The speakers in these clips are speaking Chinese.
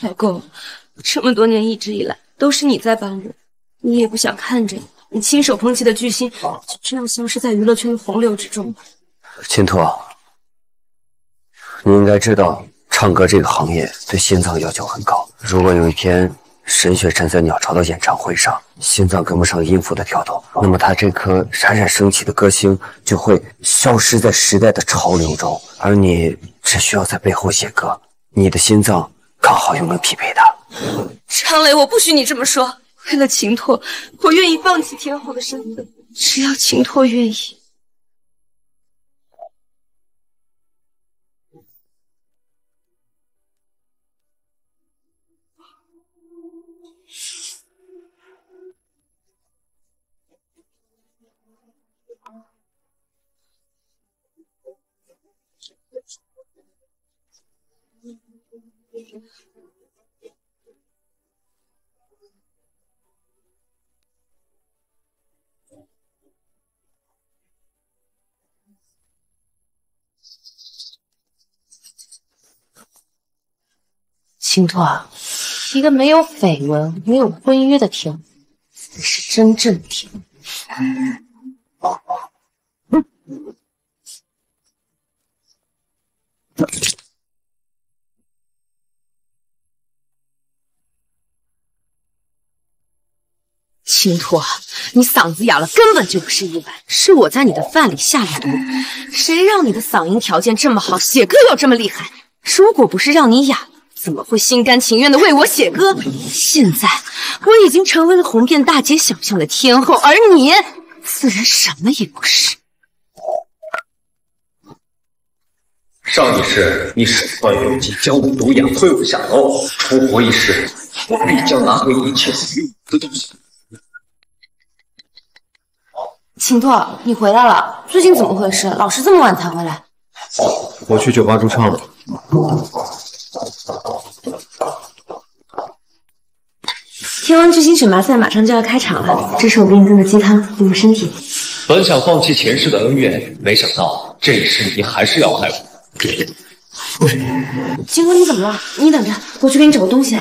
老公，这么多年一直以来都是你在帮我，你也不想看着你亲手捧起的巨星就这样消失在娱乐圈的洪流之中。秦拓，你应该知道，唱歌这个行业对心脏要求很高。如果有一天沈雪站在鸟巢的演唱会上，心脏跟不上音符的跳动，那么她这颗闪闪升起的歌星就会消失在时代的潮流中，而你只需要在背后写歌，你的心脏刚好又能匹配她。常磊，我不许你这么说。为了秦拓，我愿意放弃天后的身份，只要秦拓愿意。秦拓，一个没有绯闻、没有婚约的天后，才是真正的天后。秦拓，你嗓子哑了，根本就不是意外，是我在你的饭里下了毒。谁让你的嗓音条件这么好，写歌又这么厉害？如果不是让你哑，怎么会心甘情愿的为我写歌？现在我已经成为了红遍大街小巷的天后，而你自然什么也不是。少女士，你手段诡计，将我毒眼推我下楼，出活一事，我必将拿回一切所有的东西。秦拓，你回来了，最近怎么回事？老是这么晚才回来。我去酒吧驻唱了。天王巨星选拔赛马上就要开场了，这是我给你炖的鸡汤，补补身体。本想放弃前世的恩怨，没想到这一世你还是要害我。秦哥，你怎么了？你等着，我去给你找个东西。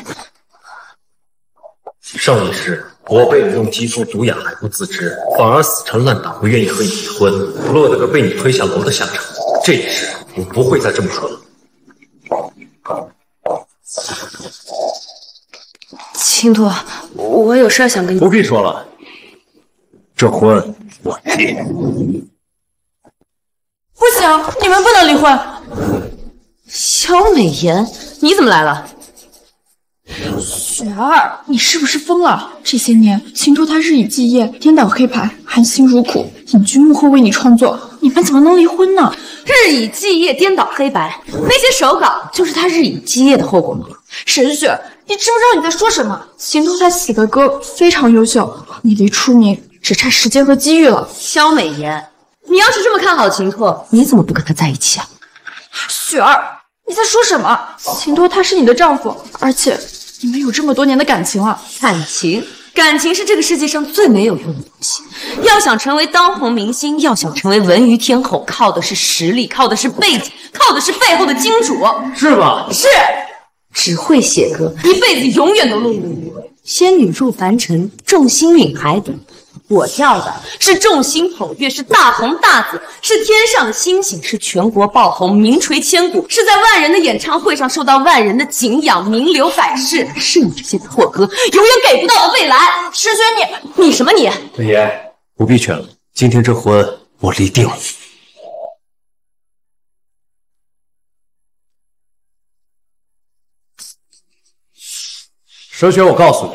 少女士，我被你用激素毒哑还不自知，反而死缠烂打，不愿意和你离婚，落得个被你推下楼的下场。这一世我不会再这么蠢了。秦拓，我有事想跟你。不必说了，这婚我离。不行，你们不能离婚。萧美妍，你怎么来了？雪儿，你是不是疯了？这些年，秦拓他日以继夜，颠倒黑白，含辛茹苦，隐居幕后为你创作，你们怎么能离婚呢？日以继夜颠倒黑白，那些手稿就是他日以继夜的后果吗？沈雪，你知不知道你在说什么？秦拓他写的歌非常优秀，你离出名只差时间和机遇了。萧美妍，你要是这么看好秦拓，你怎么不跟他在一起啊？雪儿，你在说什么？秦拓他是你的丈夫，而且你们有这么多年的感情了。感情是这个世界上最没有用的东西。要想成为当红明星，要想成为文娱天后，靠的是实力，靠的是背景，靠的是背后的金主，是吧？是。只会写歌，一辈子永远都碌碌无为。仙女入凡尘，众星陨海底。我要的是众星捧月，是大红大紫，是天上的星星，是全国爆红，名垂千古，是在万人的演唱会上受到万人的敬仰，名流百世，是你这些破歌永远给不到的未来。师兄，你什么你？美妍，不必劝了，今天这婚我立定了。蛇雪，我告诉你，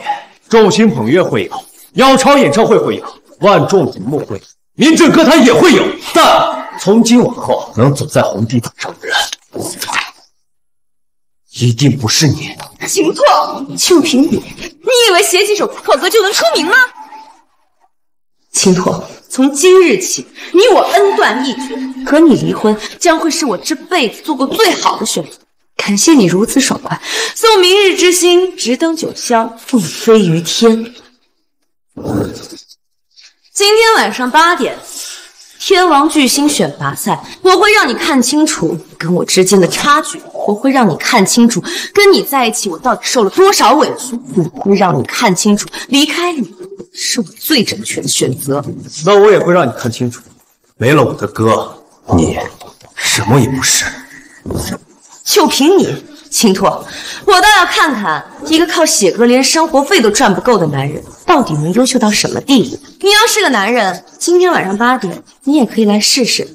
众星捧月会有。鸟巢演唱会会有，万众瞩目会有，民政歌坛也会有，但从今往后能走在红地毯上的人，一定不是你。秦拓，就凭你，你以为写几首破歌就能出名吗？秦拓，从今日起，你我恩断义绝，和你离婚将会是我这辈子做过最好的选择。感谢你如此爽快，送明日之星，直登九霄，凤飞于天。今天晚上8点，天王巨星选拔赛，我会让你看清楚跟我之间的差距，活会让你看清楚，跟你在一起我到底受了多少委屈，我会让你看清楚，离开你是我最正确的选择。那我也会让你看清楚，没了我的哥，你什么也不是。就凭你，秦拓，我倒要看看一个靠写歌连生活费都赚不够的男人，到底能优秀到什么地步。你要是个男人，今天晚上8点，你也可以来试试。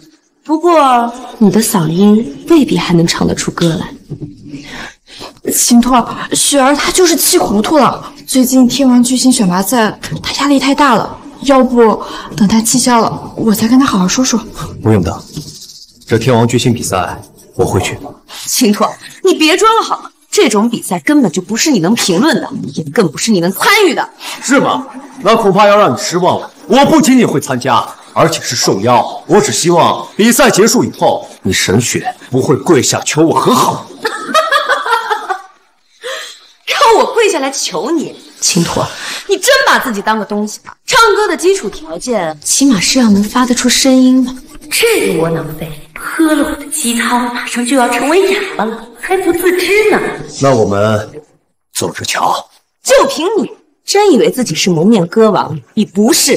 不过，你的嗓音未必还能唱得出歌来。秦拓，雪儿她就是气糊涂了。最近天王巨星选拔赛，她压力太大了。要不等她气消了，我再跟她好好说说。不用的，这天王巨星比赛我会去。秦拓，你别装了好吗？这种比赛根本就不是你能评论的，也更不是你能参与的。是吗？那恐怕要让你失望了。我不仅仅会参加。 而且是受邀，我只希望比赛结束以后，你沈雪不会跪下求我和好。让我跪下来求你，秦拓，你真把自己当个东西吧？唱歌的基础条件，起码是要能发得出声音吧？这个窝囊废，喝了我的鸡汤，马上就要成为哑巴了，还不自知呢。那我们走着瞧。就凭你。 真以为自己是蒙面歌王？你不是，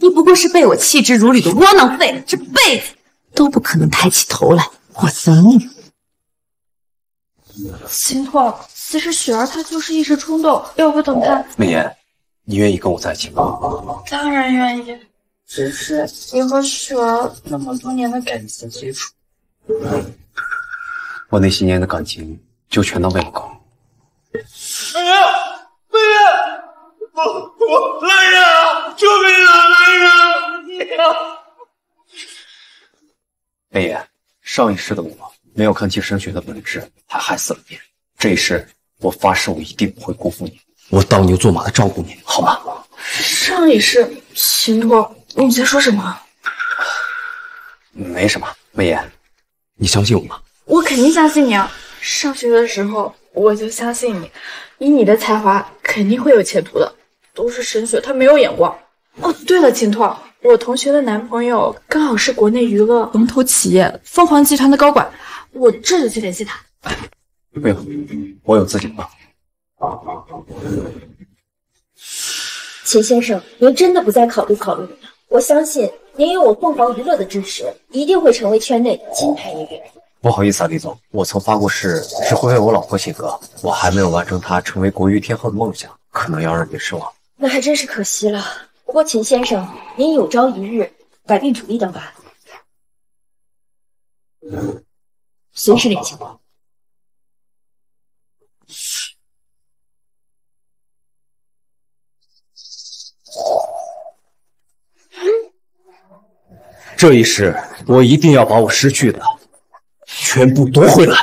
你不过是被我弃之如履的窝囊废，这辈子都不可能抬起头来。我等你。秦拓，其实雪儿她就是一时冲动，要不等她……美颜，你愿意跟我在一起吗？当然愿意，只是你和雪儿那么多年的感情基础，我那些年的感情就全都为了狗。美颜，美颜。 我来人！救命啊！来人！贝爷，上一世的我没有看清升学的本质，还害死了别人。这一世，我发誓，我一定不会辜负你，我当牛做马的照顾你，好吗？上一世，秦拓，你在说什么？没什么，贝爷，你相信我吗？我肯定相信你啊！上学的时候我就相信你，以你的才华，肯定会有前途的。 都是沈雪，她没有眼光。哦，对了，秦拓，我同学的男朋友刚好是国内娱乐龙头企业凤凰集团的高管，我这就去联系他。不用，我有自己的办法。秦先生，您真的不再考虑考虑吗？我相信您有我凤凰娱乐的支持，一定会成为圈内金牌艺人。不好意思啊，李总，我曾发过誓只会为我老婆写歌，我还没有完成她成为国娱天后的梦想，可能要让您失望。 那还真是可惜了。不过秦先生，您有朝一日改变主意的吧？随时联系我。这一世，我一定要把我失去的全部夺回来。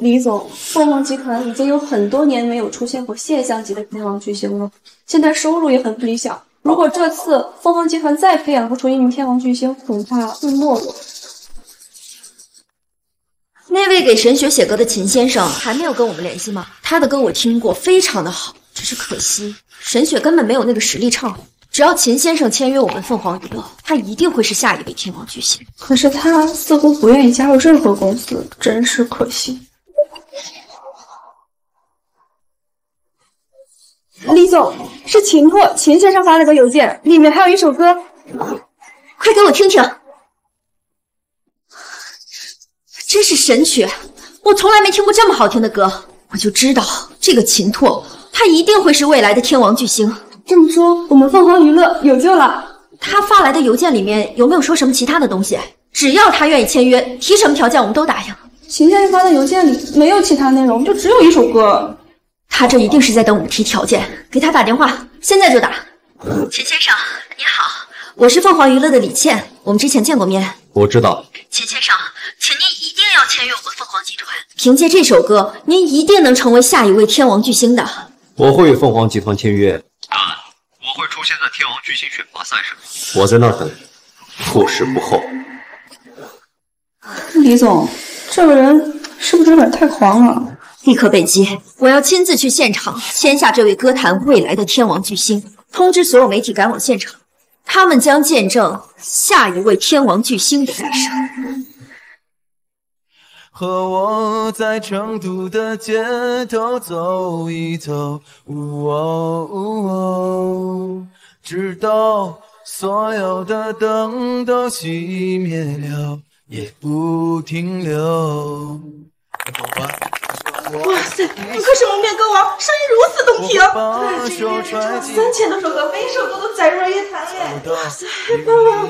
李总，凤凰集团已经有很多年没有出现过现象级的天王巨星了，现在收入也很不理想。如果这次凤凰集团再培养不出一名天王巨星，恐怕会没落。那位给沈雪写歌的秦先生还没有跟我们联系吗？他的歌我听过，非常的好，只是可惜沈雪根本没有那个实力唱。只要秦先生签约我们凤凰娱乐，他一定会是下一位天王巨星。可是他似乎不愿意加入任何公司，真是可惜。 李总，是秦拓，秦先生发了个邮件，里面还有一首歌，快给我听听。真是神曲，我从来没听过这么好听的歌。我就知道这个秦拓，他一定会是未来的天王巨星。这么说，我们凤凰娱乐有救了？他发来的邮件里面有没有说什么其他的东西？只要他愿意签约，提什么条件我们都答应。秦先生发的邮件里没有其他内容，就只有一首歌。 他这一定是在等我们提条件，给他打电话，现在就打。秦先生，你好，我是凤凰娱乐的李倩，我们之前见过面。我知道。秦先生，请您一定要签约我们凤凰集团，凭借这首歌，您一定能成为下一位天王巨星的。我会与凤凰集团签约。答案，我会出现在天王巨星选拔赛上，我在那儿等，不时不候。李总，这个人是不是有点太狂了？ 立刻被击！我要亲自去现场签下这位歌坛未来的天王巨星，通知所有媒体赶往现场，他们将见证下一位天王巨星的诞生。和我在成都的街头走一走，直到所有的灯都熄灭了，也不停留。哇塞，你可是蒙面歌王，声音如此动听！对，这音乐是唱了3000多首歌，每一首歌都载入乐坛耶！哇塞，太棒了！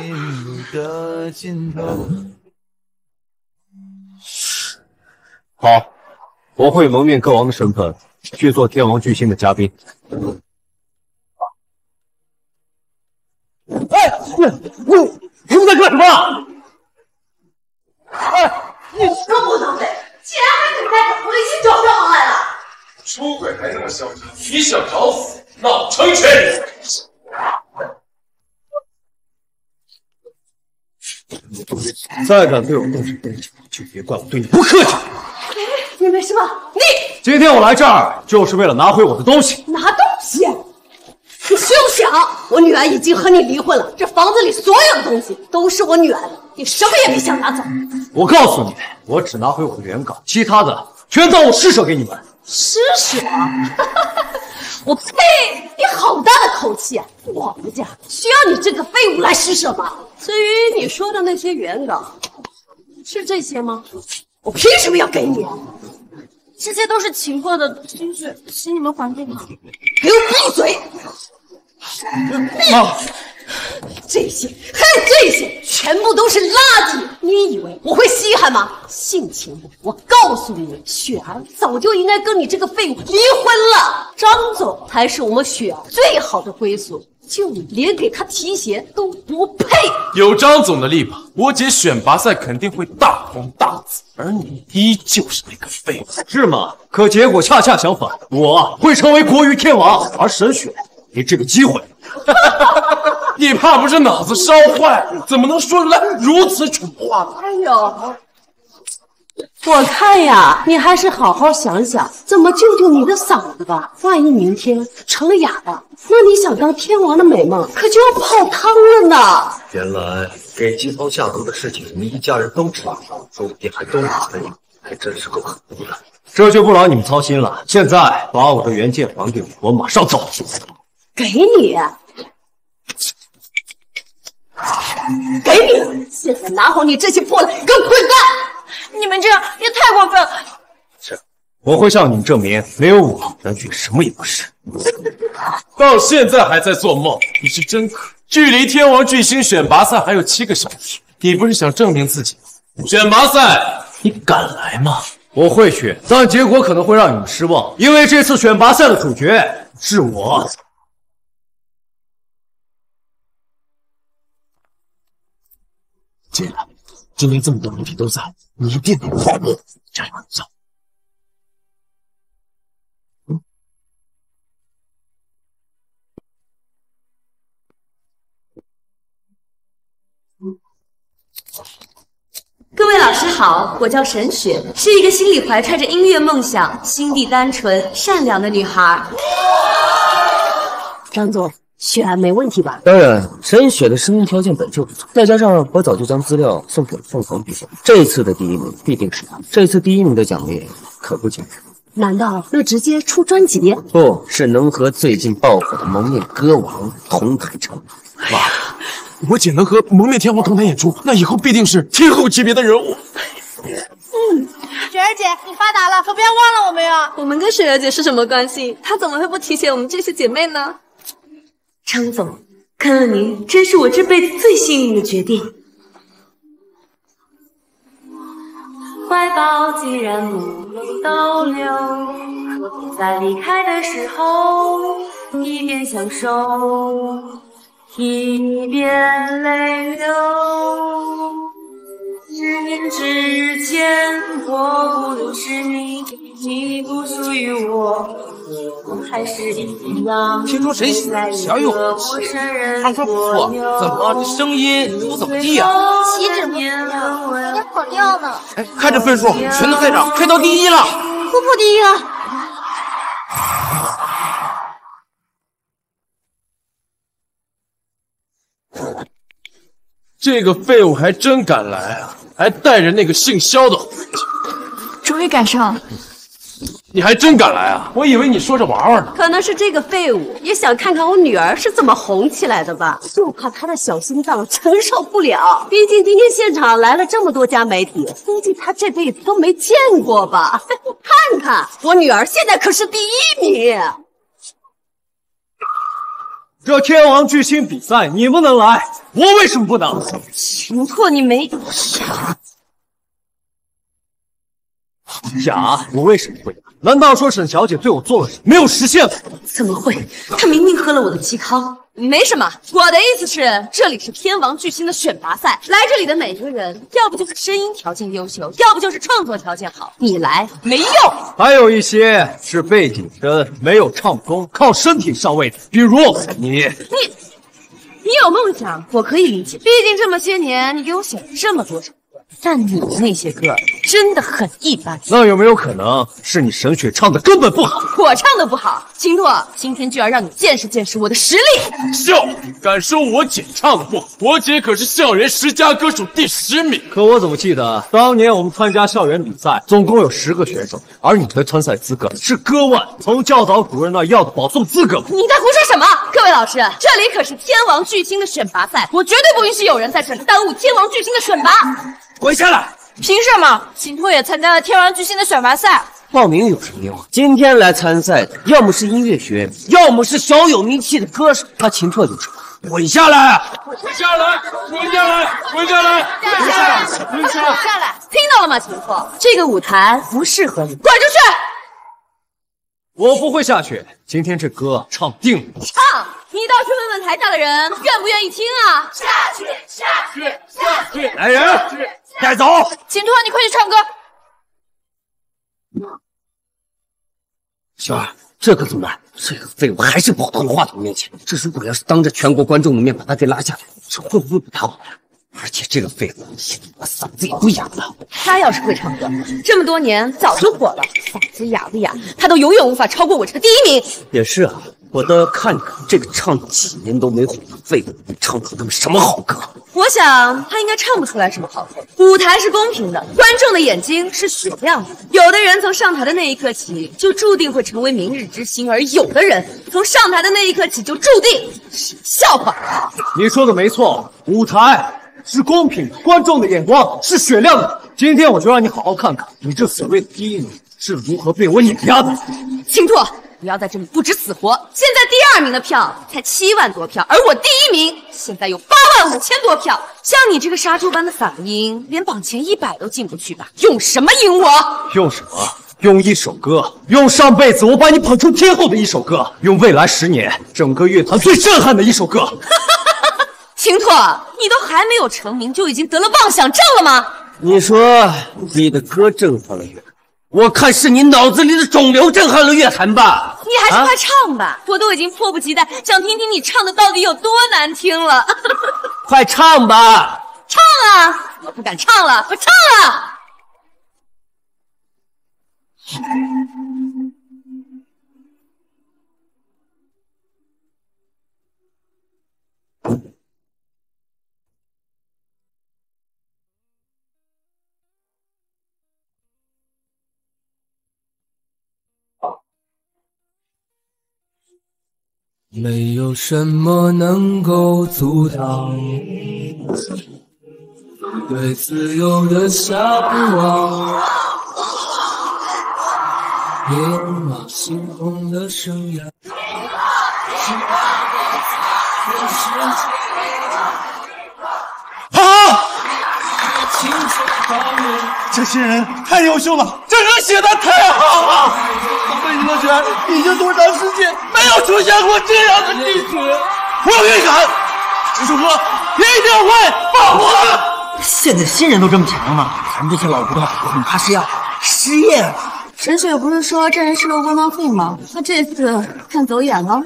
好，我会蒙面歌王的身份去做天王巨星的嘉宾。哎，你们在干什么？哎，你什么不能给？竟然还敢带着狐狸精找上门来了！出轨还那么嚣张，你想找死？那我成全你！再敢对我动手动脚，就别怪我对你不客气！ 你没事吧？你今天我来这儿就是为了拿回我的东西。拿东西？你休想！我女儿已经和你离婚了，这房子里所有的东西都是我女儿的，你什么也别想拿走。我告诉你，我只拿回我的原稿，其他的全当我施舍给你们。施舍？我呸！你好大的口气！我们家需要你这个废物来施舍吗？至于你说的那些原稿，是这些吗？ 我凭什么要给你？这些都是秦过的薪水，请你们还给他。给我闭嘴！妈，这些还有这些，全部都是垃圾！你以为我会稀罕吗？性情，我告诉你，雪儿早就应该跟你这个废物离婚了。张总才是我们雪儿最好的归宿，就你连给他提鞋都不配。有张总的力吧，我姐选拔赛肯定会大红大紫。 而你依旧是那个废物，是吗？可结果恰恰相反，我会成为国娱天王，而沈雪没这个机会。你怕不是脑子烧坏了？怎么能说出来如此蠢话呢？哎呦，我看呀，你还是好好想想怎么救救你的嗓子吧。万一明天成了哑巴，那你想当天王的美梦可就要泡汤了呢。原来。 给鸡汤下毒的事情，你们一家人都知道，说不定还都瞒着你，还真是够狠毒的。这就不劳你们操心了。现在把我的原件还给我，我马上走。给你，给你！现在拿回你这些破烂跟混蛋！你们这样也太过分了。是，我会向你们证明，没有我，人类什么也不是。到现在还在做梦，你是真可。 距离天王巨星选拔赛还有7个小时，你不是想证明自己吗？选拔赛，你敢来吗？我会去，但结果可能会让你们失望，因为这次选拔赛的主角是我。姐，今天这么多媒体都在，你一定得报名，加油！嗯 各位老师好，我叫沈雪，是一个心里怀揣着音乐梦想、心地单纯、善良的女孩。张总，雪儿没问题吧？当然，沈雪的声音条件本就不错，再加上我早就将资料送给了凤凰比赛，这次的第一名必定是她。这次第一名的奖励可不简单。难道要直接出专辑？不是，能和最近爆火的蒙面歌王同台唱。哇！ 我姐能和蒙面天王同台演出，那以后必定是天后级别的人物。嗯，雪儿姐，你发达了，可不要忘了我们呀！我们跟雪儿姐是什么关系？她怎么会不提携我们这些姐妹呢？张总，看了您，真是我这辈子最幸运的决定。怀抱既然目露逗留，何不在离开的时候一边享受？ 一边泪流，十年之前我不认识你，你不属于我，我还是一样。听说谁想有他说不错，怎么这声音不怎么地啊？岂止不错，还跑调呢！哎，看这分数，全都在涨，快到第一了，突破第一了。 这个废物还真敢来啊！还带着那个姓肖的。终于赶上了。你还真敢来啊！我以为你说着玩玩呢。可能是这个废物也想看看我女儿是怎么红起来的吧，就怕她的小心脏承受不了。毕竟今天现场来了这么多家媒体，估计她这辈子都没见过吧。看看我女儿现在可是第一名。这天王巨星比赛你不能来，我为什么不能？不错，你没。 假，我为什么会假？难道说沈小姐对我做了什么，没有实现吗？怎么会？她明明喝了我的鸡汤。没什么，我的意思是，这里是天王巨星的选拔赛，来这里的每一个人，要不就是声音条件优秀，要不就是创作条件好。你来没用。还有一些是背景声，没有唱功，靠身体上位的，比如你有梦想，我可以理解。毕竟这么些年，你给我写了这么多首。 但你那些歌真的很一般，那有没有可能是你沈雪唱的根本不好？我唱的不好，秦拓，今天就要让你见识见识我的实力。笑，敢说我姐唱的不好？我姐可是校园10佳歌手第10名。可我怎么记得当年我们参加校园比赛，总共有10个选手，而你的参赛资格是歌腕，从教导主任那要的保送资格。你在胡说什么？各位老师，这里可是天王巨星的选拔赛，我绝对不允许有人在这里耽误天王巨星的选拔。 滚下来！凭什么？秦拓也参加了天王巨星的选拔赛，报名有什么用？今天来参赛的，要么是音乐学院，要么是小有名气的歌手。他秦拓就是滚下来！滚下来！滚下来！滚下来！滚下来！滚下来！听到了吗，秦拓？这个舞台不适合你，滚出去！我不会下去。今天这歌唱定了。唱！你倒是问问台下的人愿不愿意听啊？下去！下去！下去！来人！ 带走秦拓，你快去唱歌。小二，这可怎么办？这个废物还是跑到了话筒面前。这如果要是当着全国观众的面把他给拉下来，这会不会不太好呀？而且这个废物现在我嗓子也不哑了。他要是会唱歌，这么多年早就火了。嗓子哑不哑，他都永远无法超过我这个第一名。也是啊，我倒要看看这个唱几年都没火的废物唱出他们什么好歌。 我想他应该唱不出来什么好歌。舞台是公平的，观众的眼睛是雪亮的。有的人从上台的那一刻起就注定会成为明日之星，而有的人从上台的那一刻起就注定是笑话。你说的没错，舞台是公平的，观众的眼光是雪亮的。今天我就让你好好看看，你这所谓的第一名是如何被我碾压的。秦拓，不要在这里不知死活。现在第2名的票才7万多票，而我第一名现在有8万5千多票，像你这个杀猪般的嗓音，连榜前100都进不去吧？用什么赢我？用什么？用一首歌，用上辈子我把你捧出天后的一首歌，用未来10年整个乐坛最震撼的一首歌。秦拓，你都还没有成名就已经得了妄想症了吗？你说你的歌震撼了乐坛，我看是你脑子里的肿瘤震撼了乐坛吧？你还是快唱吧，我都已经迫不及待想听听你唱的到底有多难听了。快唱吧！唱啊！我不敢唱了，快唱啊！没有什么能够阻挡对自由的向往，天马行空的生涯，好，这些人太优秀了，这歌写的太好了。 魏德全已经多长时间没有出现过这样的地址？我预感，这首歌一定会爆火的。现在新人都这么强吗？咱们这些老骨头恐怕是要失业了。沈雪不是说这人是个窝囊废吗？他这次看走眼了。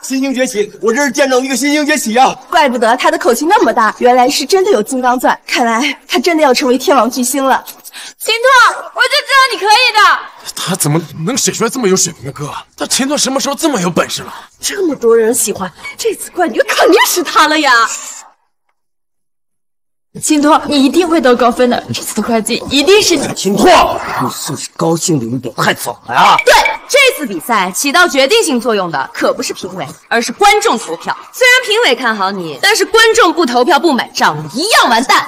新兴崛起，我这是见证一个新兴崛起啊！怪不得他的口气那么大，原来是真的有金刚钻。看来他真的要成为天王巨星了。 秦拓，我就知道你可以的。他怎么能写出来这么有水平的歌啊？那秦拓什么时候这么有本事了？这么多人喜欢，这次冠军肯定是他了呀！信托，你一定会得高分的，这次的会计一定是你。信托，你算是高兴的有点太早了呀。对，这次比赛起到决定性作用的可不是评委，而是观众投票。虽然评委看好你，但是观众不投票不买账，你一样完蛋。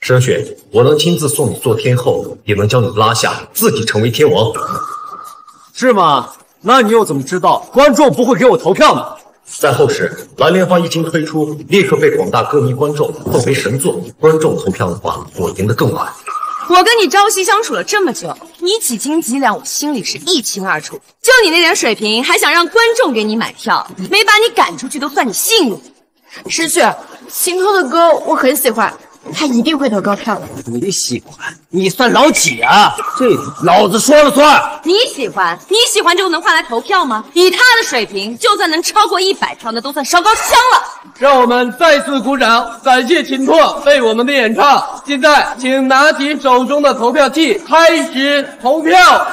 申雪，我能亲自送你做天后，也能将你拉下，自己成为天王，是吗？那你又怎么知道观众不会给我投票呢？赛后时，蓝莲花一经推出，立刻被广大歌迷观众奉为神作。观众投票的话，我赢得更晚。我跟你朝夕相处了这么久，你几斤几两，我心里是一清二楚。就你那点水平，还想让观众给你买票，没把你赶出去都算你幸运。申雪，秦涛的歌我很喜欢。 他一定会投高票的。你喜欢？你算老几啊？这老子说了算。你喜欢？你喜欢就能换来投票吗？以他的水平，就算能超过100票，那都算烧高香了。让我们再次鼓掌，感谢秦拓为我们的演唱。现在，请拿起手中的投票器，开始投票。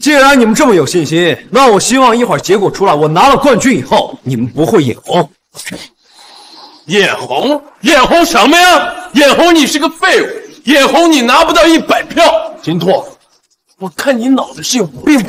既然你们这么有信心，那我希望一会儿结果出来，我拿了冠军以后，你们不会眼红。 眼红？眼红什么呀？眼红你是个废物！眼红你拿不到100票！秦拓，我看你脑子是有病！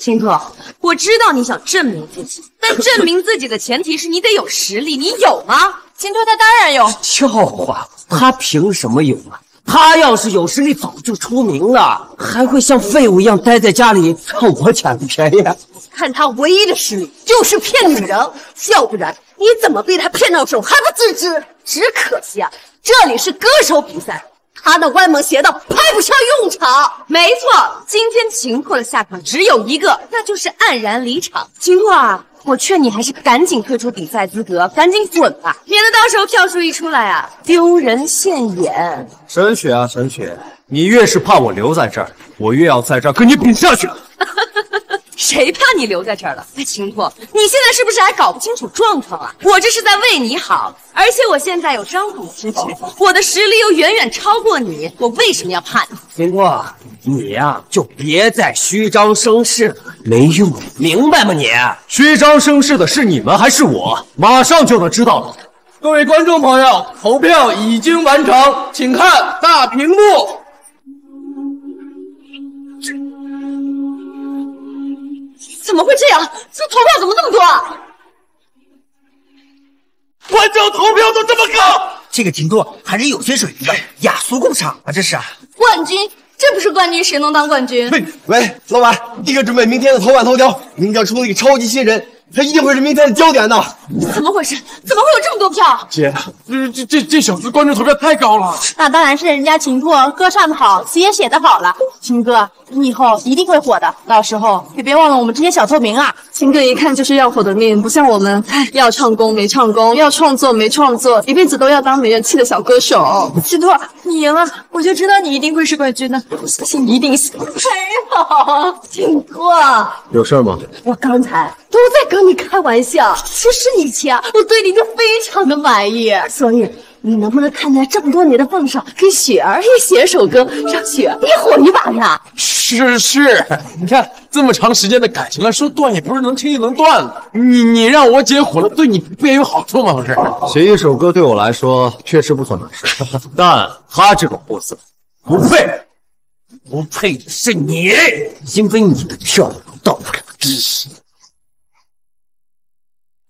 秦拓，我知道你想证明自己，但证明自己的前提是你得有实力，你有吗？秦拓他当然有。笑话，他凭什么有啊？他要是有实力，早就出名了，还会像废物一样待在家里让我抢便宜？看他唯一的实力就是骗女人，要不然。 你怎么被他骗到手还不自知？只可惜啊，这里是歌手比赛，他的歪门邪道派不上用场。没错，今天秦拓的下场只有一个，那就是黯然离场。秦拓啊，我劝你还是赶紧退出比赛资格，赶紧滚吧，免得到时候票数一出来啊，丢人现眼。沈雪啊，沈雪，你越是怕我留在这儿，我越要在这儿跟你比下去。谁怕你留在这儿了？秦拓，你现在是不是还搞不清楚状况啊？我这是在为你好，而且我现在有张虎支持，我的实力又远远超过你，我为什么要怕你？秦拓，你呀，就别再虚张声势了，没用，明白吗你？虚张声势的是你们还是我？马上就能知道了。各位观众朋友，投票已经完成，请看大屏幕。 怎么会这样？这投票怎么那么多啊？观众投票都这么高，这个秦拓还是有些水平的，雅俗共赏啊！这是冠军，这不是冠军，谁能当冠军？喂，老板，立刻准备明天的头版头条，明天出了一个超级新人，他一定会是明天的焦点的。怎么回事？怎么会有这么多票？姐，这小子观众投票太高了。那当然是人家秦拓歌唱的好，词也写的好了。 秦哥，你以后一定会火的，到时候也别忘了我们这些小透明啊！秦哥一看就是要火的命，不像我们，要唱功没唱功，要创作没创作，一辈子都要当没人气的小歌手。秦拓，你赢了，我就知道你一定会是冠军的，我相信你一定行。没有，秦拓，有事吗？我刚才都在跟你开玩笑，其实以前我对你就非常的满意，所以。 你能不能看在这么多年的份上，给雪儿也写首歌，让雪儿也火一把呀？是，你看这么长时间的感情了，说断也不是能轻易能断的。你让我姐火了，对你不也有好处吗？不是，写一首歌对我来说确实不算难事，但他这种货色不配，不配的是你，因为你的票到不了第一。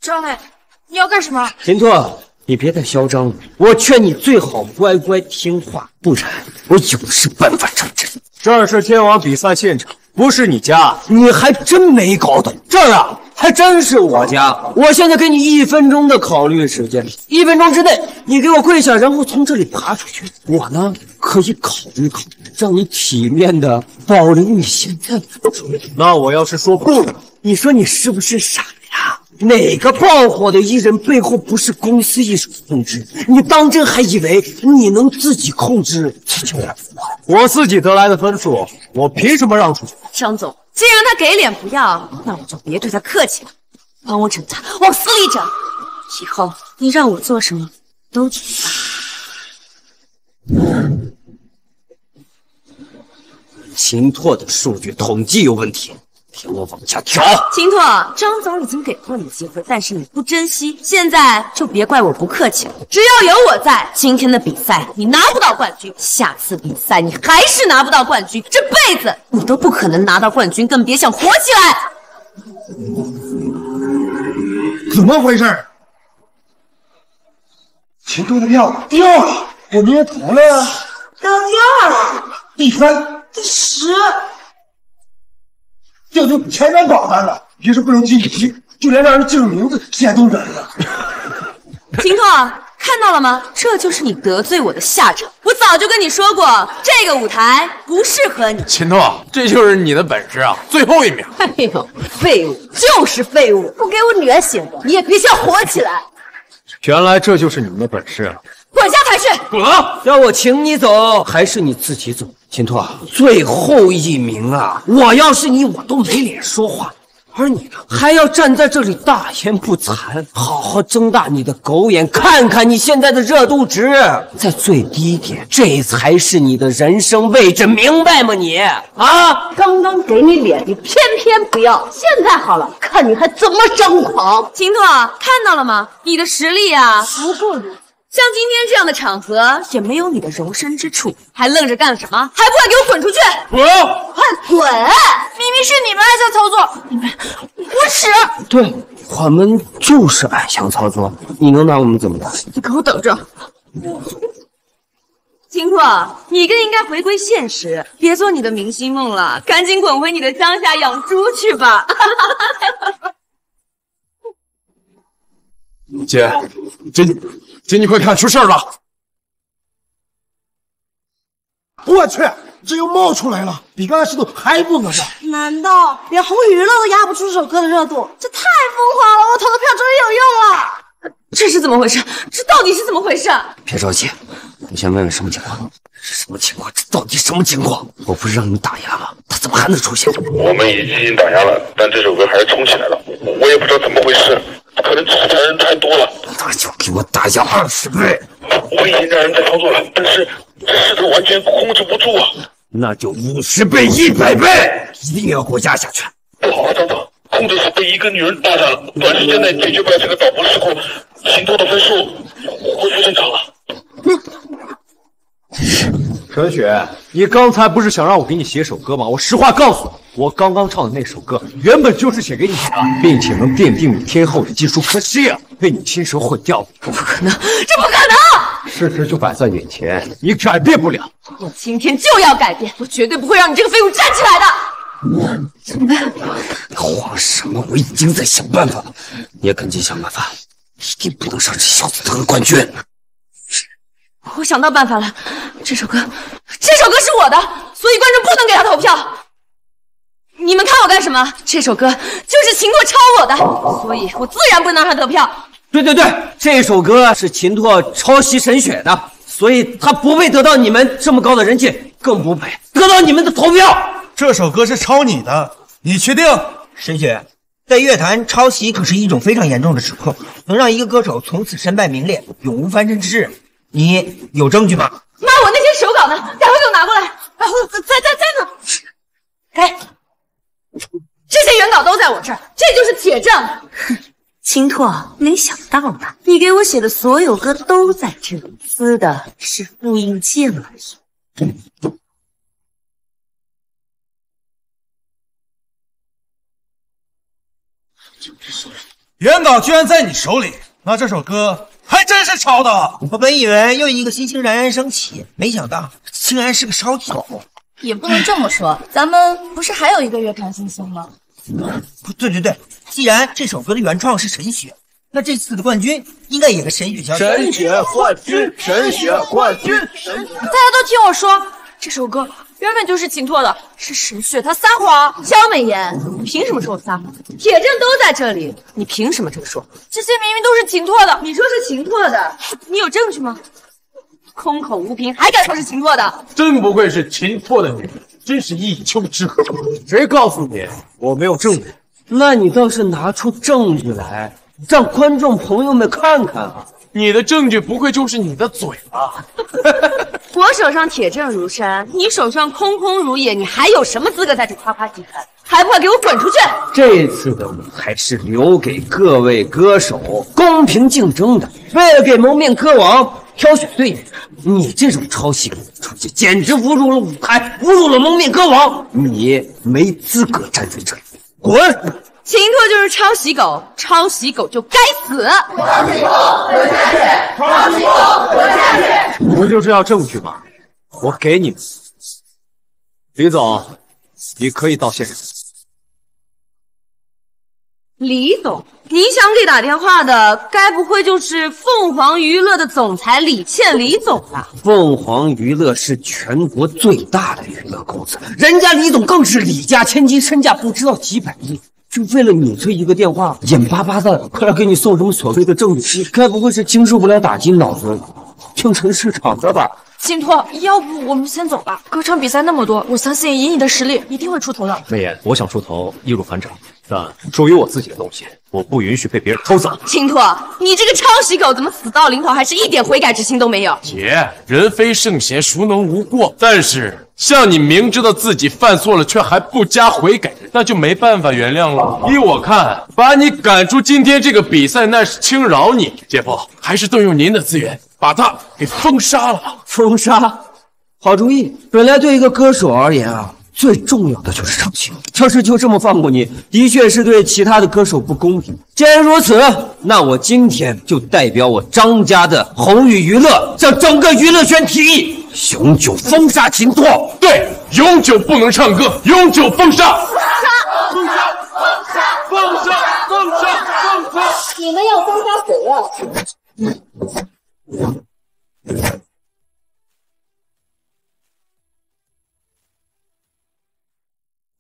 张磊，你要干什么？秦拓。 你别太嚣张了，我劝你最好乖乖听话，不然我有的是办法成真。这儿是天王比赛现场，不是你家，你还真没搞懂。这儿啊，还真是我家。我现在给你1分钟的考虑时间，1分钟之内你给我跪下，然后从这里爬出去。我呢，可以考虑考虑，让你体面的保留你现在的主意。那我要是说不呢？你说你是不是傻呀？ 哪个爆火的艺人背后不是公司一手控制？你当真还以为你能自己控制自己的分？我自己得来的分数，我凭什么让出去？张总，既然他给脸不要，那我就别对他客气了，帮我整他，往死里整。以后你让我做什么都听你的。秦拓的数据统计有问题。给我往下调。秦拓，张总已经给过你机会，但是你不珍惜，现在就别怪我不客气了。只要有我在，今天的比赛你拿不到冠军，下次比赛你还是拿不到冠军，这辈子你都不可能拿到冠军，更别想活起来。怎么回事？秦拓的票掉了，我们也投了呀，掉第二了，第3，第10。 这就比前面榜单了，别说不能晋级，就连让人记住名字现在都难了。秦拓，看到了吗？这就是你得罪我的下场。我早就跟你说过，这个舞台不适合你。秦拓，这就是你的本事啊！最后一名。哎呦，废物就是废物，不给我脸写的，你也别想活起来。原来这就是你们的本事啊！滚下台去！滚！要我请你走，还是你自己走？ 秦拓，最后一名啊！我要是你，我都没脸说话。而你呢，还要站在这里大言不惭，好好睁大你的狗眼，看看你现在的热度值在最低点，这才是你的人生位置，明白吗你？啊！刚刚给你脸，你偏偏不要。现在好了，看你还怎么张狂！秦拓，看到了吗？你的实力啊，不过如此。 像今天这样的场合也没有你的容身之处，还愣着干什么？还不快给我滚出去！滚！快滚！明明是你们暗箱操作，你们无耻！对，我们就是暗箱操作，你能拿我们怎么办？你给我等着！秦拓，你更应该回归现实，别做你的明星梦了，赶紧滚回你的乡下养猪去吧！姐，姐，你快看出事儿了！我去，这又冒出来了，比刚才速度还不合算。难道连红娱乐都压不出这首歌的热度？这太疯狂了！我投的票终于有用了。这是怎么回事？这到底是怎么回事？别着急，你先问问什么情况。是什么情况？这到底什么情况？我不是让你们打压吗？他怎么还能出现？我们已经打压了，但这首歌还是冲起来了。我也不知道怎么回事。 可能之前人太多了，那就给我打压20倍。我已经让人在操作了，但是势头完全控制不住啊。那就50倍、100倍，一定要给我压下去。不好好张总，控制是被一个女人搭上了，短时间内解决不了这个导播事故，秦拓的分数恢复正常了。陈雪，你刚才不是想让我给你写首歌吗？我实话告诉你，我刚刚唱的那首歌原本就是写给你的，并且能奠定你天后的技术，可惜啊，被你亲手毁掉了。不可能，这不可能！事实就摆在眼前，你改变不了。我今天就要改变，我绝对不会让你这个废物站起来的。怎么办？你慌什么？我已经在想办法了，你也赶紧想办法，一定不能让这小子得了冠军。 我想到办法了，这首歌是我的，所以观众不能给他投票。你们看我干什么？这首歌就是秦拓抄我的，所以我自然不能让他得票。对，这首歌是秦拓抄袭沈雪的，所以他不配得到你们这么高的人气，更不配得到你们的投票。这首歌是抄你的，你确定？沈雪，在乐坛抄袭可是一种非常严重的指控，能让一个歌手从此身败名裂，永无翻身之日。 你有证据吗？妈，我那些手稿呢？待会给我拿过来。然后在呢？哎，这些原稿都在我这儿，这就是铁证。哼，秦拓，没想到吧？你给我写的所有歌都在这里，撕的是复印件而已。原稿居然在你手里，那这首歌。 还真是抄的！我本以为又一个新星冉冉升起，没想到竟然是个烧狗。也不能这么说，咱们不是还有一个乐坛新星吗？对，既然这首歌的原创是沈雪，那这次的冠军应该也跟沈雪相关。沈雪冠军，沈雪冠军！大家都听我说，这首歌原本就是秦拓的，是沈雪她撒谎。肖美妍，你凭什么说我撒谎？铁证都在这里，你凭什么这么说？ 这些明明都是秦拓的，你说是秦拓的，你有证据吗？空口无凭，还敢说是秦拓的？真不愧是秦拓的女人，真是一丘之貉。谁告诉你我没有证据？那你倒是拿出证据来，让观众朋友们看看啊！你的证据不会就是你的嘴吧？我手上铁证如山，你手上空空如也，你还有什么资格在这夸夸其谈？还不快给我滚出去！这次的舞台是留给各位歌手公平竞争的，为了给蒙面歌王挑选队员，你这种抄袭歌出去，简直侮辱了舞台，侮辱了蒙面歌王，你没资格站在这里，滚！秦拓就是抄袭狗，抄袭狗就该死！抄袭狗滚下去！抄袭狗滚下去！不就是要证据吗？我给你们。李总，你可以到现场。 李总，你想给打电话的，该不会就是凤凰娱乐的总裁李倩李总吧？凤凰娱乐是全国最大的娱乐公司，人家李总更是李家千金，身价不知道几百亿，就为了你这一个电话，眼巴巴的快要给你送什么所谓的证据，该不会是经受不了打击，脑子变成市场的吧？ 信托，要不我们先走吧。歌唱比赛那么多，我相信以你的实力，一定会出头的。媚妍，我想出头，易如反掌，但属于我自己的东西，我不允许被别人偷走。信托，你这个抄袭狗，怎么死到临头还是一点悔改之心都没有？姐，人非圣贤，孰能无过？但是，像你明知道自己犯错了，却还不加悔改，那就没办法原谅了。依我看，把你赶出今天这个比赛，那是轻饶你。姐夫，还是动用您的资源。 把他给封杀了！封杀，好主意。本来对一个歌手而言啊，最重要的就是唱戏。要是就这么放过你，的确是对其他的歌手不公平。既然如此，那我今天就代表我张家的宏宇娱乐，向整个娱乐圈提议，永久封杀秦拓。对，永久不能唱歌，永久封杀。封杀！封杀！封杀！封杀！封杀！你们要封杀谁呀？嗯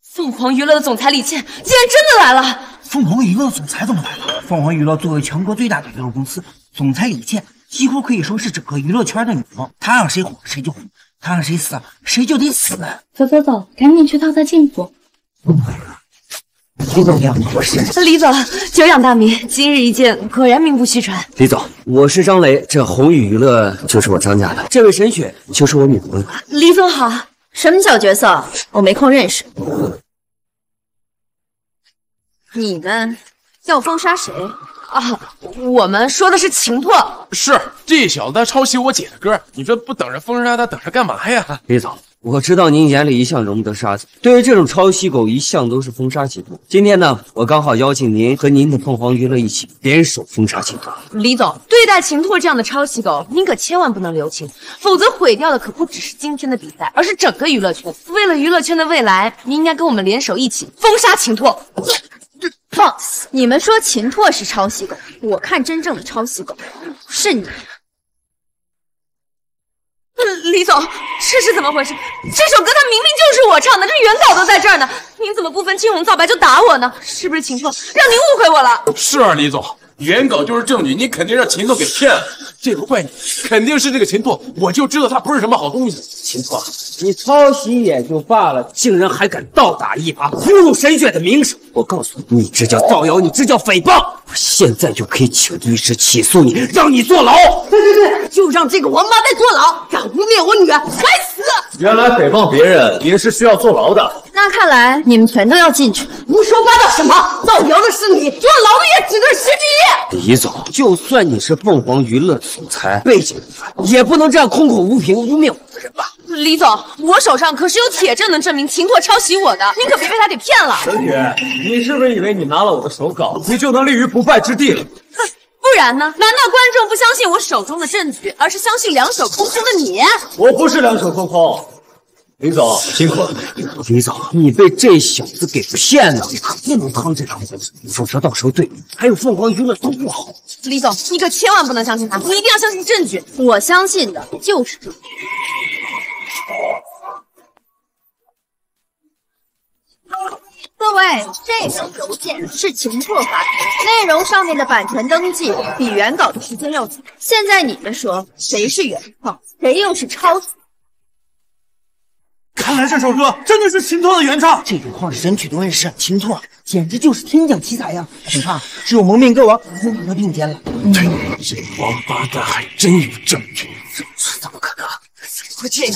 凤凰娱乐的总裁李倩竟然真的来了！凤凰娱乐总裁怎么来了？凤凰娱乐作为全国最大的娱乐公司，总裁李倩几乎可以说是整个娱乐圈的女王。她让谁火谁就火，她让谁死谁就得死。走，赶紧去套套近乎。李总，你好，我是李总，久仰大名，今日一见，果然名不虚传。李总，我是张雷，这宏宇娱乐就是我张家的。这位沈雪就是我女朋友。李总好，什么小角色，我没空认识。你们要封杀谁？ 啊，我们说的是秦拓，是这小子抄袭我姐的歌，你说不等着封杀他，等着干嘛呀？李总，我知道您眼里一向容不得沙子，对于这种抄袭狗，一向都是封杀秦拓。今天呢，我刚好邀请您和您的凤凰娱乐一起联手封杀秦拓。李总，对待秦拓这样的抄袭狗，您可千万不能留情，否则毁掉的可不只是今天的比赛，而是整个娱乐圈。为了娱乐圈的未来，您应该跟我们联手一起封杀秦拓。 boss， 你们说秦拓是抄袭狗，我看真正的抄袭狗是你。李总，这是怎么回事？这首歌它明明就是我唱的，这原稿都在这儿呢，您怎么不分青红皂白就打我呢？是不是秦拓让您误会我了？是啊，李总，原稿就是证据，你肯定让秦拓给骗了。这不怪你，肯定是这个秦拓，我就知道他不是什么好东西。秦拓，你抄袭也就罢了，竟然还敢倒打一耙，侮辱沈雪的名声。 我告诉你，你这叫造谣，你这叫诽谤！我现在就可以请律师起诉你，让你坐牢。对，就让这个王八蛋坐牢，敢污蔑我女儿，该死！原来诽谤别人也是需要坐牢的。那看来你们全都要进去。胡说八道什么？造谣的是你，坐牢的也只对10之1。李总，就算你是凤凰娱乐总裁，背景也不能这样空口无凭污蔑我的人吧？李总，我手上可是有铁证能证明秦拓抄袭我的，您可别被他给骗了。沈雪。 你是不是以为你拿了我的手稿，你就能立于不败之地了？不然呢？难道观众不相信我手中的证据，而是相信两手空空的你？我不是两手空空，李总辛苦了。李总，你被这小子给骗了，你可不能趟这趟浑水，否则到时候对你还有凤凰娱乐都不好。李总，你可千万不能相信他，你一定要相信证据。我相信的就是证据。 各位，这封邮件是秦拓发的，内容上面的版权登记比原稿的时间要早。现在你们说，谁是原创，谁又是抄袭？看来这首歌真的是秦拓的原唱。这种旷世神曲的问世，秦拓简直就是天降奇才呀！恐怕只有蒙面歌王和你的并肩了。对，这王八蛋还真有证据。怎么可能？我这样，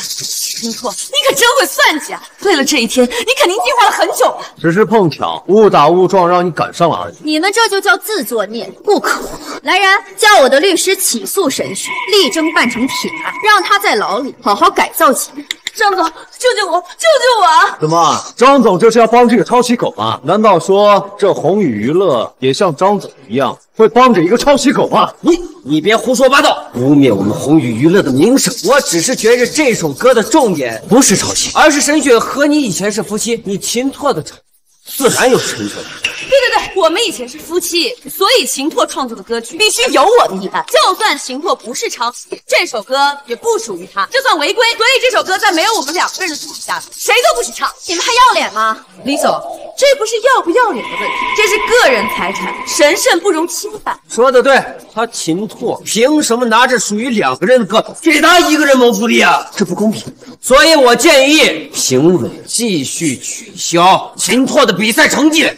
林拓，你可真会算计啊！为了这一天，你肯定计划了很久啊！只是碰巧误打误撞让你赶上了而已。你们这就叫自作孽不可无。来人，叫我的律师起诉沈旭，力争办成铁案，让他在牢里好好改造几年。张总，救救我！救救我啊！怎么，张总这是要帮这个抄袭狗吗？难道说这宏宇娱乐也像张总一样会帮着一个抄袭狗吗？你别胡说八道，污蔑我们宏宇娱乐的名声。我只是觉着这首歌的重点不是抄袭，而是沈雪和你以前是夫妻，你秦拓的自然有沈雪。对，我们以前是夫妻，所以秦拓创作的歌曲必须有我的一半。就算秦拓不是抄袭，这首歌也不属于他，这算违规。所以这首歌在没有我们两个人的主持下，谁都不许唱。你们还要脸吗？李总，这不是要不要脸的问题，这是个人财产，神圣不容侵犯。说的对，他秦拓凭什么拿着属于两个人的歌给他一个人谋福利啊？这不公平。所以我建议评委继续取消秦拓的比赛成绩。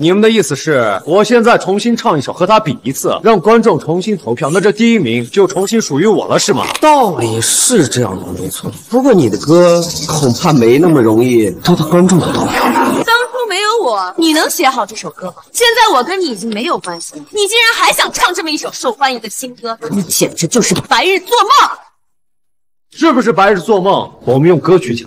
你们的意思是，我现在重新唱一首，和他比一次，让观众重新投票，那这第一名就重新属于我了，是吗？道理是这样的，没错。不过你的歌恐怕没那么容易得到观众的投票。当初没有我，你能写好这首歌吗？现在我跟你已经没有关系了，你竟然还想唱这么一首受欢迎的新歌，你简直就是白日做梦！是不是白日做梦？我们用歌曲讲。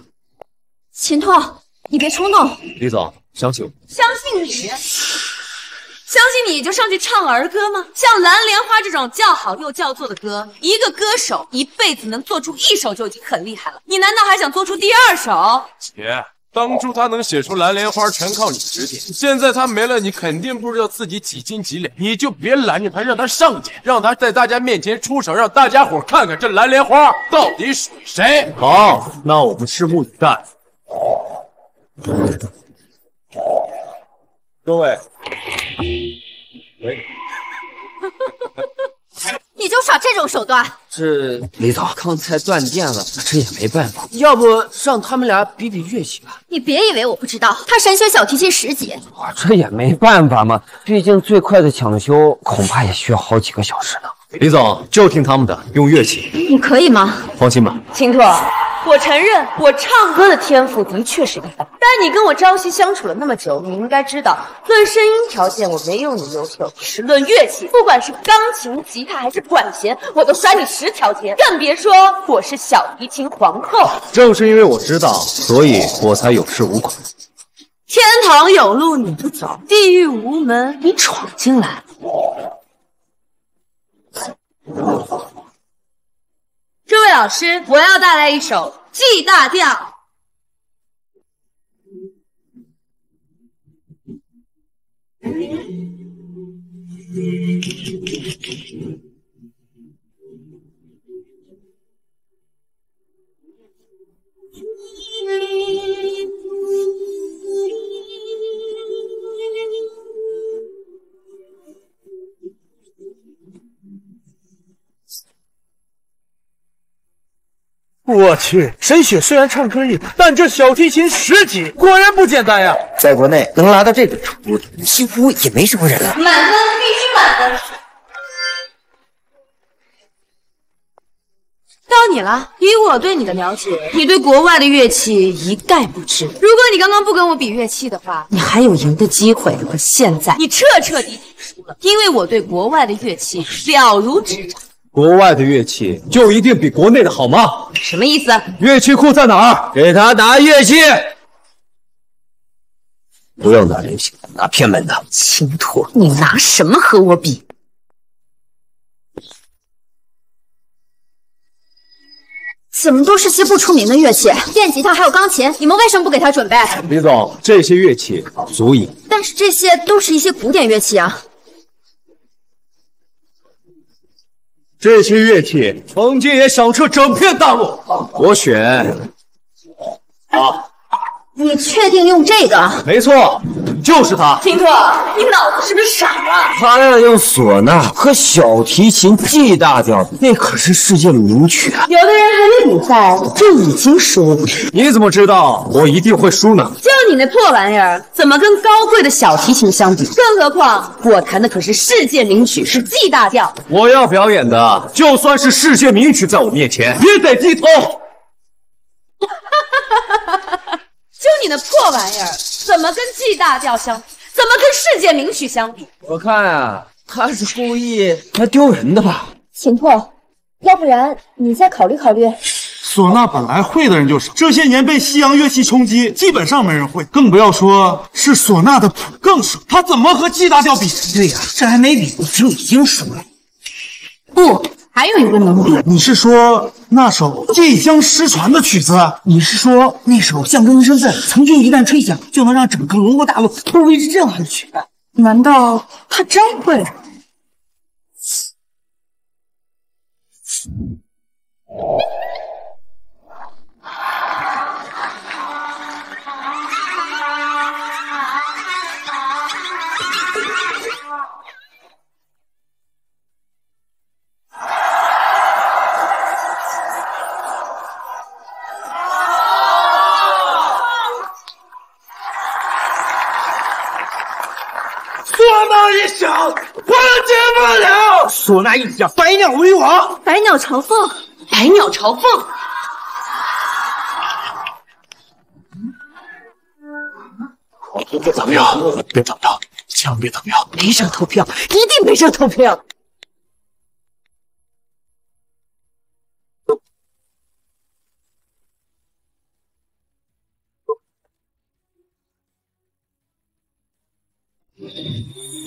秦拓，你别冲动。李总。相信我，相信你，相信你就上去唱儿歌吗？像《蓝莲花》这种叫好又叫座的歌，一个歌手一辈子能做出一首就已经很厉害了，你难道还想做出第二首？姐，当初他能写出《蓝莲花》全靠你指点，现在他没了，你肯定不知道自己几斤几两，你就别拦着他，让他上去，让他在大家面前出手，让大家伙看看这蓝莲花到底属于谁。好，那我们拭目以待。各位，喂，你就耍这种手段？这李导刚才断电了，这也没办法。要不让他们俩比比乐器吧？你别以为我不知道，他神学小提琴10级。哇，这也没办法嘛，毕竟最快的抢修恐怕也需要好几个小时呢。李总就听他们的，用乐器。你可以吗？放心吧，秦拓。我承认我唱歌的天赋的确是一般，但你跟我朝夕相处了那么久，你应该知道，论声音条件我没有你优秀，是论乐器，不管是钢琴、吉他还是管弦，我都甩你10条街，更别说我是小提琴皇后。正是因为我知道，所以我才有恃无恐。天堂有路你不走，地狱无门你闯进来。这位老师，我要带来一首 G 大调。我去，沈雪虽然唱歌厉害，但这小提琴10级果然不简单呀！在国内能拿到这个程度，几乎也没什么人了。满分，必须满分！到你了。以我对你的了解，你对国外的乐器一概不知。如果你刚刚不跟我比乐器的话，你还有赢的机会。可现在你彻彻底底输了，因为我对国外的乐器了如指掌。国外的乐器就一定比国内的好吗？什么意思？乐器库在哪儿？给他拿乐器！不要拿流行，拿偏门的。秦拓，你拿什么和我比？怎么都是些不出名的乐器？电吉他还有钢琴，你们为什么不给他准备？李总，这些乐器足以。但是这些都是一些古典乐器啊。这些乐器曾经也响彻整片大陆。我选啊，你确定用这个？没错，就是它。秦克，你脑子是不是傻了？他要用唢呐和小提琴 G 大调，那可是世界名曲啊！有的人还没比赛就已经输了。你怎么知道我一定会输呢？就你那破玩意儿，怎么跟高贵的小提琴相比？更何况我弹的可是世界名曲，是 G 大调。我要表演的，就算是世界名曲，在我面前也得低头。就你那破玩意儿，怎么跟 G 大调相比？怎么跟世界名曲相比？我看啊，他是故意来丢人的吧？秦破，要不然你再考虑考虑。唢呐本来会的人就少，这些年被西洋乐器冲击，基本上没人会，更不要说是唢呐的谱更少。他怎么和 G 大调比？对呀，这还没比就已经输了。不。 还有一个能比，你是说那首即将失传的曲子？你是说那首象征身份曾经一旦吹响，就能让整个龙国大陆都为之震撼的曲子？难道他真会？唢呐一响，百鸟为王，百鸟朝凤，百鸟朝凤。别投票，别投票，千万别投票！没上投票，一定没上投票。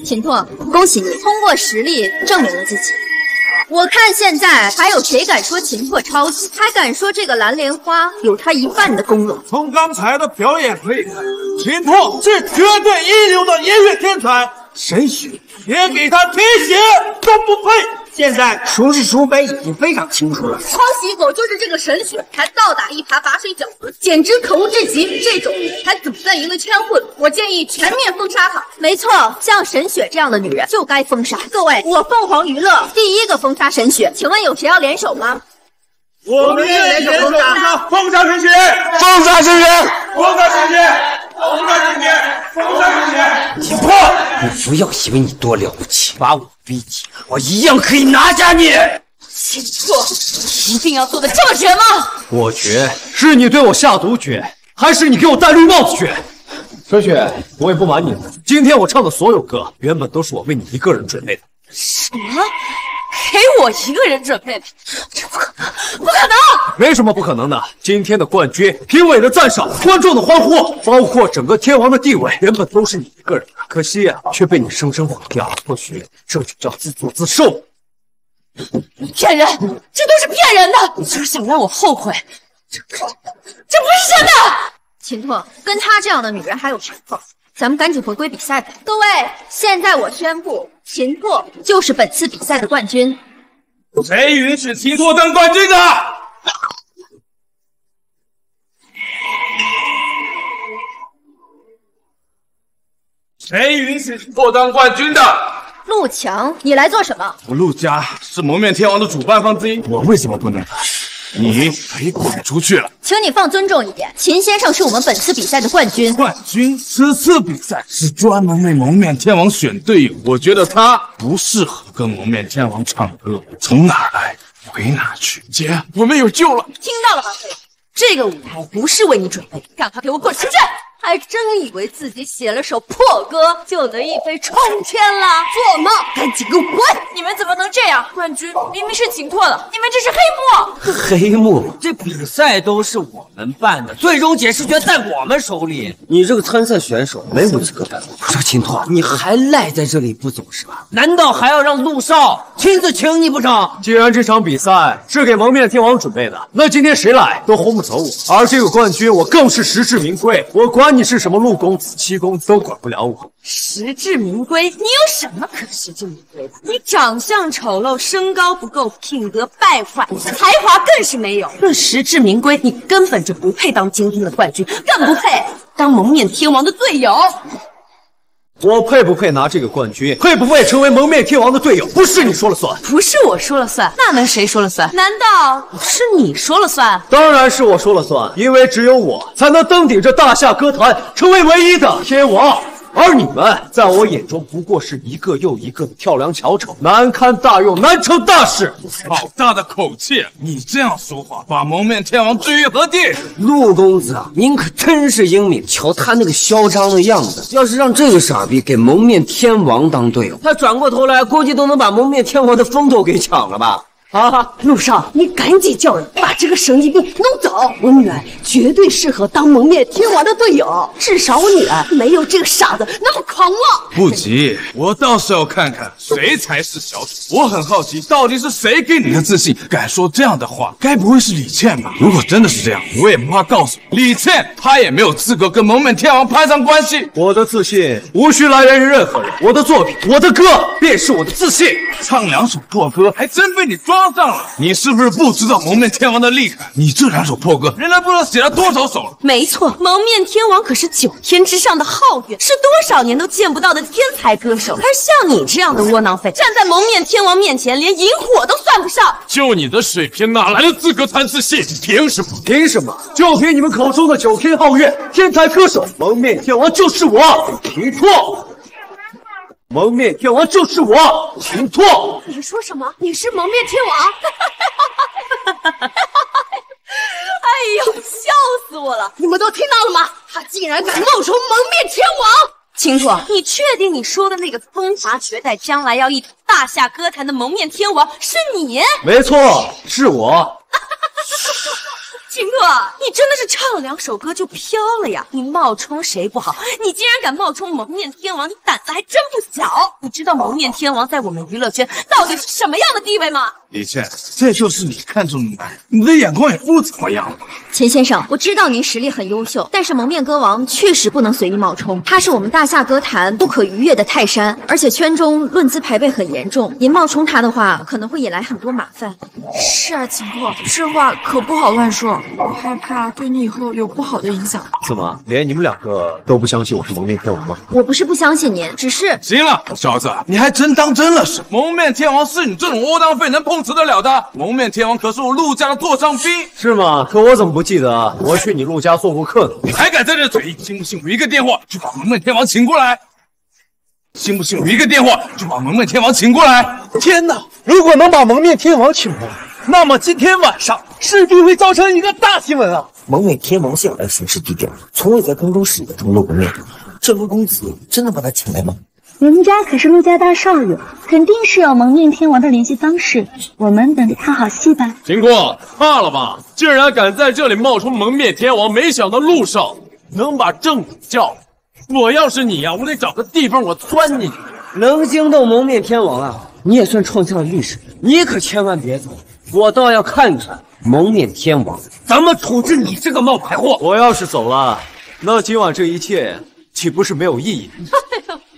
秦拓，恭喜你通过实力证明了自己。我看现在还有谁敢说秦拓抄袭，还敢说这个蓝莲花有他一半的功劳。从刚才的表演可以看，秦拓是绝对一流的音乐天才，神学连给他提鞋都不配。 现在孰是孰非已经非常清楚了。抄袭狗就是这个神学，还倒打一耙拔水绞臀，简直可恶至极！这种还怎么在娱乐圈混？我建议全面封杀他。没错，像沈雪这样的女人就该封杀。各位，我凤凰娱乐第一个封杀沈雪，请问有谁要联手吗？我们也联手封杀沈雪，封杀沈雪，封杀沈雪。 封杀沈雪！封杀沈雪！秦破，你不要以为你多了不起，把我逼急，我一样可以拿下你。秦破，一定要做的这么绝吗？我绝，是你对我下毒绝，还是你给我戴绿帽子绝？沈雪，我也不瞒你了，今天我唱的所有歌，原本都是我为你一个人准备的。什么？给我一个人准备的？这不可能，不可能！ 没什么不可能的。今天的冠军，评委的赞赏，观众的欢呼，包括整个天王的地位，原本都是你一个人的，可惜啊，却被你生生毁掉。或许这就叫自作自受。骗人，这都是骗人的！你就是想让我后悔，这不是真的。秦拓，跟她这样的女人还有什么好？咱们赶紧回归比赛吧。各位，现在我宣布，秦拓就是本次比赛的冠军。谁允许秦拓当冠军的？ 谁允许我当冠军的？陆强，你来做什么？我陆家是蒙面天王的主办方之一，我为什么不能？你可以滚出去了，请你放尊重一点。秦先生是我们本次比赛的冠军。冠军？此次比赛是专门为蒙面天王选队友，我觉得他不适合跟蒙面天王唱歌，从哪来回哪去。姐，我们有救了！听到了吗？这个舞台不是为你准备，赶快给我滚出去！ 还真以为自己写了首破歌就能一飞冲天了？做梦！赶紧给我滚！你们怎么能这样？冠军明明是秦拓的，你们这是黑幕！黑幕！这比赛都是我们办的，最终解释权在我们手里。你这个参赛选手没有资格办。我说秦拓，你还赖在这里不走是吧？难道还要让陆少亲自请你不成？既然这场比赛是给蒙面天王准备的，那今天谁来都轰不走我。而这个冠军，我更是实至名归。我管 你是什么陆公子、七公子都管不了我，实至名归。你有什么可实至名归的？你长相丑陋，身高不够，品德败坏，才华更是没有。论实至名归，你根本就不配当今天的冠军，更不配。当蒙面天王的队友。我配不配拿这个冠军，配不配成为蒙面天王的队友，不是你说了算，不是我说了算，那能谁说了算？难道是你说了算？当然是我说了算，因为只有我才能登顶这大夏歌坛，成为唯一的天王。 而你们，在我眼中不过是一个又一个的跳梁小丑，难堪大用，难成大事。好大的口气！你这样说话，把蒙面天王置于何地？陆公子啊，您可真是英明！瞧他那个嚣张的样子，要是让这个傻逼给蒙面天王当队友，他转过头来，估计都能把蒙面天王的风头给抢了吧？啊！陆少，你赶紧叫人把这个神经病弄走。我女儿绝对适合当蒙面天王的队友，至少我女儿没有这个傻子那么狂妄。不急，我倒是要看看谁才是小丑。我很好奇，到底是谁给你的自信，敢说这样的话？该不会是李倩吧？如果真的是这样，我也不怕告诉你，李倩她也没有资格跟蒙面天王攀上关系。我的自信无需来源于任何人，我的作品，我的歌便是我的自信。唱两首破歌，还真被你抓。 上了，你是不是不知道蒙面天王的厉害？你这两首破歌，人家不知道写了多少首了。没错，蒙面天王可是九天之上的皓月，是多少年都见不到的天才歌手。而像你这样的窝囊废，站在蒙面天王面前，连萤火都算不上。就你的水平，哪来的资格谈自信？凭什么？凭什么？就凭你们口中的九天皓月天才歌手，蒙面天王就是我。没错。 蒙面天王就是我，没错。你说什么？你是蒙面天王？哎呦，笑死我了！你们都听到了吗？他竟然敢冒充蒙面天王！秦楚，你确定你说的那个风华绝代、将来要一统大夏歌坛的蒙面天王是你？没错，是我。秦楚，你真的是唱了两首歌就飘了呀！你冒充谁不好，你竟然敢冒充蒙面天王，你胆子还真不小！你知道蒙面天王在我们娱乐圈到底是什么样的地位吗？李倩，这就是你看中的男人，你的眼光也不怎么样吧？秦先生，我知道您实力很优秀，但是蒙面歌王确实不能随意冒充，他是我们大夏歌坛不可逾越的泰山，而且圈中论资排辈很严重，您冒充他的话，可能会引来很多麻烦。是啊，秦楚，这话可不好乱说。 我害怕对你以后有不好的影响。怎么，连你们两个都不相信我是蒙面天王吗？我不是不相信您，只是……行了，小子，你还真当真了是？蒙面天王是你这种窝囊废能碰瓷得了的？蒙面天王可是我陆家的座上宾，是吗？可我怎么不记得我去你陆家做过客呢？你还敢在这嘴硬，信不信我一个电话就把蒙面天王请过来？ 信不信我一个电话就把蒙面天王请过来？天哪！如果能把蒙面天王请过来，那么今天晚上势必会造成一个大新闻啊！蒙面天王向来行事低调，从未在公众视野中露过面。这陆公子真能把他请来吗？人家可是陆家大少爷，肯定是有蒙面天王的联系方式。我们等着看好戏吧。秦过，怕了吧？竟然敢在这里冒充蒙面天王，没想到路上能把正主叫来。 我要是你呀、我得找个地方我钻进去。能惊动蒙面天王啊，你也算创下了历史。你可千万别走，我倒要看看蒙面天王怎么处置你这个冒牌货。我要是走了，那今晚这一切岂不是没有意义？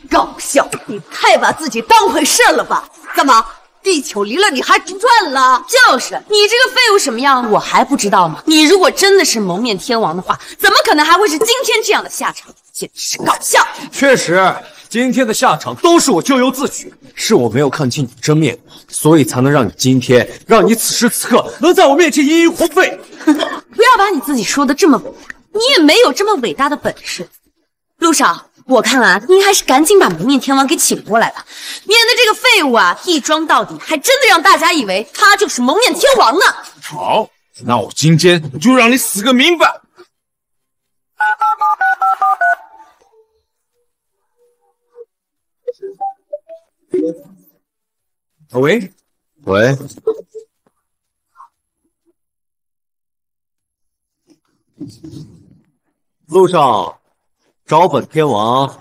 搞笑，你太把自己当回事了吧？干嘛？ 地球离了你还不转了？就是你这个废物什么样，我还不知道吗？你如果真的是蒙面天王的话，怎么可能还会是今天这样的下场？简直是搞笑！确实，今天的下场都是我咎由自取，是我没有看清你真面目，所以才能让你今天，让你此时此刻能在我面前一一荒废。不要把你自己说的这么伟大，你也没有这么伟大的本事，陆少。 我看啊，您还是赶紧把蒙面天王给请过来吧，免得这个废物啊一装到底，还真的让大家以为他就是蒙面天王呢。好，那我今天就让你死个明白。喂，喂，路上。 找本天王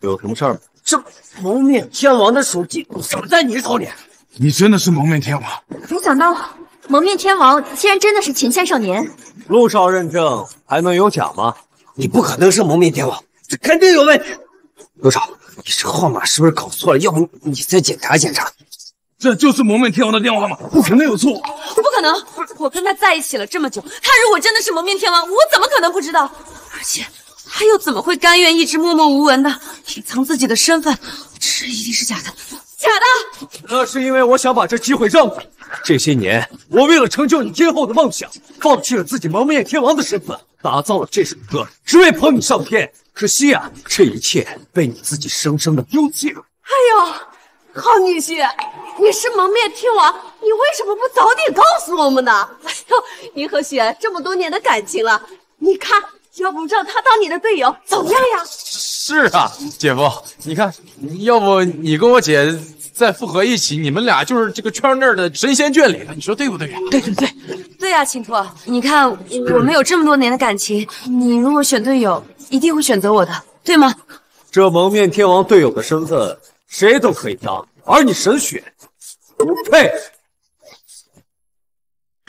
有什么事儿吗？这蒙面天王的手机怎么在你手里？你真的是蒙面天王？没想到蒙面天王竟然真的是秦先生您。陆少认证还能有假吗？你不可能是蒙面天王，这肯定有问题。陆少，你这号码是不是搞错了？要不你再检查检查。 这就是蒙面天王的电话吗？不可能有错，不可能！我跟他在一起了这么久，他如果真的是蒙面天王，我怎么可能不知道？而且。他又怎么会甘愿一直默默无闻的隐藏自己的身份？这一定是假的，假的！那是因为我想把这机会让你。这些年，我为了成就你今后的梦想，放弃了自己蒙面天王的身份，打造了这首歌，只为捧你上天。可惜啊，这一切被你自己生生的丢弃了。哎呦！ 好女婿，你是蒙面天王，你为什么不早点告诉我们呢？哎呦，您和雪这么多年的感情了，你看，要不让他当你的队友怎么样呀？是啊，姐夫，你看，要不你跟我姐再复合一起，你们俩就是这个圈内的神仙眷侣了，你说对不对呀？对对对，对啊，青托，你看我们有这么多年的感情，你如果选队友，一定会选择我的，对吗？这蒙面天王队友的身份。 谁都可以当，而你沈雪不配。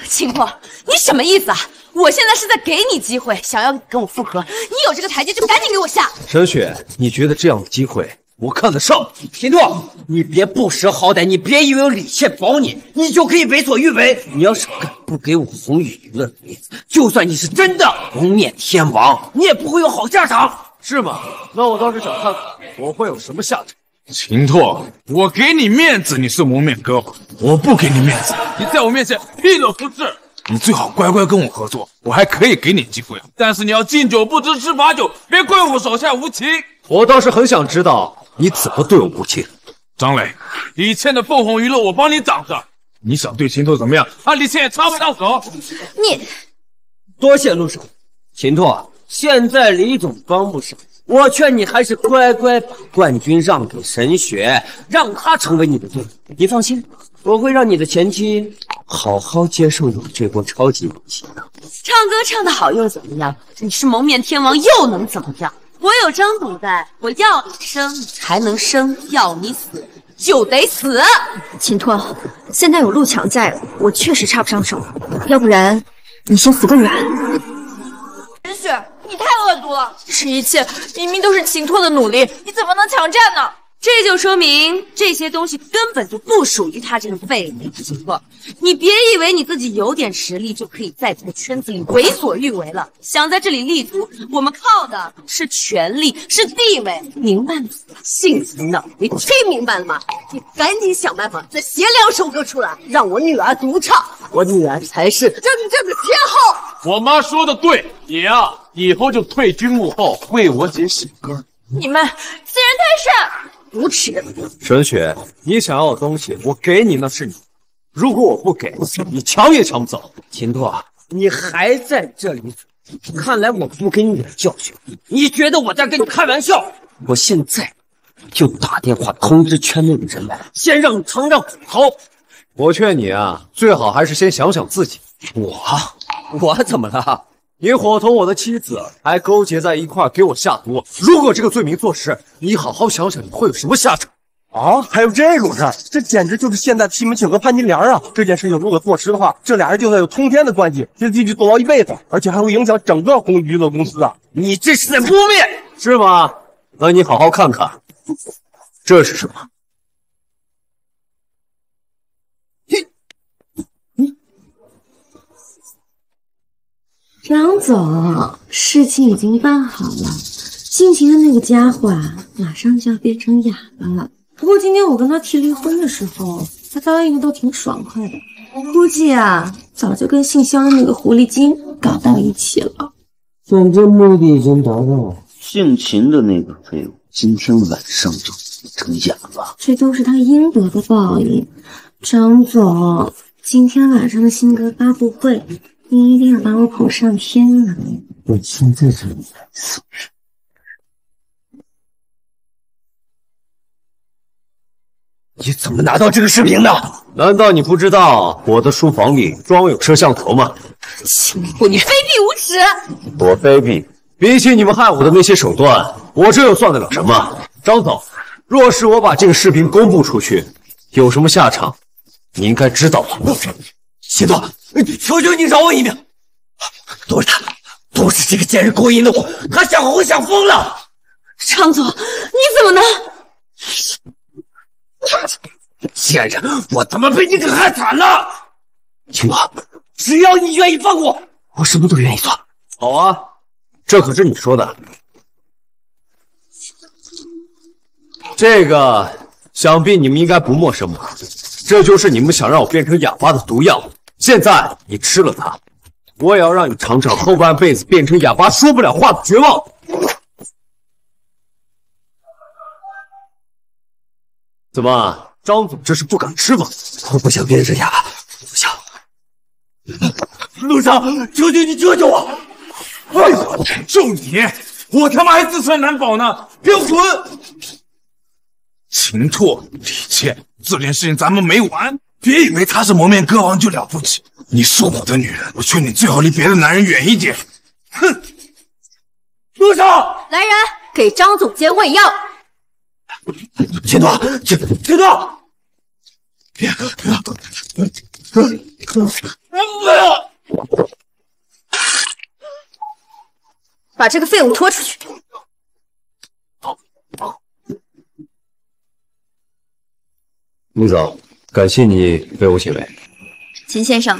秦阔，你什么意思啊？我现在是在给你机会，想要跟我复合，你有这个台阶就赶紧给我下。沈雪，你觉得这样的机会我看得上？秦拓，你别不识好歹，你别以为有李倩保你，你就可以为所欲为。你要是敢不给我宏宇娱乐面子，就算你是真的蒙面天王，你也不会有好下场，是吗？那我倒是想看看我会有什么下场。 秦拓，我给你面子，你是蒙面哥；我不给你面子，你在我面前屁都不是。你最好乖乖跟我合作，我还可以给你机会。但是你要敬酒不吃吃罚酒，别怪我手下无情。我倒是很想知道你怎么对我无情。张磊，李倩的凤凰娱乐我帮你挡着。你想对秦拓怎么样？啊，李倩也插不上手。你，多谢陆少。秦拓，现在李总帮不上。 我劝你还是乖乖把冠军让给沈雪，让她成为你的队友。你放心，我会让你的前妻好好接受你这波超级明星的。唱歌唱得好又怎么样？你是蒙面天王又能怎么样？我有张总在，我要你生你才能生，要你死就得死。秦拓，现在有陆强在，我确实插不上手，要不然你先死个远。沈雪。 你太恶毒了！这一切明明都是秦拓的努力，你怎么能强占呢？这就说明这些东西根本就不属于他这个废物。秦拓，你别以为你自己有点实力就可以在这个圈子里为所欲为了。想在这里立足，我们靠的是权力，是地位，明白吗？姓秦的，你听明白了吗？你赶紧想办法再写两首歌出来，让我女儿独唱。我女儿才是真正的天后。我妈说的对，你呀。 以后就退居幕后，为我姐写歌。你们欺人太甚，无耻！沈雪，你想要的东西，我给你那是你；如果我不给，你抢也抢不走。秦拓，你还在这里？看来我不给你点教训，你觉得我在跟你开玩笑？我现在就打电话通知圈内的人来，先让你尝尝苦头。我劝你啊，最好还是先想想自己。我怎么了？ 你伙同我的妻子还勾结在一块给我下毒，如果这个罪名坐实，你好好想想你会有什么下场啊！还有这种事，这简直就是现在西门庆和潘金莲啊！这件事情如果坐实的话，这俩人就算有通天的关系，这必须坐牢一辈子，而且还会影响整个红娱乐公司啊！你这是在污蔑，是吗？那你好好看看，这是什么？张总，事情已经办好了，姓秦的那个家伙啊，马上就要变成哑巴了。不过今天我跟他提离婚的时候，他答应的都挺爽快的，估计啊，早就跟姓肖的那个狐狸精搞到一起了。反正目的已经达到了，姓秦的那个废物今天晚上就变成哑巴，这都是他应得的报应。张总，今天晚上的新歌发布会。 你一定要把我捧上天啊！我现在就来送上。你怎么拿到这个视频的？难道你不知道我的书房里装有摄像头吗？秦拓，你卑鄙无耻！我卑鄙？比起你们害我的那些手段，我这又算得了什么？张总，若是我把这个视频公布出去，有什么下场，你应该知道吧？ 秦拓，求求你饶我一命！都是他，都是这个贱人勾引的我，他想红想疯了。张总，你怎么能？贱人，我他妈被你给害惨了！秦拓，只要你愿意放过我，我什么都愿意做。好啊，这可是你说的，这个想必你们应该不陌生吧？这就是你们想让我变成哑巴的毒药。现在你吃了它，我也要让你尝尝后半辈子变成哑巴说不了话的绝望。 怎么，张总这是不敢吃吗？我不想变成哑巴，不想。陆少，求求你救救我！哎呦，就你，我他妈还自身难保呢！给我滚！秦拓、李倩，这件事情咱们没完。别以为她是蒙面歌王就了不起，你是我的女人，我劝你最好离别的男人远一点。哼！陆少，来人，给张总监喂药。 秦拓，秦拓，别！把这个废物拖出去。陆总，感谢你为我解围。秦先生，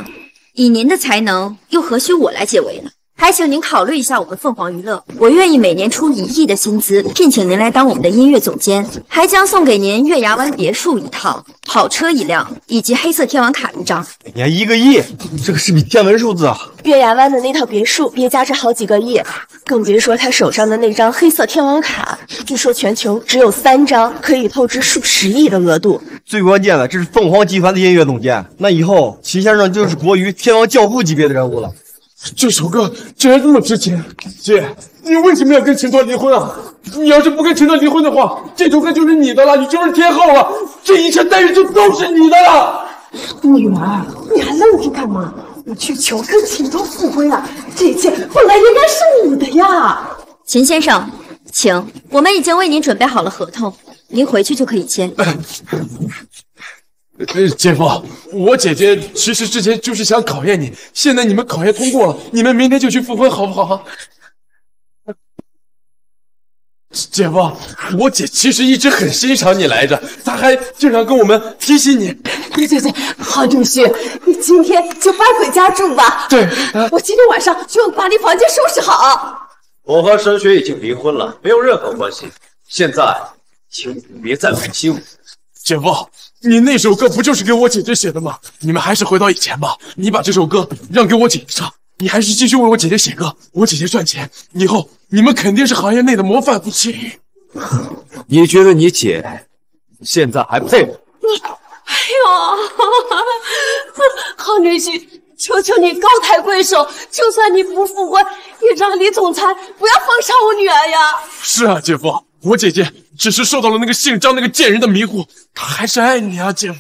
以您的才能，又何须我来解围呢？ 还请您考虑一下我们凤凰娱乐，我愿意每年出1亿的薪资聘请您来当我们的音乐总监，还将送给您月牙湾别墅1套、跑车1辆以及黑色天王卡1张。每年1个亿，这个是笔天文数字啊！月牙湾的那套别墅别加着好几个亿，更别说他手上的那张黑色天王卡，据说全球只有3张，可以透支数十亿的额度。最关键的，这是凤凰集团的音乐总监，那以后秦先生就是国娱天王教父级别的人物了。 这首歌竟然这么值钱！姐，你为什么要跟秦拓离婚啊？你要是不跟秦拓离婚的话，这首歌就是你的了，你就是天后了，这一切待遇就都是你的了。女儿，你还愣着干嘛？你去求跟秦拓复婚啊！这一切本来应该是你的呀。秦先生，请，我们已经为您准备好了合同，您回去就可以签。姐夫，我姐姐其实之前就是想考验你，现在你们考验通过了，你们明天就去复婚，好不好？姐夫，我姐其实一直很欣赏你来着，她还经常跟我们提起你。对，好女婿，你今天就搬回家住吧。对，我今天晚上就把你房间收拾好。我和沈雪已经离婚了，没有任何关系。现在，请你别再违心我。 姐夫，你那首歌不就是给我姐姐写的吗？你们还是回到以前吧。你把这首歌让给我姐姐唱，你还是继续为我姐姐写歌。我姐姐赚钱，以后你们肯定是行业内的模范夫妻。你觉得你姐现在还配吗？哎呦，好女婿，求求你高抬贵手，就算你不复婚，也让李总裁不要放上我女儿呀。是啊，姐夫。 我姐姐只是受到了那个姓张那个贱人的迷惑，她还是爱你啊，姐夫。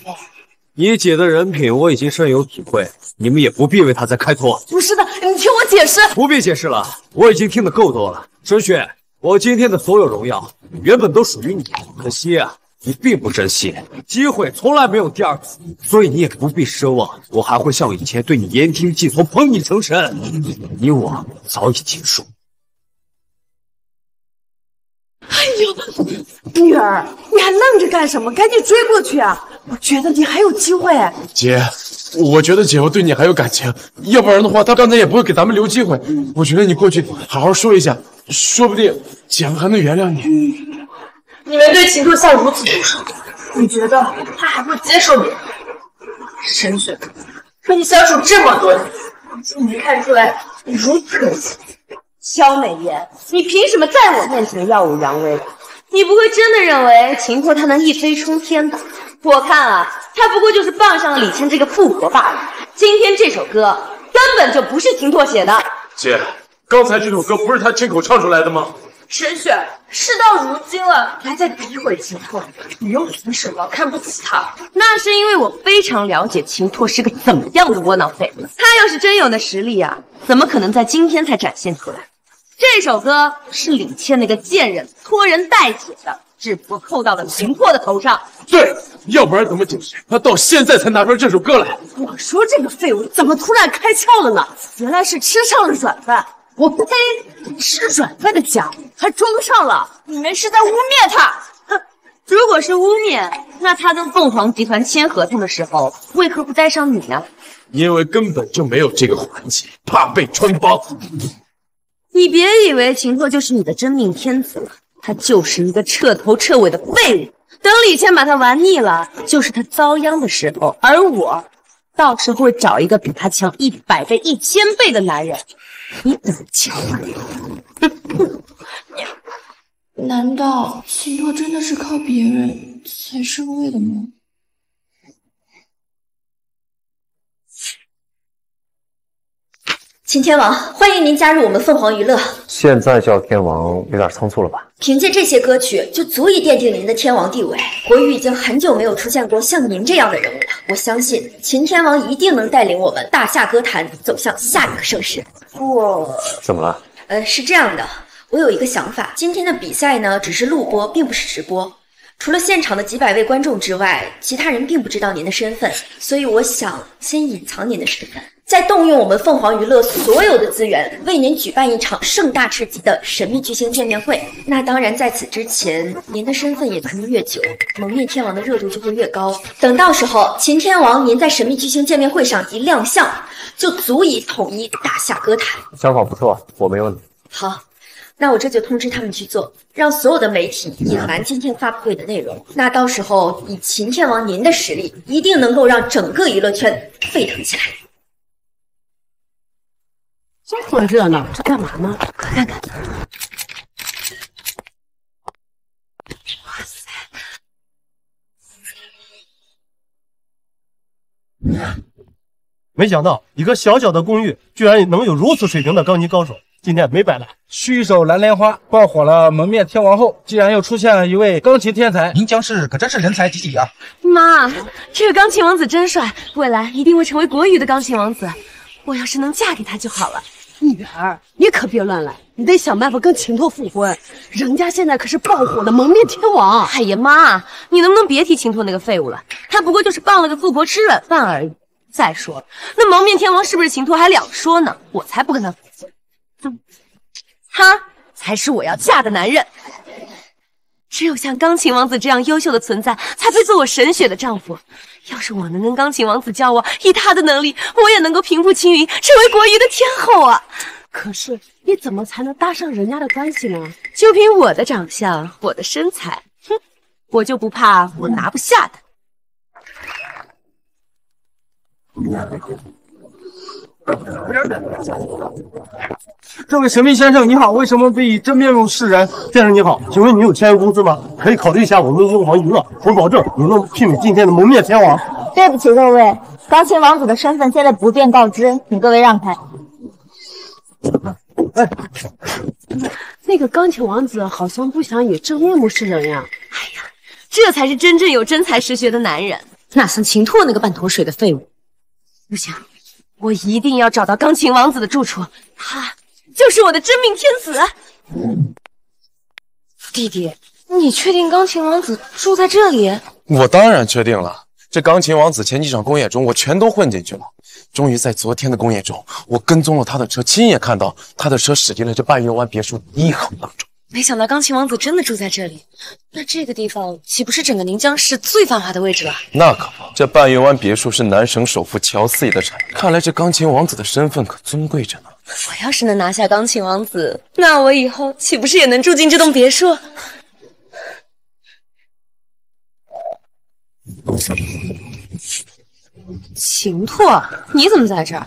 你姐的人品我已经深有体会，你们也不必为她再开脱。不是的，你听我解释。不必解释了，我已经听得够多了。沈雪，我今天的所有荣耀原本都属于你，可惜啊，你并不珍惜。机会从来没有第二次，所以你也不必奢望我还会像以前对你言听计从、捧你成神。你我早已结束。 哎呦，女儿，你还愣着干什么？赶紧追过去啊！我觉得你还有机会。姐，我觉得姐夫对你还有感情，要不然的话，他刚才也不会给咱们留机会。我觉得你过去好好说一下，说不定姐夫还能原谅你。你们对秦拓像如此毒手，你觉得他还会接受你？沈雪，和你相处这么多年，你没看出来你如此可惜。 肖美妍，你凭什么在我面前耀武扬威？你不会真的认为秦拓他能一飞冲天吧？我看啊，他不过就是傍上了李倩这个富婆罢了。今天这首歌根本就不是秦拓写的。姐，刚才这首歌不是他亲口唱出来的吗？沈雪，事到如今了，还在诋毁秦拓，你又凭什么看不起他？那是因为我非常了解秦拓是个怎么样的窝囊废。他要是真有那实力啊，怎么可能在今天才展现出来？ 这首歌是李倩那个贱人拖人带铁的，只不过扣到了秦拓的头上。对，要不然怎么解释他到现在才拿出这首歌来？我说这个废物怎么突然开窍了呢？原来是吃上了软饭！我呸！吃软饭的家伙还装上了！你们是在污蔑他！哼！如果是污蔑，那他跟凤凰集团签合同的时候为何不带上你呢？因为根本就没有这个环节，怕被穿帮。 你别以为秦拓就是你的真命天子了，他就是一个彻头彻尾的废物。等李倩把他玩腻了，就是他遭殃的时候。而我，到时候会找一个比他强100倍、1000倍的男人。你等瞧吧。难道信托真的是靠别人才升位的吗？ 秦天王，欢迎您加入我们凤凰娱乐。现在叫天王有点仓促了吧？凭借这些歌曲就足以奠定您的天王地位。国娱已经很久没有出现过像您这样的人物了。我相信秦天王一定能带领我们大夏歌坛走向下一个盛世。我怎么了？是这样的，我有一个想法，今天的比赛呢只是录播，并不是直播。 除了现场的几百位观众之外，其他人并不知道您的身份，所以我想先隐藏您的身份，再动用我们凤凰娱乐所有的资源，为您举办一场盛大至极的神秘巨星见面会。那当然，在此之前，您的身份也存得越久，蒙面天王的热度就会越高。等到时候，秦天王您在神秘巨星见面会上一亮相，就足以统一大夏歌坛。想法不错，我没问题。好。 那我这就通知他们去做，让所有的媒体隐瞒今天发布会的内容。那到时候以秦天王您的实力，一定能够让整个娱乐圈沸腾起来。这么热闹，这干嘛呢？快看看！哇塞！没想到一个小小的公寓，居然能有如此水平的钢琴高手。 今天没白来，虚手蓝莲花爆火了蒙面天王后，竟然又出现了一位钢琴天才，您将是可真是人才济济啊！妈，这个钢琴王子真帅，未来一定会成为国娱的钢琴王子。我要是能嫁给他就好了。女儿，你可别乱来，你得想办法跟秦拓复婚，人家现在可是爆火的蒙面天王。哎呀妈，你能不能别提秦拓那个废物了？他不过就是傍了个富婆吃软饭而已。再说了，那蒙面天王是不是秦拓还两说呢？我才不跟他复婚。 他才是我要嫁的男人，只有像钢琴王子这样优秀的存在，才配做我沈雪的丈夫。要是我能跟钢琴王子交往，以他的能力，我也能够平步青云，成为国娱的天后啊！可是你怎么才能搭上人家的关系呢？就凭我的长相，我的身材，哼，我就不怕我拿不下他。这位神秘先生，你好，为什么被真面目示人？先生你好，请问你有签约工资吗？可以考虑一下我们凤凰娱乐，我保证你能媲美今天的蒙面天王。对不起各位，钢琴王子的身份现在不便告知，请各位让开。哎，那个钢琴王子好像不想以真面目示人呀。哎呀，这才是真正有真才实学的男人，哪像秦拓那个半桶水的废物？不行。 我一定要找到钢琴王子的住处，他就是我的真命天子。弟弟，你确定钢琴王子住在这里？我当然确定了。这钢琴王子前几场公演中，我全都混进去了。终于在昨天的公演中，我跟踪了他的车，亲眼看到他的车驶进了这半月湾别墅的一行当中。没想到钢琴王子真的住在这里，那这个地方岂不是整个宁江市最繁华的位置了？那可不，这半月湾别墅是南省首富乔四爷的产业。看来这钢琴王子的身份可尊贵着呢。我要是能拿下钢琴王子，那我以后岂不是也能住进这栋别墅？秦拓，你怎么在这儿？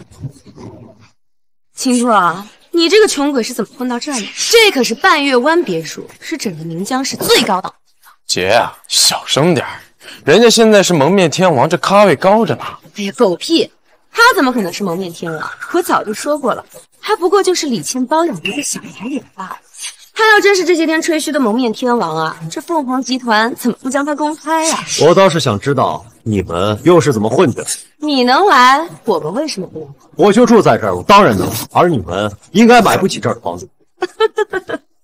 秦拓啊！ 你这个穷鬼是怎么混到这儿的？这可是半月湾别墅，是整个宁江市最高档的地方。姐啊，小声点儿，人家现在是蒙面天王，这咖位高着呢。哎呀，狗屁！他怎么可能是蒙面天王？我早就说过了，他不过就是李沁包养的一个小白脸罢了。他要真是这些天吹嘘的蒙面天王啊，这凤凰集团怎么不将他公开呀？我倒是想知道你们又是怎么混的。 你能来，我们为什么不来？我就住在这儿，我当然能。而你们应该买不起这儿的房子。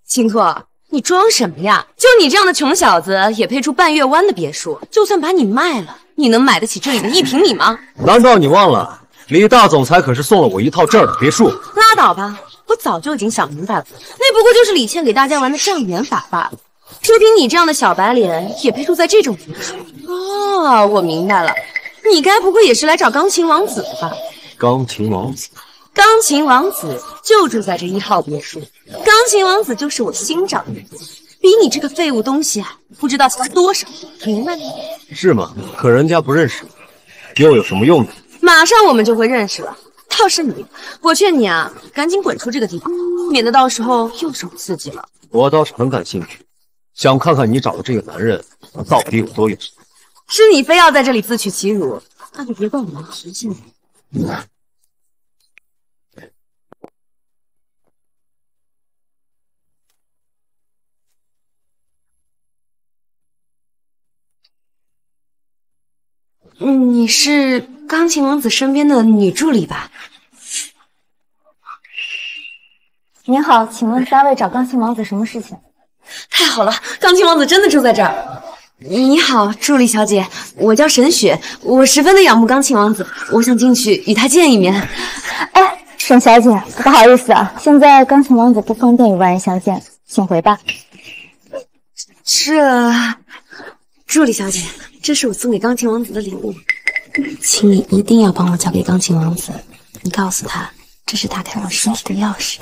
秦拓，你装什么呀？就你这样的穷小子也配住半月湾的别墅？就算把你卖了，你能买得起这里的1平米吗？难道你忘了，李大总裁可是送了我一套这儿的别墅？拉倒吧，我早就已经想明白了，那不过就是李倩给大家玩的障眼法罢了。 就凭你这样的小白脸，也配住在这种别墅？哦，我明白了。 你该不会也是来找钢琴王子的吧？钢琴王子，钢琴王子就住在这1号别墅。钢琴王子就是我新找的人，比你这个废物东西不知道强多少，明白吗？是吗？可人家不认识，又有什么用呢？马上我们就会认识了。倒是你，我劝你啊，赶紧滚出这个地方，免得到时候又受刺激了。我倒是很感兴趣，想看看你找的这个男人到底有多远。是你非要在这里自取其辱，那就别怪我们神仙。你是钢琴王子身边的女助理吧？您好，请问三位找钢琴王子什么事情？太好了，钢琴王子真的住在这儿。你好，助理小姐，我叫沈雪，我十分的仰慕钢琴王子，我想进去与他见一面。哎，沈小姐，不好意思啊，现在钢琴王子不方便与外人相见，请回吧。这。 助理小姐，这是我送给钢琴王子的礼物，请你一定要帮我交给钢琴王子。你告诉他，这是打开我身体的钥匙。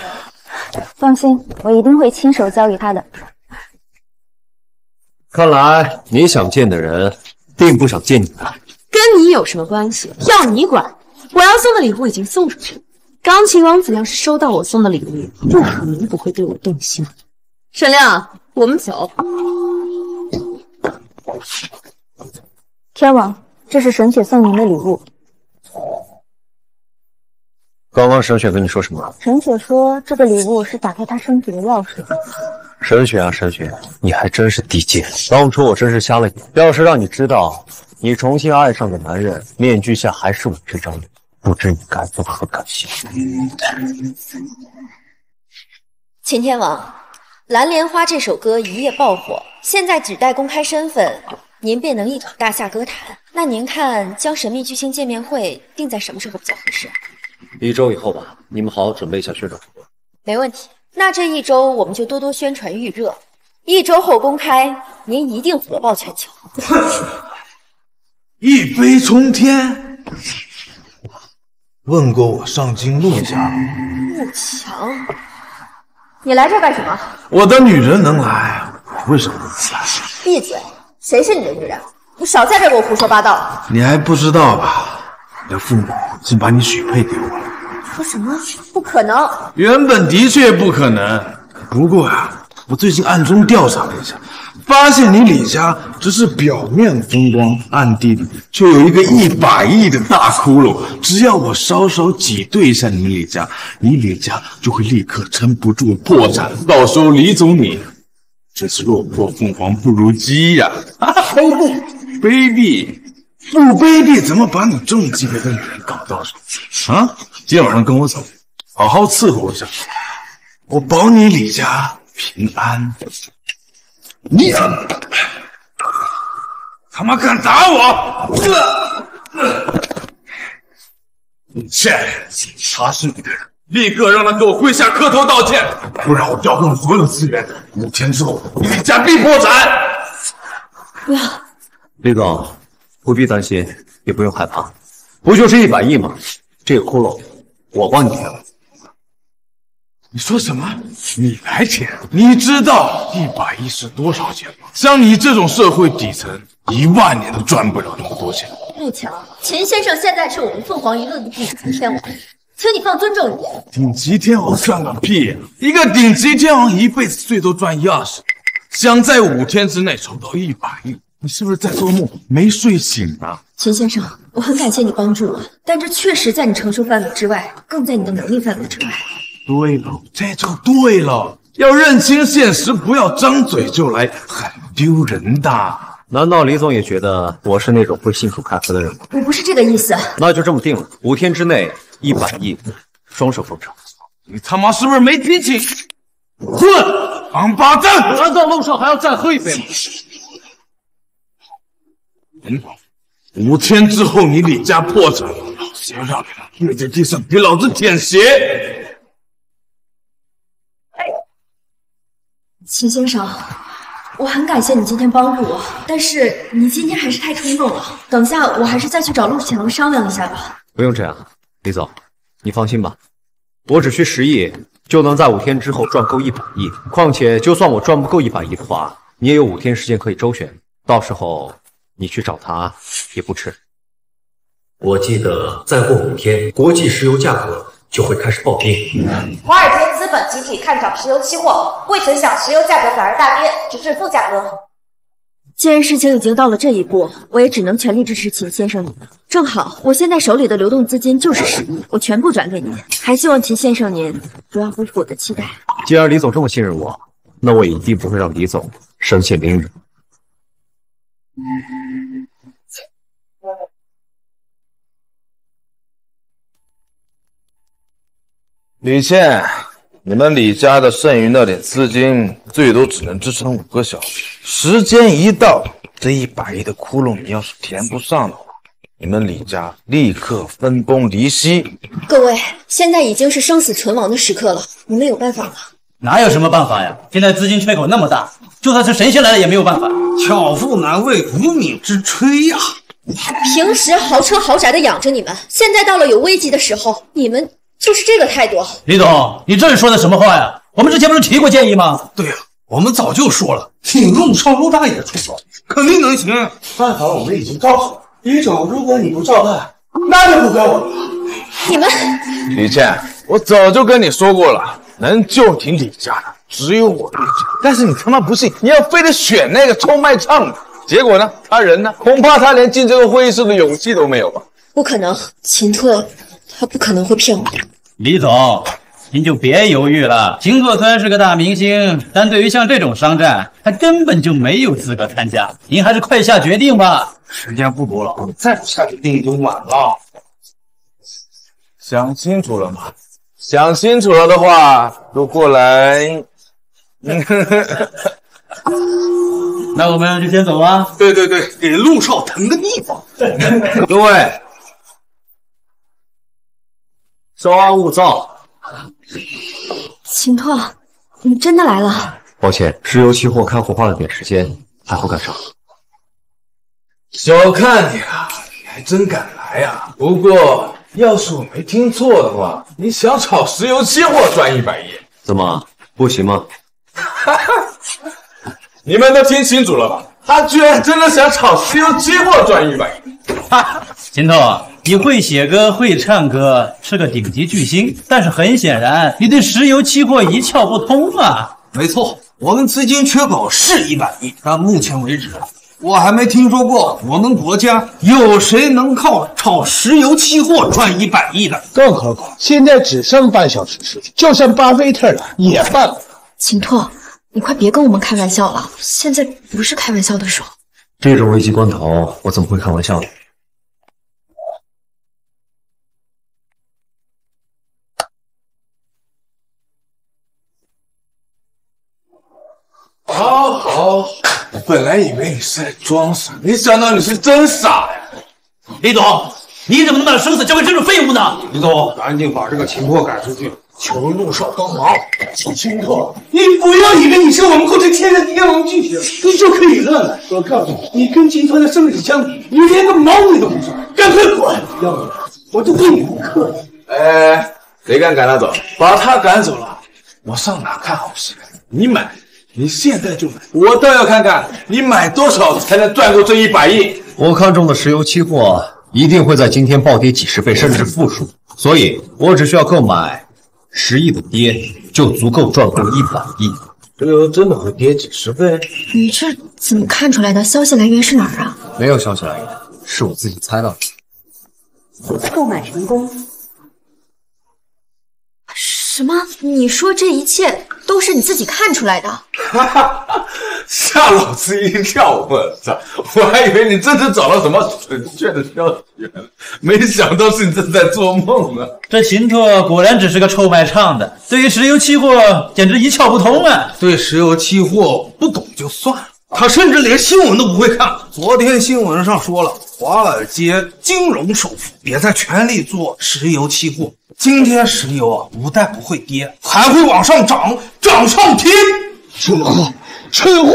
放心，我一定会亲手交给他的。看来你想见的人，并不想见你了。跟你有什么关系？要你管！我要送的礼物已经送出去了。钢琴王子要是收到我送的礼物，不可能不会对我动心。沈亮，我们走。 天王，这是沈雪送您的礼物。刚刚沈雪跟你说什么了？沈雪说这个礼物是打开她身体的钥匙。沈雪啊，沈雪，你还真是低贱！当初我真是瞎了眼，要是让你知道，你重新爱上的男人，面具下还是我这张脸，不知你该作何感想。秦天王。 《蓝莲花》这首歌一夜爆火，现在只待公开身份，您便能一统大夏歌坛。那您看，将神秘巨星见面会定在什么时候比较合适？一周以后吧，你们好好准备一下宣传活动。没问题，那这一周我们就多多宣传预热，一周后公开，您一定火爆全球。一飞冲天，问过我上京陆家？陆强。 你来这干什么？我的女人能来，我为什么不来？闭嘴！谁是你的女人？你少在这给我胡说八道！你还不知道吧？你的父母竟把你许配给我了。说什么？不可能！原本的确不可能，不过呀，我最近暗中调查了一下，发现你李家只是表面风光，暗地里却有一个100亿的大窟窿。只要我稍稍挤兑一下你们李家，你李家就会立刻撑不住破产。到时候李总你真是落魄凤凰不如鸡呀！卑鄙，不卑鄙怎么把你重级别的女人搞到手？啊！今天晚上跟我走，好好伺候一下，我保你李家平安。 你他妈敢打我！贱人，他是你的人，立刻让他给我跪下磕头道歉，不然我调动所有资源，5天之后你家必破产。不要，李总，不必担心，也不用害怕，不就是100亿吗？这个窟窿我帮你填了。 你说什么？你来填？你知道100亿是多少钱吗？像你这种社会底层，1万年都赚不了那么多钱。陆强，秦先生现在是我们凤凰娱乐的顶级天王，请你放尊重一点。顶级天王算个屁！一个顶级天王一辈子最多赚20亿，想在5天之内筹到100亿，你是不是在做梦没睡醒啊？秦先生，我很感谢你帮助我，但这确实在你承受范围之外，更在你的能力范围之外。 对了，这就对了，要认清现实，不要张嘴就来，很丢人的。难道李总也觉得我是那种会信口开河的人吗？我不是这个意思。那就这么定了，5天之内100亿，双手奉上。你他妈是不是没听清？混，王八蛋！难道路上还要再喝一杯吗？嗯，5天之后你李家破产，老子要让你跪在地上给老子舔鞋！ 秦先生，我很感谢你今天帮助我，但是你今天还是太冲动了。等下我还是再去找陆强商量一下吧。不用这样，李总，你放心吧，我只需10亿，就能在5天之后赚够100亿。况且，就算我赚不够100亿的话，你也有5天时间可以周旋。到时候你去找他也不迟。我记得再过5天，国际石油价格就会开始暴跌。华尔街资本集体看涨石油期货，未曾想石油价格反而大跌，直至负价格。 既然事情已经到了这一步，我也只能全力支持秦先生您了。正好，我现在手里的流动资金就是10亿，我全部转给您，还希望秦先生您不要辜负我的期待。既然李总这么信任我，那我一定不会让李总生陷囹圄。李倩，你们李家的剩余那点资金，最多只能支撑5个小时。 时间一到，这100亿的窟窿你要是填不上的话，你们李家立刻分崩离析。各位，现在已经是生死存亡的时刻了，你们有办法吗？哪有什么办法呀？现在资金缺口那么大，就算是神仙来了也没有办法。巧妇难为无米之炊呀！平时豪车豪宅的养着你们，现在到了有危急的时候，你们就是这个态度。李总，你这是说的什么话呀？我们之前不是提过建议吗？对呀。 我们早就说了，你弄上陆大爷出手，肯定能行。办法我们已经告诉你，李总，如果你不照办，那就不怪我了。你们，李倩，我早就跟你说过了，能救你李家的只有我李家。但是你他妈不信，你要非得选那个臭卖唱的，结果呢，他人呢？恐怕他连进这个会议室的勇气都没有吧？不可能，秦拓，他不可能会骗我的。李总。 您就别犹豫了。秦拓虽然是个大明星，但对于像这种商战，他根本就没有资格参加。您还是快下决定吧。时间不多了，再不下决定已经晚了。想清楚了吗？想清楚了的话，都过来。那我们就先走了。对对对，给陆少腾个地方。各位，稍安勿躁。 秦拓，你真的来了？抱歉，石油期货开户花了点时间，还好赶上。小看你了，你还真敢来呀！不过，要是我没听错的话，你想炒石油期货赚100亿，怎么不行吗？哈哈，你们都听清楚了吧？他居然真的想炒石油期货赚100亿！哈哈，秦拓。 你会写歌，会唱歌，是个顶级巨星，但是很显然，你对石油期货一窍不通啊！没错，我们资金缺口是100亿，但目前为止，我还没听说过我们国家有谁能靠炒石油期货赚100亿的。更何况，现在只剩半小时时间，就算巴菲特来也办不到。秦拓，你快别跟我们开玩笑了，现在不是开玩笑的时候。这种危急关头，我怎么会开玩笑呢？ 好好，我本来以为你是在装傻，没想到你是真傻呀！李总，你怎么能把生死交给这种废物呢？李总，赶紧把这个秦拓赶出去，求陆少帮忙。秦拓，你不要以为你是我们国家天下第一王巨星，你就可以乱来。我告诉你，你跟秦拓的生死相比，你连个毛你都不是，赶快滚！要不然我就对你不客气。哎，谁敢赶他走？把他赶走了，我上哪看好戏？你买。 你现在就买，我倒要看看你买多少才能赚够这100亿。我看中的石油期货一定会在今天暴跌几10倍，甚至是负数，所以我只需要购买10亿的跌，就足够赚够100亿。石油真的会跌几10倍？你这怎么看出来的？消息来源是哪儿啊？没有消息来源，是我自己猜到的。购买成功。 什么？你说这一切都是你自己看出来的？哈哈，吓老子一跳！我操，我还以为你这是找到什么准确的消息源，没想到是你这是在做梦呢。这秦拓果然只是个臭卖唱的，对于石油期货简直一窍不通啊！对石油期货不懂就算了，他甚至连新闻都不会看。昨天新闻上说了，华尔街金融首富也在全力做石油期货。 今天石油啊，不但不会跌，还会往上涨，涨上天！蠢货，蠢货！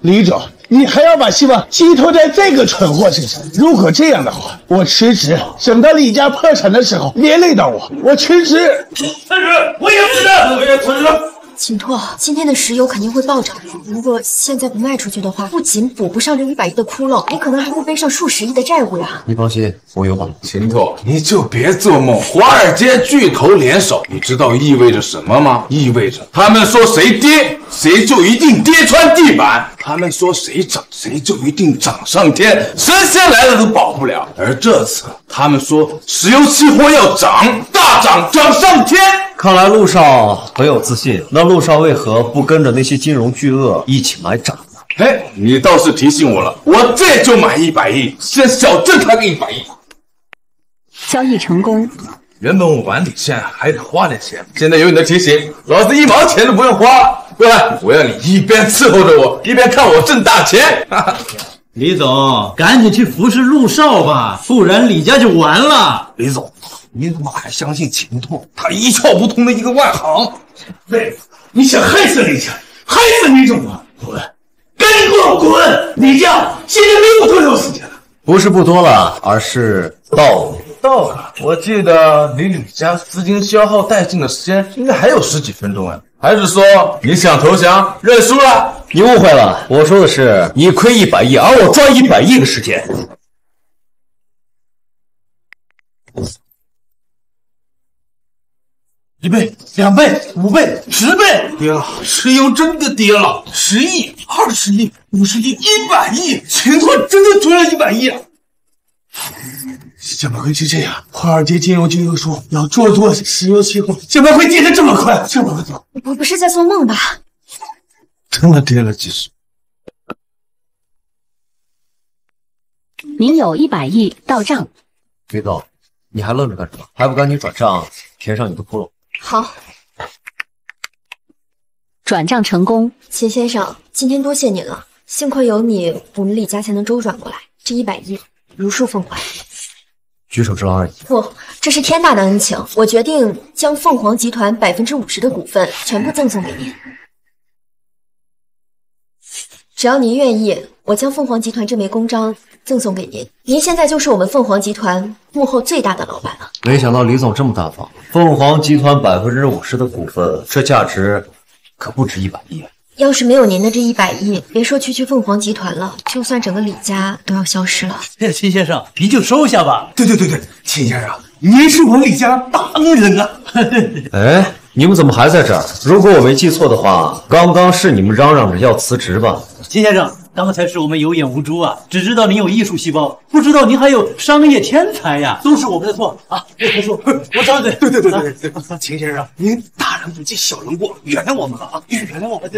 李总，你还要把希望寄托在这个蠢货身上。如果这样的话，我辞职，省得李家破产的时候连累到我。我辞职，我也辞职，我也辞职。 请拓，今天的石油肯定会暴涨。如果现在不卖出去的话，不仅补不上这100亿的窟窿，你可能还会背上数十亿的债务呀。你放心，我有把握。秦拓，你就别做梦。华尔街巨头联手，你知道意味着什么吗？意味着他们说谁跌，谁就一定跌穿地板；他们说谁涨，谁就一定涨上天，神仙来了都保不了。而这次，他们说石油期货要涨，大涨，涨上天。 看来陆少很有自信，那陆少为何不跟着那些金融巨鳄一起买涨呢？哎，你倒是提醒我了，我这就买100亿，先小挣他个100亿。交易成功。原本我碗底线还得花点钱，现在有你的提醒，老子一毛钱都不用花。过来，我要你一边伺候着我，一边看我挣大钱。哈哈。 李总，赶紧去服侍陆少吧，不然李家就完了。李总，你怎么还相信秦拓？他一窍不通的一个外行。妹子，你想害死李家，害死李总啊！滚，赶紧给我滚！李家现在没有多少时间了，不是不多了，而是到了。 到了，我记得离李家资金消耗殆尽的时间应该还有十几分钟啊。还是说你想投降认输了？你误会了，我说的是你亏100亿，而我赚100亿的时间。1倍、2倍、5倍、10倍，跌了！石油真的跌了，10亿、20亿、50亿、100亿，秦拓真的亏了100亿啊！ 小白会是这样，华尔街金融巨头说要做多石油期货，小白会跌得这么快，这么快？我不是在做梦吧？真的跌了几十。您有100亿到账。李总，你还愣着干什么？还不赶紧转账填上你的窟窿？好。转账成功，秦先生，今天多谢你了，幸亏有你，我们李家才能周转过来，这100亿如数奉还。 举手之劳而已。不，这是天大的恩情。我决定将凤凰集团50%的股份全部赠送给您。只要您愿意，我将凤凰集团这枚公章赠送给您。您现在就是我们凤凰集团幕后最大的老板了。没想到李总这么大方，凤凰集团50%的股份，这价值可不止100亿啊！要是没有您的这100亿，别说区区凤凰集团了，就算整个李家都要消失了。秦先生，您就收下吧。对，秦先生，您是我李家大恩人啊！哎，你们怎么还在这儿？如果我没记错的话，刚刚是你们嚷嚷着要辞职吧？秦先生，刚才是我们有眼无珠啊，只知道您有艺术细胞，不知道您还有商业天才呀，都是我们的错啊！别胡说，我张嘴。对，秦先生，您大人不计小人过，原谅我们吧啊！原谅我们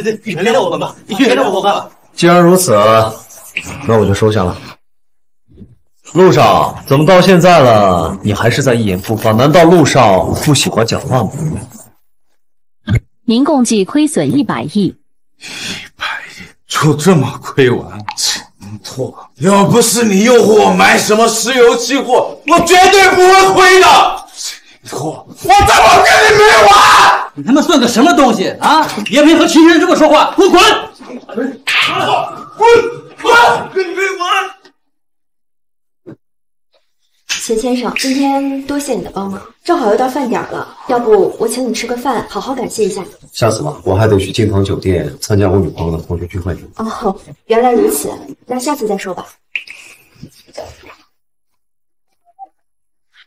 吧。既然如此，那我就收下了。 陆少，怎么到现在了，你还是在一言不发？难道陆少不喜欢讲话吗？您共计亏损100亿，100亿就这么亏完？秦拓，要不是你诱惑我买什么石油期货，我绝对不会亏的。秦拓，我怎么跟你没完？你他妈算个什么东西啊！别配和秦人这么说话，给我滚！秦拓，滚！跟你没完！ 秦先生，今天多谢你的帮忙，正好又到饭点了，要不我请你吃个饭，好好感谢一下你。下次吧，我还得去金腾酒店参加我女朋友的同学聚会。哦，原来如此，那下次再说吧。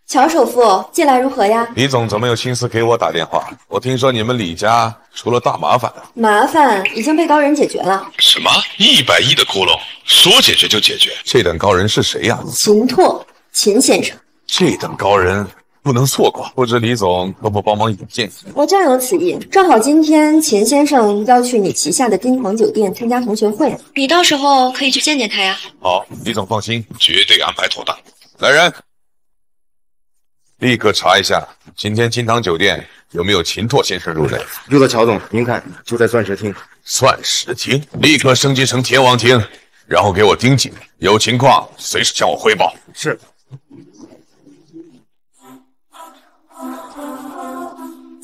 乔首富，近来如何呀？李总怎么有心思给我打电话？我听说你们李家出了大麻烦了。麻烦已经被高人解决了。什么？100亿的窟窿，说解决就解决？这等高人是谁呀？秦拓。 秦先生，这等高人不能错过。不知李总可否帮忙引荐？我正有此意，正好今天秦先生要去你旗下的金鹏酒店参加同学会，你到时候可以去见见他呀。好，李总放心，绝对安排妥当。来人，立刻查一下今天金汤酒店有没有秦拓先生入内。入了，乔总，您看，就在钻石厅。钻石厅，立刻升级成天王厅，然后给我盯紧，有情况随时向我汇报。是。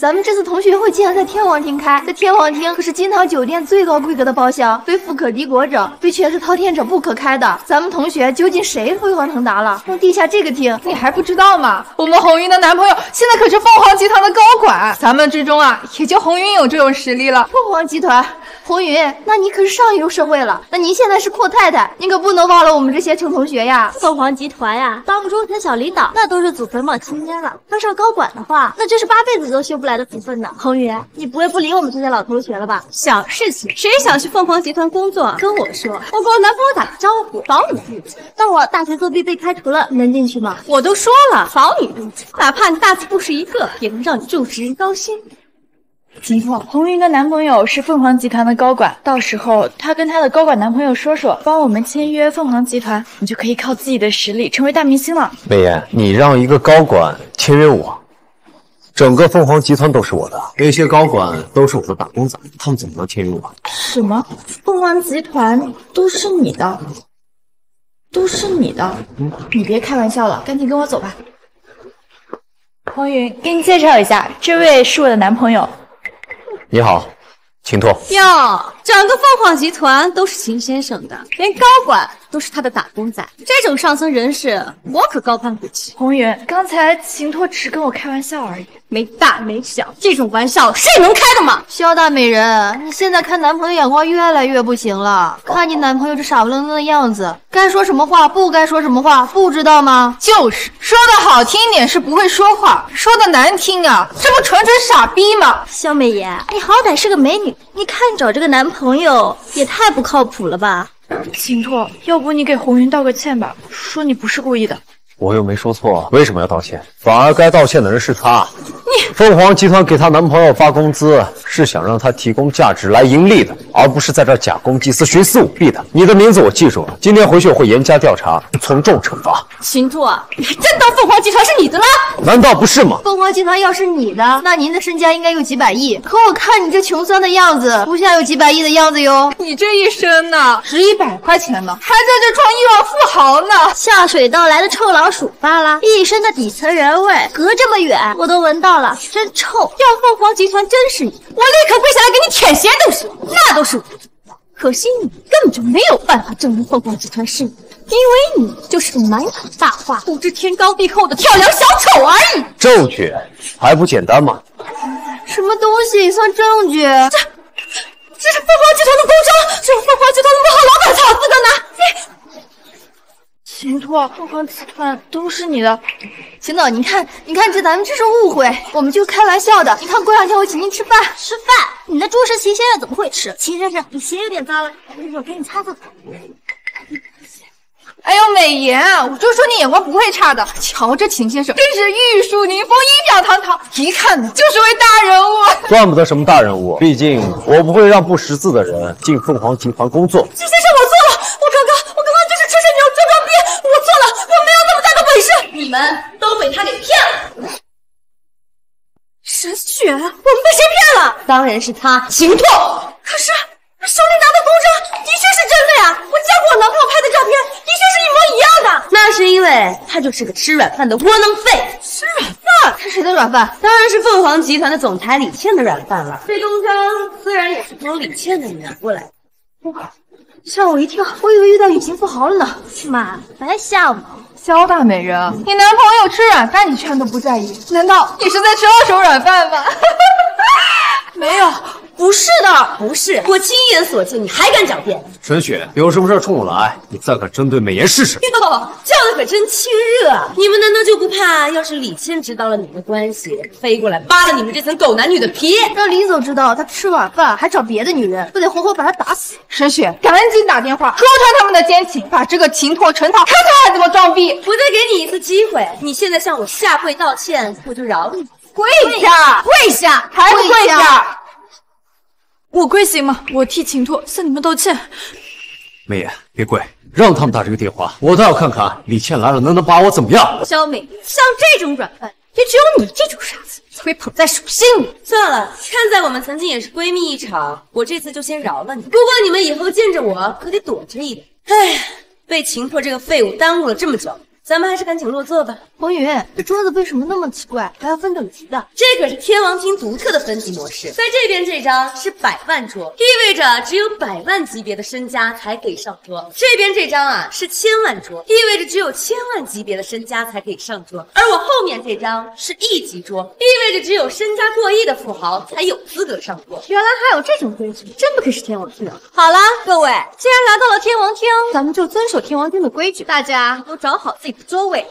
咱们这次同学会竟然在天王厅开，在天王厅可是金堂酒店最高规格的包厢，非富可敌国者，非权势滔天者不可开的。咱们同学究竟谁飞黄腾达了，弄地下这个厅？你还不知道吗？我们红云的男朋友现在可是凤凰集团的高管，咱们之中啊，也就红云有这种实力了。凤凰集团，红云，那你可是上流社会了，那您现在是阔太太，您可不能忘了我们这些穷同学呀。凤凰集团呀，当中的小领导那都是祖坟往亲家了，当上高管的话，那真是八辈子都修不来的福分呢。红云，你不会不理我们这些老同学了吧？小事情，谁想去凤凰集团工作？跟我说，我帮男朋友打个招呼，防你入职。但我大学作弊被开除了，能进去吗？我都说了，防你入职，哪怕你大字不识一个，也能让你入职高薪。 秦凤，红云的男朋友是凤凰集团的高管，到时候她跟她的高管男朋友说说，帮我们签约凤凰集团，你就可以靠自己的实力成为大明星了。美颜，你让一个高管签约我，整个凤凰集团都是我的，那些高管都是我的打工仔，他们怎么能签约我？什么？凤凰集团都是你的，都是你的？你别开玩笑了，赶紧跟我走吧。红云，给你介绍一下，这位是我的男朋友。 你好，秦拓。哟，整个凤凰集团都是秦先生的，连高管都是他的打工仔，这种上层人士，我可高攀不起。红云，刚才秦拓只是跟我开玩笑而已，没大没小，这种玩笑是你能开的吗？肖大美人，你现在看男朋友眼光越来越不行了，看你男朋友这傻不愣登的样子，该说什么话不该说什么话，不知道吗？就是说的好听点是不会说话，说的难听啊，这不纯纯傻逼吗？肖美颜，你好歹是个美女，你看找这个男朋友也太不靠谱了吧？ 秦拓，要不你给红云道个歉吧，说你不是故意的。我又没说错，为什么要道歉？反而该道歉的人是她。你凤凰集团给她男朋友发工资，是想让她提供价值来盈利的，而不是在这假公济私、徇私舞弊的。你的名字我记住了，今天回去我会严加调查，从重惩罚。秦拓，你真当凤凰集团是你的了？难道不是吗？凤凰集团要是你的，那您的身家应该有几百亿。可我看你这穷酸的样子，不像有几百亿的样子哟。你这一身呢，值100块钱呢，还在这装亿万富豪呢。下水道来的臭老鼠。 老鼠发啦，一身的底层人味，隔这么远我都闻到了，真臭！要凤凰集团真是你，我立刻跪下来给你舔鞋都行，那都是我的错。可惜你根本就没有办法证明凤凰集团是你，因为你就是个满口大话、不知天高地厚的跳梁小丑而已。证据还不简单吗？什么东西算证据？这是凤凰集团的工伤，这是凤凰集团的幕后老板曹负责拿。 秦拓，凤凰集团都是你的。秦总，你看，这咱们这是误会，我们就开玩笑的。你看，过两天我请您吃饭，你那猪食秦先生怎么会吃？秦先生，你鞋有点脏了，我给你擦擦。哎呦，美颜，我就说你眼光不会差的。瞧这秦先生，真是玉树临风、仪表堂堂，一看呢就是位大人物。算不得什么大人物，毕竟我不会让不识字的人进凤凰集团工作。秦先生，我错了，我刚刚就是吃水牛做装逼。 我错了，我没有那么大的本事，你们都被他给骗了。沈雪，我们被谁骗了？当然是他，秦拓。可是手里拿的公章的确是真的呀，我见过我男朋友拍的照片，的确是一模一样的。那是因为他就是个吃软饭的窝囊废。吃软饭？是谁的软饭？当然是凤凰集团的总裁李倩的软饭了。这公章自然也是从李倩那里拿过来的。吓我一跳，我以为遇到有钱富豪了呢。妈，白吓我！肖大美人，你男朋友吃软饭你居然都不在意，难道你是在吃二手软饭吗？没有，不是的，不是，我亲眼所见，你还敢狡辩？沈雪，有什么事冲我来，你再敢针对美颜试试？哟，叫的可真亲热啊！你们难道就不怕，要是李倩知道了你们的关系，飞过来扒了你们这层狗男女的皮，让李总知道他吃软饭还找别的女人，不得活活把他打死？沈雪，赶紧打电话戳穿他们的奸情，把这个秦拓、陈涛，看他还怎么装逼！我再给你一次机会，你现在向我下跪道歉，我就饶你。 跪下，还不跪下！我跪行吗？我替秦拓向你们道歉。美颜，别跪，让他们打这个电话，我倒要看看李倩来了能把我怎么样。肖美，像这种软饭，也只有你这种傻子才会捧在手心里。算了，看在我们曾经也是闺蜜一场，我这次就先饶了你。不过你们以后见着我可得躲着一点。哎，被秦拓这个废物耽误了这么久，咱们还是赶紧落座吧。王宇，这桌子为什么那么奇怪？还要分等级的？这可是天王厅独特的分级模式。在这边这张是百万桌，意味着只有百万级别的身家才可以上桌。这边这张啊是千万桌，意味着只有千万级别的身家才可以上桌。而我后面这张是亿级桌，意味着只有身家过亿的富豪才有资格上桌。原来还有这种规矩，真不愧是天王厅。好了，各位，既然来到了天王厅，咱们就遵守天王厅的规矩，大家都找好自己的座位。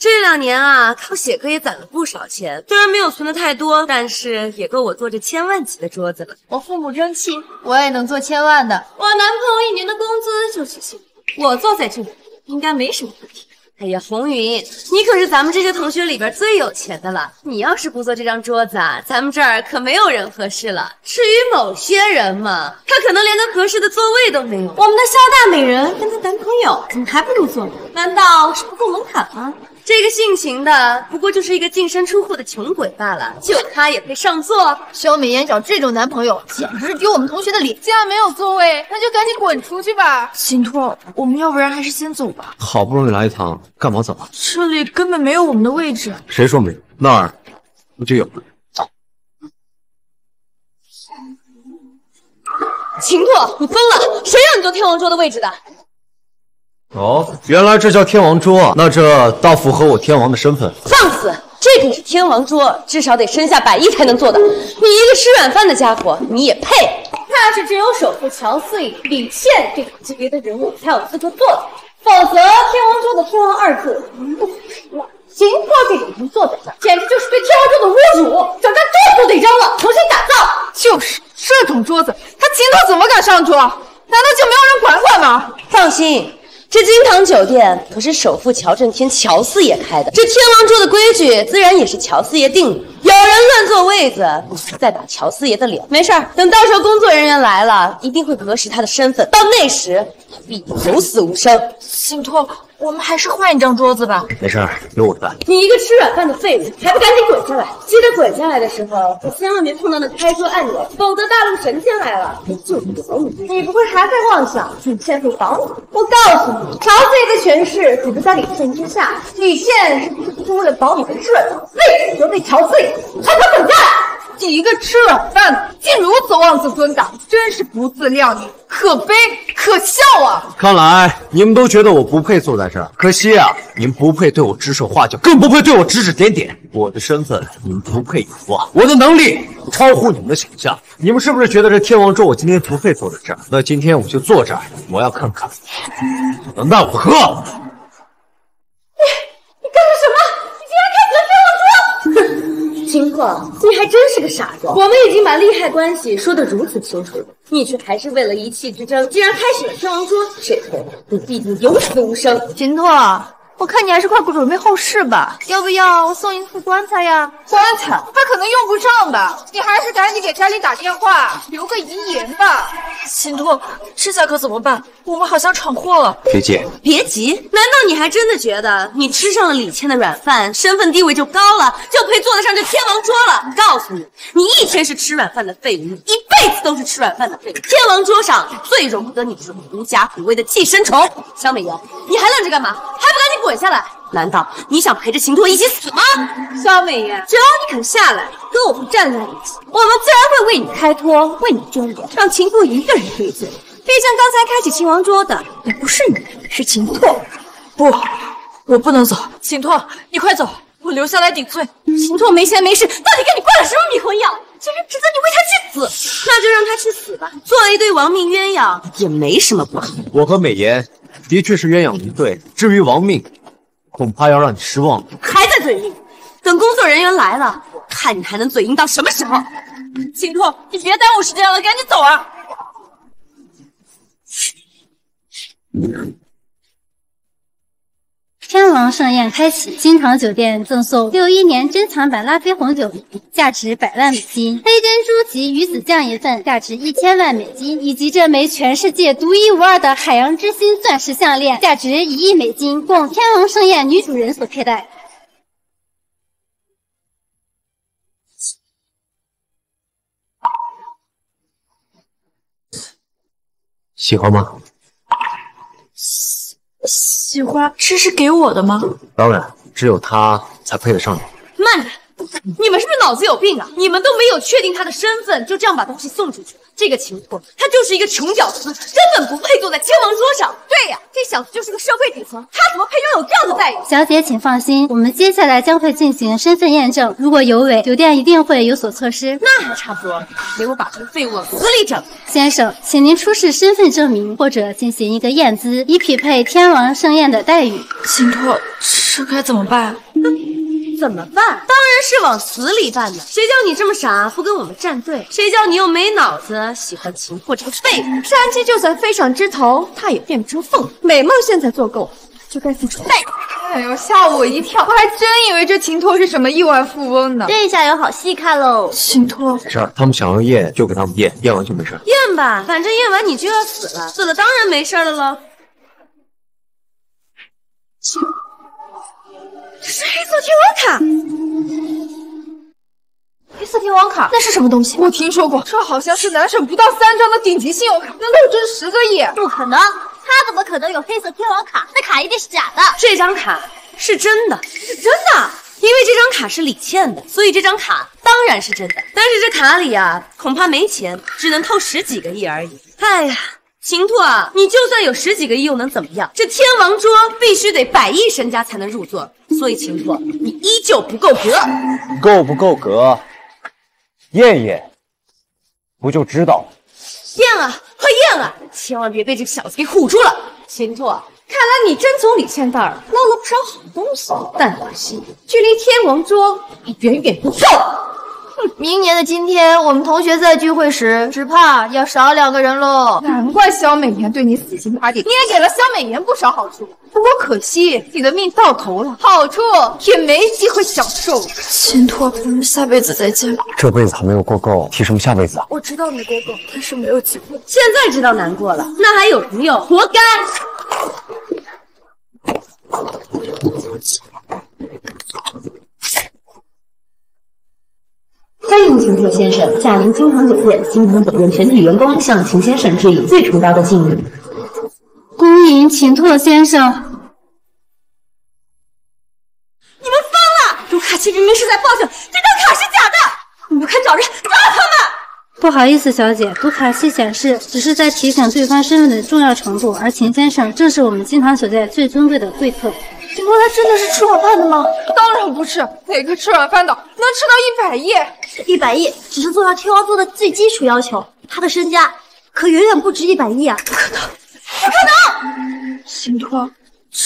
这2年啊，靠写歌也攒了不少钱，虽然没有存的太多，但是也够我坐这千万级的桌子了。我父母争气，我也能坐千万的。我男朋友1年的工资就是钱，我坐在这里应该没什么问题。哎呀，红云，你可是咱们这些同学里边最有钱的了。你要是不坐这张桌子啊，咱们这儿可没有人合适了。至于某些人嘛，他可能连个合适的座位都没有。我们的肖大美人跟她男朋友怎么还不如坐呢？难道是不够门槛吗？这个姓秦的，不过就是一个净身出户的穷鬼罢了，就他也配上座？肖美妍找这种男朋友，简直是丢我们同学的脸。既然没有座位，那就赶紧滚出去吧。秦拓，我们要不然还是先走吧。好不容易来一趟，干嘛走啊？这里根本没有我们的位置。谁说没有？那儿不就有吗？走。秦拓，你疯了！谁让你坐天王桌的位置的？ 哦，原来这叫天王桌啊！那这倒符合我天王的身份。放肆！这可是天王桌，至少得身下100亿才能坐的。你一个吃软饭的家伙，你也配？那是只有首富乔斯、李现这种级别的人物才有资格坐的，否则天王桌的"天王"二字名不副实了。秦拓这种人坐在这儿，简直就是对天王桌的侮辱！整张桌子都得扔了，重新打造。就是这种桌子，他秦拓怎么敢上桌？难道就没有人管管吗？放心。 这金堂酒店可是首富乔震天乔四爷开的，这天王桌的规矩自然也是乔四爷定的。有人乱坐位子，再打乔四爷的脸。没事儿，等到时候工作人员来了，一定会核实他的身份。到那时，他必有死无生。信托，我们还是换一张桌子吧。没事儿，有我干。你一个吃软饭的废物，还不赶紧滚下来！记得滚下来的时候，可千万别碰到那开桌按钮，否则大陆神仙来了就饶你。你不会还在妄想你欠住房子？我告诉你。 乔四爷的权势只不在李现之下，李现是不是为了保你的吃软饭，被得罪乔四爷，还敢滚蛋！你一个吃软饭的，竟如此妄自尊大，真是不自量力，可悲可笑啊！看来你们都觉得我不配坐在这儿，可惜啊，你们不配对我指手画脚，更不配对我指指点点。我的身份你们不配有啊，我的能力超乎你们的想象。你们是不是觉得这天王桌我今天不配坐在这儿？那今天我就坐这儿，我要看看。 能奈我何？你干了什么？你竟然开启了天王桌！秦拓，你还真是个傻瓜。我们已经把利害关系说得如此清楚了，你却还是为了一气之争，竟然开始了天王桌。沈腾，你必定有死无生。秦拓，我看你还是快准备后事吧。要不要送一副棺材呀？棺材？他可能用不上吧。你还是赶紧给家里打电话，留个遗言吧。 秦拓，这下可怎么办？我们好像闯祸了。别急，别急！难道你还真的觉得你吃上了李倩的软饭，身份地位就高了，就配坐得上这天王桌了？告诉你，你一天是吃软饭的废物，你一辈子都是吃软饭的废物。天王桌上最容不得你是狐假虎威的寄生虫。肖美妍，你还愣着干嘛？还不赶紧滚下来！ 难道你想陪着秦拓一起死吗？肖美妍，只要你肯下来，跟我们站在一起，我们自然会为你开脱，为你争辩，让秦拓一个人对罪。毕竟刚才开启秦王桌的也不是你，是秦拓。不，我不能走，秦拓，你快走，我留下来顶罪。秦拓没钱没势，到底给你灌了什么迷魂药？ 竟然指责你为他去死，那就让他去死吧！做一对亡命鸳鸯也没什么不好。我和美妍的确是鸳鸯一对，至于亡命，恐怕要让你失望了。还在嘴硬，等工作人员来了，看你还能嘴硬到什么时候！秦拓，你别耽误时间了，赶紧走啊！天王盛宴开启，金堂酒店赠送61年珍藏版拉菲红酒，价值100万美金；黑珍珠及鱼子酱一份，价值1000万美金；以及这枚全世界独一无二的海洋之心钻石项链，价值1亿美金，供天王盛宴女主人所佩戴。喜欢吗？喜欢，这是给我的吗？当然，只有他才配得上你。慢着，你们是不是脑子有病啊？你们都没有确定他的身份，就这样把东西送出去，这个情况，他就是一个穷屌丝，根本不配坐在亲王桌上。对呀，这小子就是个社会底层，他怎么配拥有这样的待遇？小姐，请放心，我们接下来将会进行身份验证，如果有违，酒店一定会有所措施。那还差不多，给我把这个废物往死里整！先生，请您出示身份证明或者进行一个验资，以匹配天王盛宴的待遇。请托，这该怎么办？怎么办？当然是往死里办的。谁叫你这么傻，不跟我们站队？谁叫你又没脑子，喜欢擒获这个废物？杀鸡就算飞上枝头，它也变不成凤。美梦现在做够，就该付出代价。哎呦，吓我一跳！我还真以为这秦托是什么亿万富翁呢。这下有好戏看喽！秦托，没事，他们想要验就给他们验，验完就没事。验吧，反正验完你就要死了，死了当然没事了喽。这是黑色天王卡。黑色天王卡那是什么东西？我听说过，这好像是南省不到3张的顶级信用卡，能够值10个亿。不可能，他怎么可能有黑色天王卡？那卡一定是假的。这张卡是真的，是真的。因为这张卡是李倩的，所以这张卡当然是真的。但是这卡里啊，恐怕没钱，只能透10几个亿而已。哎呀。秦拓啊，你就算有10几个亿又能怎么样？这天王桌必须得100亿身家才能入座，所以秦拓，你依旧不够格。够不够格？验验，不就知道了？验啊，快验啊！千万别被这个小子给唬住了。秦拓，看来你真从李倩那儿捞了不少好东西，但可惜距离天王桌还远远不够。明年的今天，我们同学在聚会时，只怕要少2个人喽。难怪萧美颜对你死心塌地，你也给了萧美颜不少好处。不过可惜，你的命到头了，好处也没机会享受。秦拓，咱们下辈子再见。这辈子还没有过够，提什么下辈子啊？我知道你过够，但是没有机会。现在知道难过了，那还有朋友，活该。欢迎秦拓先生，下临金堂酒店，金堂酒店全体员工向秦先生致以最崇高的敬意。恭迎秦拓先生！你们疯了！卢卡奇明明是在报警，这张卡是假的！你们快找人抓他们！不好意思，小姐，读卡系显示只是在提醒对方身份的重要程度，而秦先生正是我们金堂酒店最尊贵的贵客。秦拓他真的是吃软饭的吗？当然不是，哪个吃软饭的能吃到100亿？100亿只是做到天王座的最基础要求，他的身家可远远不止100亿啊！不可能，不可能！秦拓，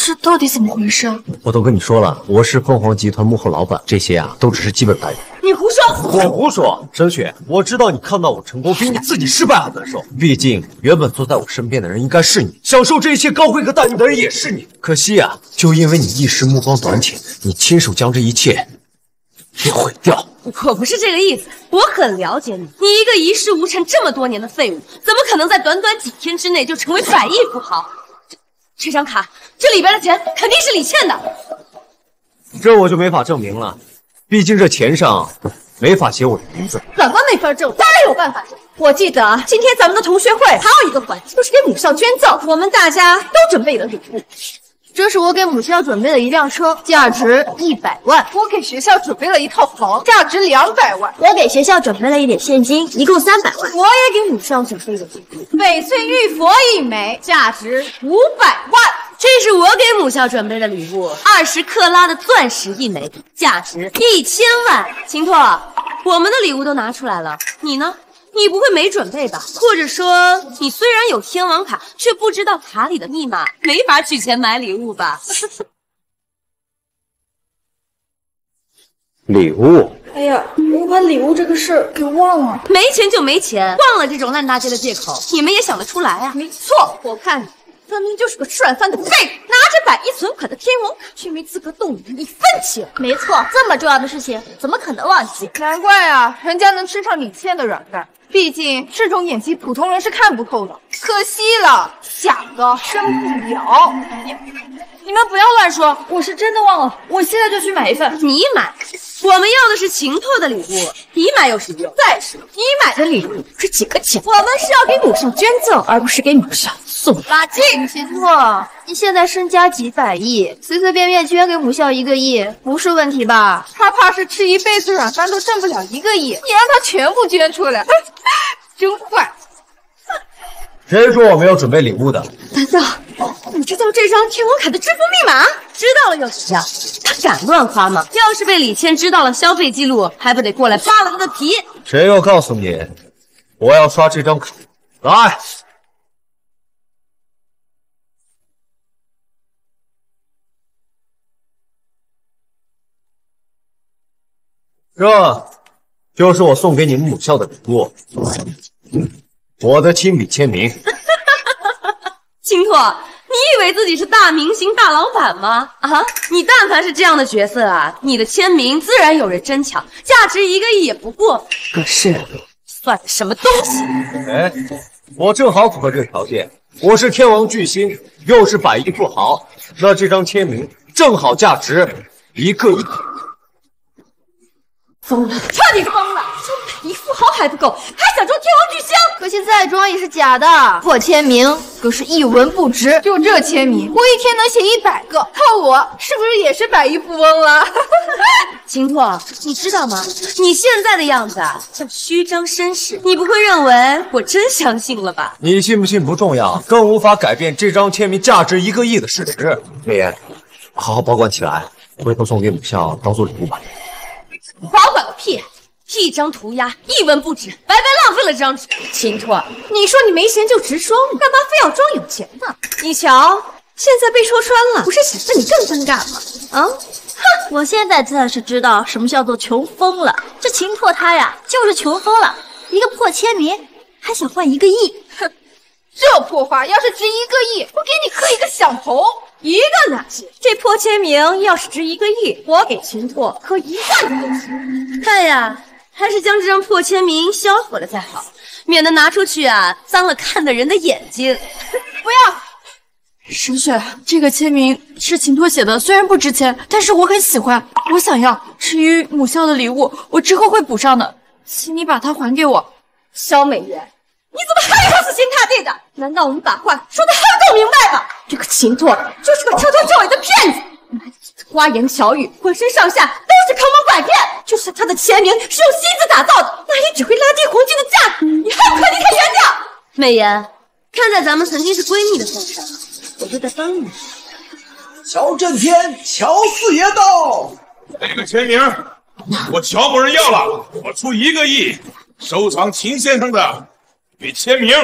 这到底怎么回事？我都跟你说了，我是凤凰集团幕后老板，这些啊都只是基本白银。你胡说！我胡说，沈雪，我知道你看到我成功比你自己失败还难受。毕竟原本坐在我身边的人应该是你，享受这一切高贵和待遇的人也是你。可惜啊，就因为你一时目光短浅，你亲手将这一切给毁掉。我不是这个意思，我很了解你。你一个一事无成这么多年的废物，怎么可能在短短几天之内就成为100亿富豪？这张卡，这里边的钱肯定是李倩的，这我就没法证明了，毕竟这钱上没法写我的名字。怎么没法证？当然有办法证。我记得今天咱们的同学会还有一个环节，就是给母校捐赠，我们大家都准备了礼物。这是我给母校准备了一辆车，价值100万；我给学校准备了一套房，价值200万；我给学校准备了一点现金，一共300万；我也给母校准备了翡翠玉佛一枚，价值500万。这是我给母校准备的礼物，20克拉的钻石一枚，价值1000万。秦拓，我们的礼物都拿出来了，你呢？你不会没准备吧？或者说，你虽然有天王卡，却不知道卡里的密码，没法取钱买礼物吧？礼物？哎呀，我把礼物这个事给忘了。没钱就没钱，忘了这种烂大街的借口，你们也想得出来啊？没错，我看你分明就是个吃软饭的废物，拿着100亿存款的天王卡，却没资格动你的1分钱。没错，这么重要的事情，怎么可能忘记？难怪啊，人家能吃上李倩的软饭。毕竟这种演技，普通人是看不透的。可惜了，假的，真不了。你你们不要乱说，我是真的忘了，我现在就去买一份。你买？我们要的是情托的礼物，你买有什么用？再说，你买的礼物是几个钱？我们是要给母上捐赠，而不是给母上送。垃圾！秦拓，你现在身家几百亿，随随便便捐给母校1个亿，不是问题吧？他怕是吃一辈子软饭都挣不了1个亿，你让他全部捐出来，真坏！ 谁说我没有准备礼物的？难道你知道这张天文卡的支付密码？知道了又怎样？他敢乱花吗？要是被李谦知道了消费记录，还不得过来扒了他的皮？谁又告诉你我要刷这张卡？来，这就是我送给你们母校的礼物。我的亲笔签名。秦拓，你以为自己是大明星、大老板吗？啊，你但凡是这样的角色啊，你的签名自然有人争抢，价值1个亿也不过。可是，算什么东西？哎，我正好符合这个条件，我是天王巨星，又是百亿富豪，那这张签名正好价值1个亿。疯了，彻底疯了！ 一富豪还不够，还想装天王巨星？可惜再装也是假的。破签名可是一文不值，就这签名，我一天能写100个，靠我是不是也是百亿富翁了？秦拓，你知道吗？你现在的样子啊，像虚张声势。你不会认为我真相信了吧？你信不信不重要，更无法改变这张签名价值1个亿的事实。魏延，好好保管起来，回头送给母校当做礼物吧。保管个屁！ 一张涂鸦，一文不值，白白浪费了这张纸。秦拓，你说你没钱就直说，干嘛非要装有钱呢？你瞧，现在被说穿了，不是显得你更尴尬吗？啊，哼！我现在真的是知道什么叫做穷疯了。这秦拓他呀，就是穷疯了，一个破签名还想换1个亿，哼！这破花要是值1个亿，我给你磕一个响头。 一个呢？这破签名要是值1个亿，我给秦拓磕1万个亿。看呀，还是将这张破签名销毁了才好，免得拿出去啊，脏了看的人的眼睛。不要，沈雪，这个签名是秦拓写的，虽然不值钱，但是我很喜欢，我想要。至于母校的礼物，我之后会补上的，请你把它还给我。肖美媛，你怎么还有死心塌地的？难道我们把话说的还不够明白吗？ 这个秦拓就是个彻头彻尾的骗子，满嘴的花言巧语，浑身上下都是坑蒙拐骗。就算他的签名是用心思打造的，那也只会拉低红军的价格。你还不快离开原调？美颜，看在咱们曾经是闺蜜的份上，我就再帮你。乔震天，乔四爷到！那个签名，我乔某人要了，我出1个亿收藏秦先生的笔签名。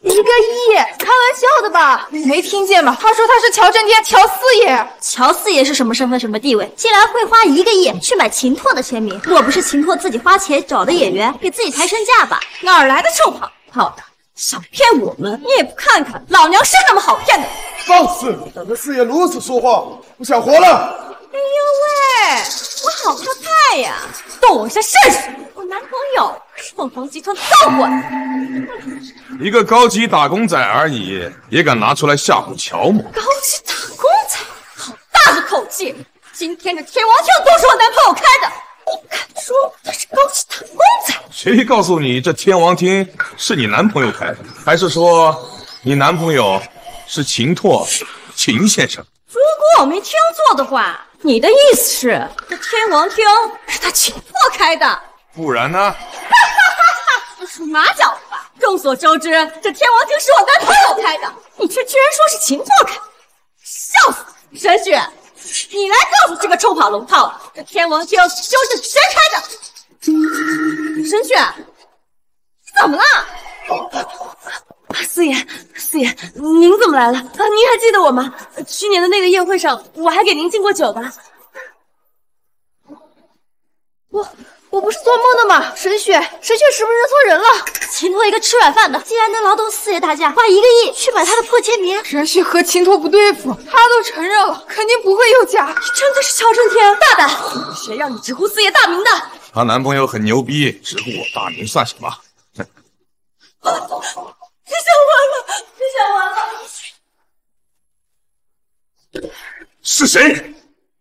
1个亿？开玩笑的吧？你没听见吗？他说他是乔震天，乔四爷。乔四爷是什么身份，什么地位？竟然会花1个亿去买秦拓的签名？莫不是秦拓自己花钱找的演员，给自己抬身价吧？哪来的臭胖胖的？想骗我们？你也不看看，老娘是那么好骗的？放肆！敢跟四爷如此说话，不想活了？哎呦喂，我好怕怕呀！动我一下试试！我男朋友。 凤凰集团造过来，一个高级打工仔而已，也敢拿出来吓唬乔某？高级打工仔，好大的口气！今天这天王厅都是我男朋友开的，我敢说他是高级打工仔？谁告诉你这天王厅是你男朋友开的？还是说你男朋友是秦拓，秦先生？如果我没听错的话，你的意思是这天王厅是他秦拓开的？ 不然呢？你属马脚了吧？众所周知，这天王厅是我男朋友开的，你却居然说是秦拓开，笑死！沈雪，你来告诉这个臭跑龙套，这天王厅究竟谁开的？沈雪，你怎么了？四爷，您怎么来了？啊，您还记得我吗？去年的那个宴会上，我还给您敬过酒吧。我不是做梦的吗？沈雪是不是认错人了？秦拓一个吃软饭的，竟然能劳动四爷大驾，花1个亿去买他的破签名。沈雪和秦拓不对付，他都承认了，肯定不会有假。你真的是乔震天，大胆！谁让你直呼四爷大名的？她男朋友很牛逼，直呼我大名算什么？别想玩了，别想玩了！是谁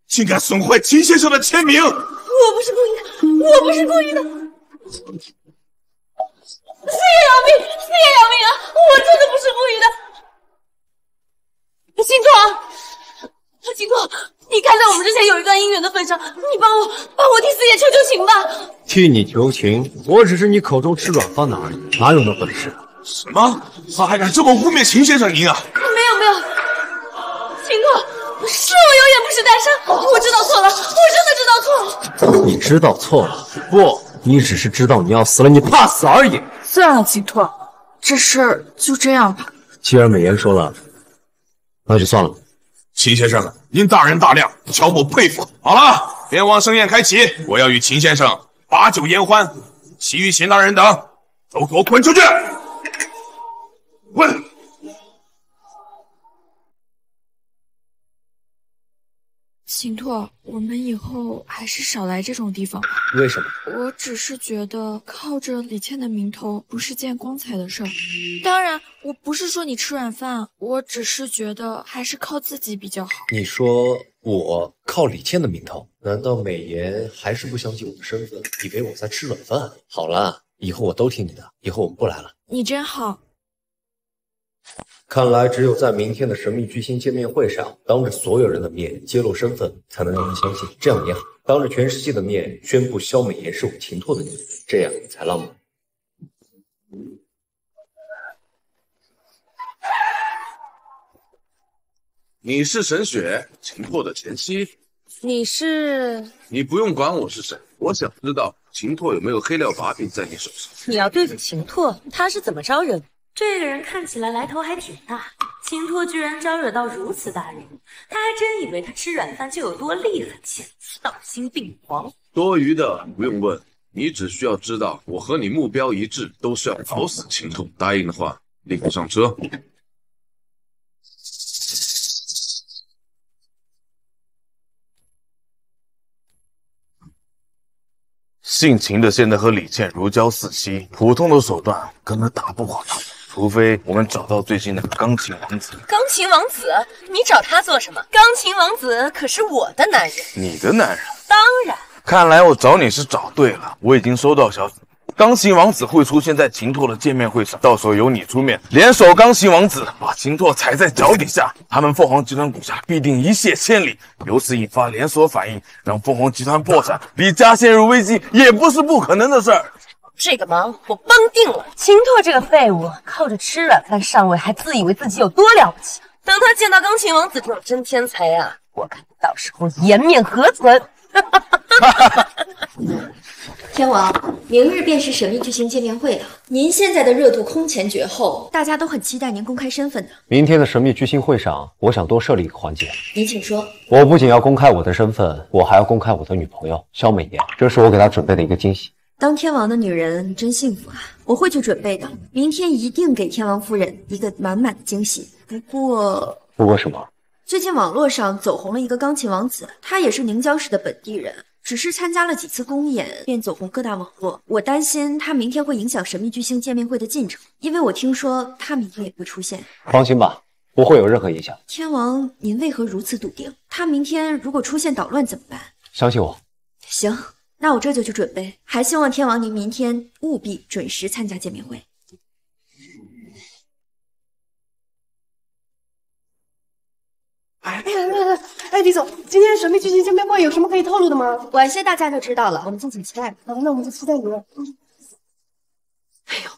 竟敢损坏秦先生的签名？我不是故意的，我不是故意的！谢谢饶命啊！我真的不是故意的！金童，你看在我们之前有一段姻缘的份上，你帮我替四爷求求情吧！替你求情？我只是你口中吃软饭的而已，哪有那本事？什么？他还敢这么污蔑秦先生您啊？没有，秦童。 是我有眼不识泰山，我知道错了，我真的知道错了。你知道错了？不，你只是知道你要死了，你怕死而已。算了，金拓，这事儿就这样吧。既然美言说了，那就算了。秦先生，您大人大量，小某佩服。好了，天王盛宴开启，我要与秦先生把酒言欢，其余秦大人等都给我滚出去！滚！ 秦拓，我们以后还是少来这种地方吧。为什么？我只是觉得靠着李倩的名头不是件光彩的事儿。当然，我不是说你吃软饭，我只是觉得还是靠自己比较好。你说我靠李倩的名头，难道美言还是不想起我的身份，以为我在吃软饭？好了，以后我都听你的，以后我们不来了。你真好。 看来只有在明天的神秘巨星见面会上，当着所有人的面揭露身份，才能让人相信。这样也好，当着全世界的面宣布萧美妍是我秦拓的女人，这样才浪漫。你是沈雪，秦拓的前妻。你是？你不用管我是谁，我想知道秦拓有没有黑料把柄在你手上。你要对付秦拓，他是怎么招惹？ 这个人看起来来头还挺大，秦拓居然招惹到如此大人物，他还真以为他吃软饭就有多厉害？简直丧心病狂！多余的不用问，你只需要知道，我和你目标一致，都是要搞死秦拓。答应的话，立刻上车。姓秦的现在和李倩如胶似漆，普通的手段根本打不垮他。 除非我们找到最近那个钢琴王子。钢琴王子，你找他做什么？钢琴王子可是我的男人。你的男人？当然。看来我找你是找对了。我已经收到消息，钢琴王子会出现在秦拓的见面会上，到时候由你出面，联手钢琴王子，把秦拓踩在脚底下。他们凤凰集团股价必定一泻千里，由此引发连锁反应，让凤凰集团破产，李家陷入危机也不是不可能的事儿。 这个忙我帮定了。秦拓这个废物，靠着吃软饭上位，还自以为自己有多了不起。等他见到钢琴王子这种真天才啊，我看到时候颜面何存！天王，明日便是神秘巨星见面会了。您现在的热度空前绝后，大家都很期待您公开身份呢。明天的神秘巨星会上，我想多设立一个环节。您请说。我不仅要公开我的身份，我还要公开我的女朋友萧美妍，这是我给她准备的一个惊喜。 当天王的女人真幸福啊！我会去准备的，明天一定给天王夫人一个满满的惊喜。不过什么？最近网络上走红了一个钢琴王子，他也是宁郊市的本地人，只是参加了几次公演便走红各大网络。我担心他明天会影响神秘巨星见面会的进程，因为我听说他明天也会出现。放心吧，不会有任何影响。天王，您为何如此笃定？他明天如果出现捣乱怎么办？相信我。行。 那我这就去准备，还希望天王您明天务必准时参加见面会。哎，李总，今天神秘巨星见面会有什么可以透露的吗？晚些大家就知道了，我们敬请期待。那我们就期待您。哎呦，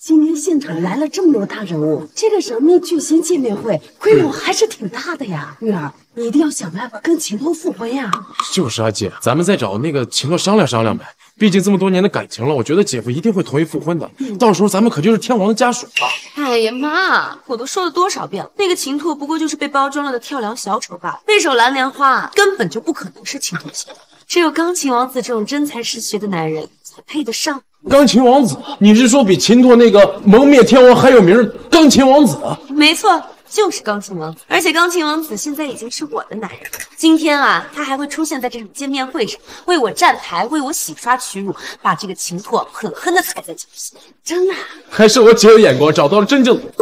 今天现场来了这么多大人物，这个神秘巨星见面会规模还是挺大的呀，玉儿。 你一定要想办法跟秦拓复婚呀！就是啊，姐，咱们再找那个秦拓商量商量呗。毕竟这么多年的感情了，我觉得姐夫一定会同意复婚的。到时候咱们可就是天王的家属了。哎呀妈，我都说了多少遍了，那个秦拓不过就是被包装了的跳梁小丑罢了。那首《蓝莲花》根本就不可能是秦拓写的，只有钢琴王子这种真才实学的男人才配得上。钢琴王子，你是说比秦拓那个蒙面天王还有名？钢琴王子？没错。 就是钢琴王子，而且钢琴王子现在已经是我的男人了。今天啊，他还会出现在这场见面会上，为我站台，为我洗刷屈辱，把这个秦拓狠狠的踩在脚下。真的，还是我姐有眼光，找到了真正的。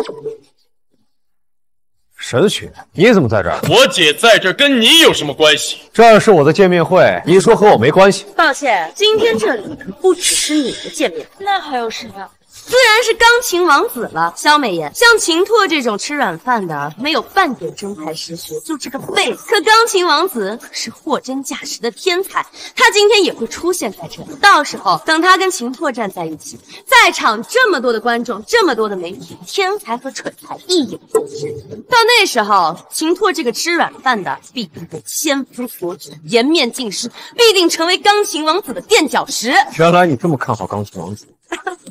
谁去的？你怎么在这儿？我姐在这儿跟你有什么关系？这是我的见面会，你说和我没关系？抱歉，今天这里不只是你的见面，那还有谁啊？ 自然是钢琴王子了，萧美颜。像秦拓这种吃软饭的，没有半点真才实学，就是个废物。可钢琴王子可是货真价实的天才，他今天也会出现在这里。到时候等他跟秦拓站在一起，在场这么多的观众，这么多的媒体，天才和蠢才一眼就知。到那时候，秦拓这个吃软饭的必定被千夫所指，颜面尽失，必定成为钢琴王子的垫脚石。原来你这么看好钢琴王子。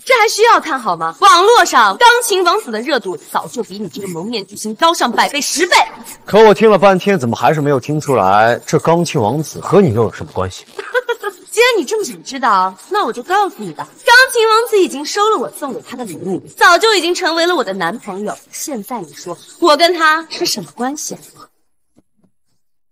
这还需要看好吗？网络上钢琴王子的热度早就比你这个蒙面巨星高上100倍、10倍。可我听了半天，怎么还是没有听出来这钢琴王子和你又有什么关系？既然你这么想知道，那我就告诉你吧。钢琴王子已经收了我送给他的礼物，早就已经成为了我的男朋友。现在你说我跟他是什么关系？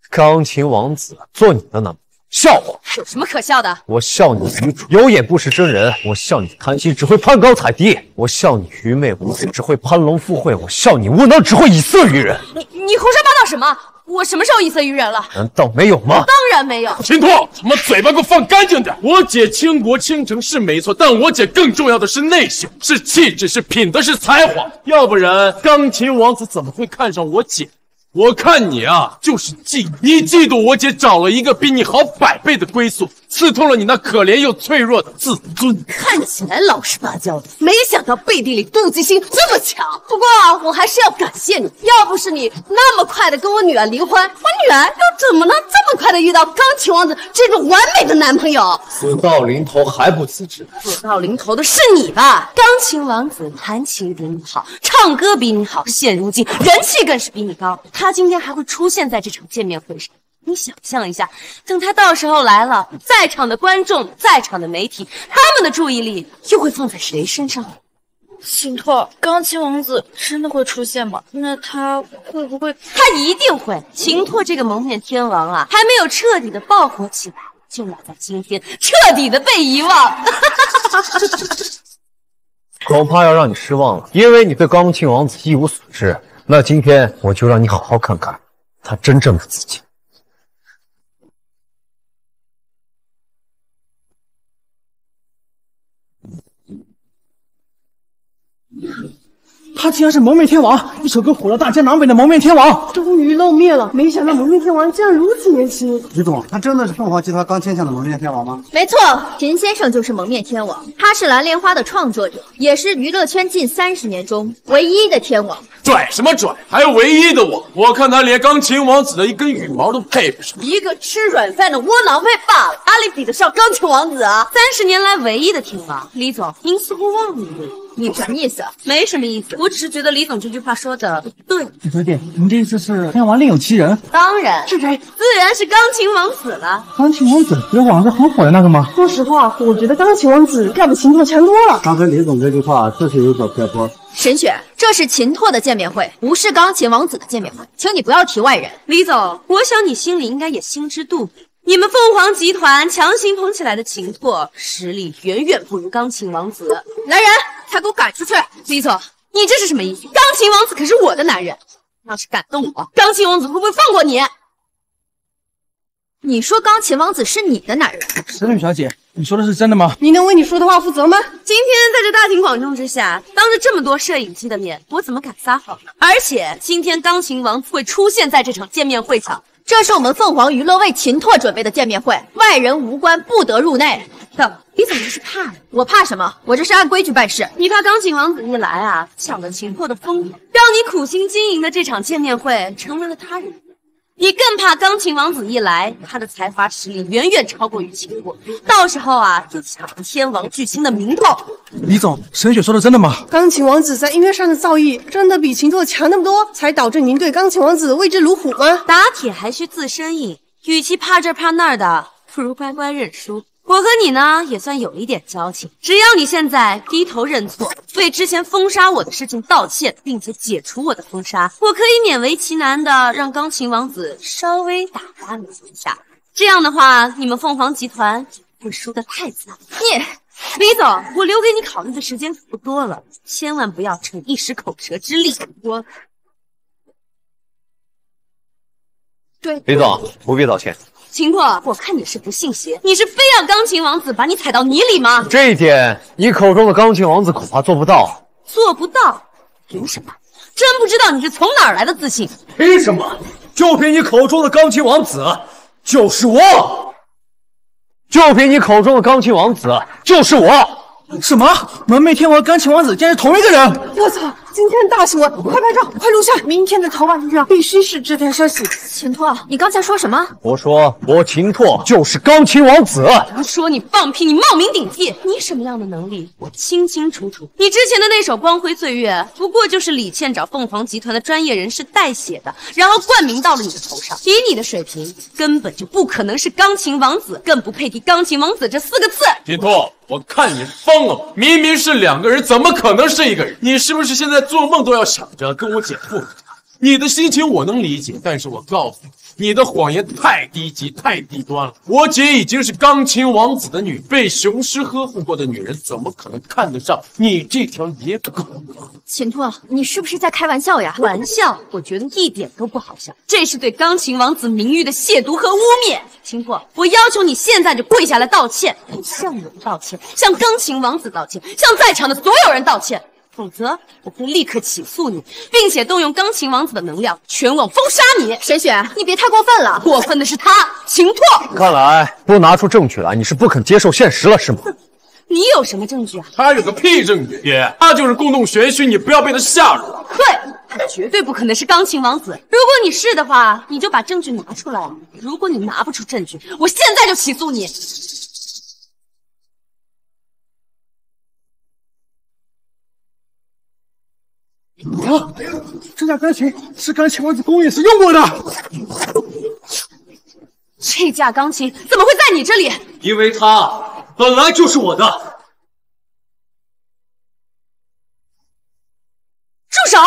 钢琴王子做你的男朋友。 笑我有什么可笑的？我笑你愚蠢，有眼不识真人；我笑你贪心，只会攀高踩低；我笑你愚昧无知，只会攀龙附会；我笑你无能，只会以色喻人。你胡说八道什么？我什么时候以色喻人了？难道没有吗？当然没有。秦拓，他妈嘴巴给我放干净点！我姐倾国倾城是没错，但我姐更重要的是内秀，是气质，是品德，是才华。要不然，钢琴王子怎么会看上我姐？ 我看你啊，就是嫉妒，你嫉妒我姐找了一个比你好100倍的归宿，刺痛了你那可怜又脆弱的自尊。看起来老实巴交的，没想到背地里妒忌心这么强。不过我还是要感谢你，要不是你那么快的跟我女儿离婚，我女儿又怎么能这么快的遇到钢琴王子这种完美的男朋友？死到临头还不辞职，死到临头的是你吧？钢琴王子弹琴比你好，唱歌比你好，现如今人气更是比你高。 他今天还会出现在这场见面会上，你想象一下，等他到时候来了，在场的观众、在场的媒体，他们的注意力又会放在谁身上？秦拓，钢琴王子真的会出现吗？那他会不会？他一定会。秦拓这个蒙面天王啊，还没有彻底的爆火起来，就要在今天彻底的被遗忘。恐怕要让你失望了，因为你对钢琴王子一无所知。 那今天我就让你好好看看他真正的自己。他竟然是蒙面天王，一首歌火到大江南北的蒙面天王，终于露面了。没想到蒙面天王竟然如此年轻。李总，他真的是凤凰集团刚签下的蒙面天王吗？没错，陈先生就是蒙面天王，他是蓝莲花的创作者，也是娱乐圈近30年中唯一的天王。 拽什么拽？还有唯一的我，我看他连钢琴王子的一根羽毛都配不上，一个吃软饭的窝囊废罢了，哪里比得上钢琴王子啊？30年来唯一的天王，李总，您似乎忘了一个人，你什么意思？没什么意思，我只是觉得李总这句话说的对。李小姐，您这意思是天王另有其人？当然是谁？自然是钢琴王子了。钢琴王子不是网上很火的那个吗？说实话，我觉得钢琴王子干的情况强多了。刚才李总这句话确实有所偏颇。 沈雪，这是秦拓的见面会，不是钢琴王子的见面会，请你不要提外人。李总，我想你心里应该也心知肚明，你们凤凰集团强行捧起来的秦拓，实力远远不如钢琴王子。来人，才给我赶出去！李总，你这是什么意思？钢琴王子可是我的男人，要是敢动我，钢琴王子会不会放过你？你说钢琴王子是你的男人？石榴小姐。 你说的是真的吗？你能为你说的话负责吗？今天在这大庭广众之下，当着这么多摄影机的面，我怎么敢撒谎呢？而且今天钢琴王子会出现在这场见面会上，这是我们凤凰娱乐为秦拓准备的见面会，外人无关，不得入内。你怎么就是怕了？我怕什么？我这是按规矩办事。你怕钢琴王子一来啊，抢了秦拓的风头，让你苦心经营的这场见面会成为了他人。 你更怕钢琴王子一来，他的才华实力远远超过于秦国，到时候啊，就抢天王巨星的名头。李总，沈雪说的真的吗？钢琴王子在音乐上的造诣真的比秦拓强那么多，才导致您对钢琴王子畏之如虎吗？打铁还需自身硬，与其怕这怕那的，不如乖乖认输。我和你呢，也算有一点交情，只要你现在低头认错，为之前封杀我的事情道歉，并且解除我的封杀，我可以勉为其难的让钢琴王子稍微打压你一下。这样的话，你们凤凰集团会输得太惨。李总，我留给你考虑的时间可不多了，千万不要逞一时口舌之力。我。对，李总不必道歉。秦洛，我看你是不信邪，你是非让钢琴王子把你踩到泥里吗？这一点，你口中的钢琴王子恐怕做不到。做不到？凭什么？真不知道你是从哪儿来的自信？凭什么？就凭你口中的钢琴王子，就是我！就凭你口中的钢琴王子，就是我！ 什么？门楣天王、钢琴王子竟然是同一个人！我操！今天大新闻，快拍照，快录像！明天的头版头条必须是这条消息。秦拓，你刚才说什么？我说我秦拓就是钢琴王子。胡说！你放屁！你冒名顶替！你什么样的能力，我清清楚楚。你之前的那首《光辉岁月》，不过就是李倩找凤凰集团的专业人士代写的，然后冠名到了你的头上。以你的水平，根本就不可能是钢琴王子，更不配提“钢琴王子”这四个字。秦拓。 我看你疯了！明明是两个人，怎么可能是一个人？你是不是现在做梦都要想着跟我姐夫？你的心情我能理解，但是我告诉你，你的谎言太低级、太低端了。我姐已经是钢琴王子的女，被雄狮呵护过的女人，怎么可能看得上你这条野狗？秦拓，你是不是在开玩笑呀？玩笑，我觉得一点都不好笑，这是对钢琴王子名誉的亵渎和污蔑。 秦拓，我要求你现在就跪下来道歉，向我道歉，向钢琴王子道歉，向在场的所有人道歉，否则我会立刻起诉你，并且动用钢琴王子的能量，全网封杀你。沈雪，你别太过分了，过分的是他，秦拓。看来都拿出证据来，你是不肯接受现实了是吗？你有什么证据啊？他有个屁证据，姐，他就是故弄玄虚，你不要被他吓着。对。 绝对不可能是钢琴王子。如果你是的话，你就把证据拿出来。如果你拿不出证据，我现在就起诉你。啊！这架钢琴是钢琴王子公寓时用过的。这架钢琴怎么会在你这里？因为它本来就是我的。住手！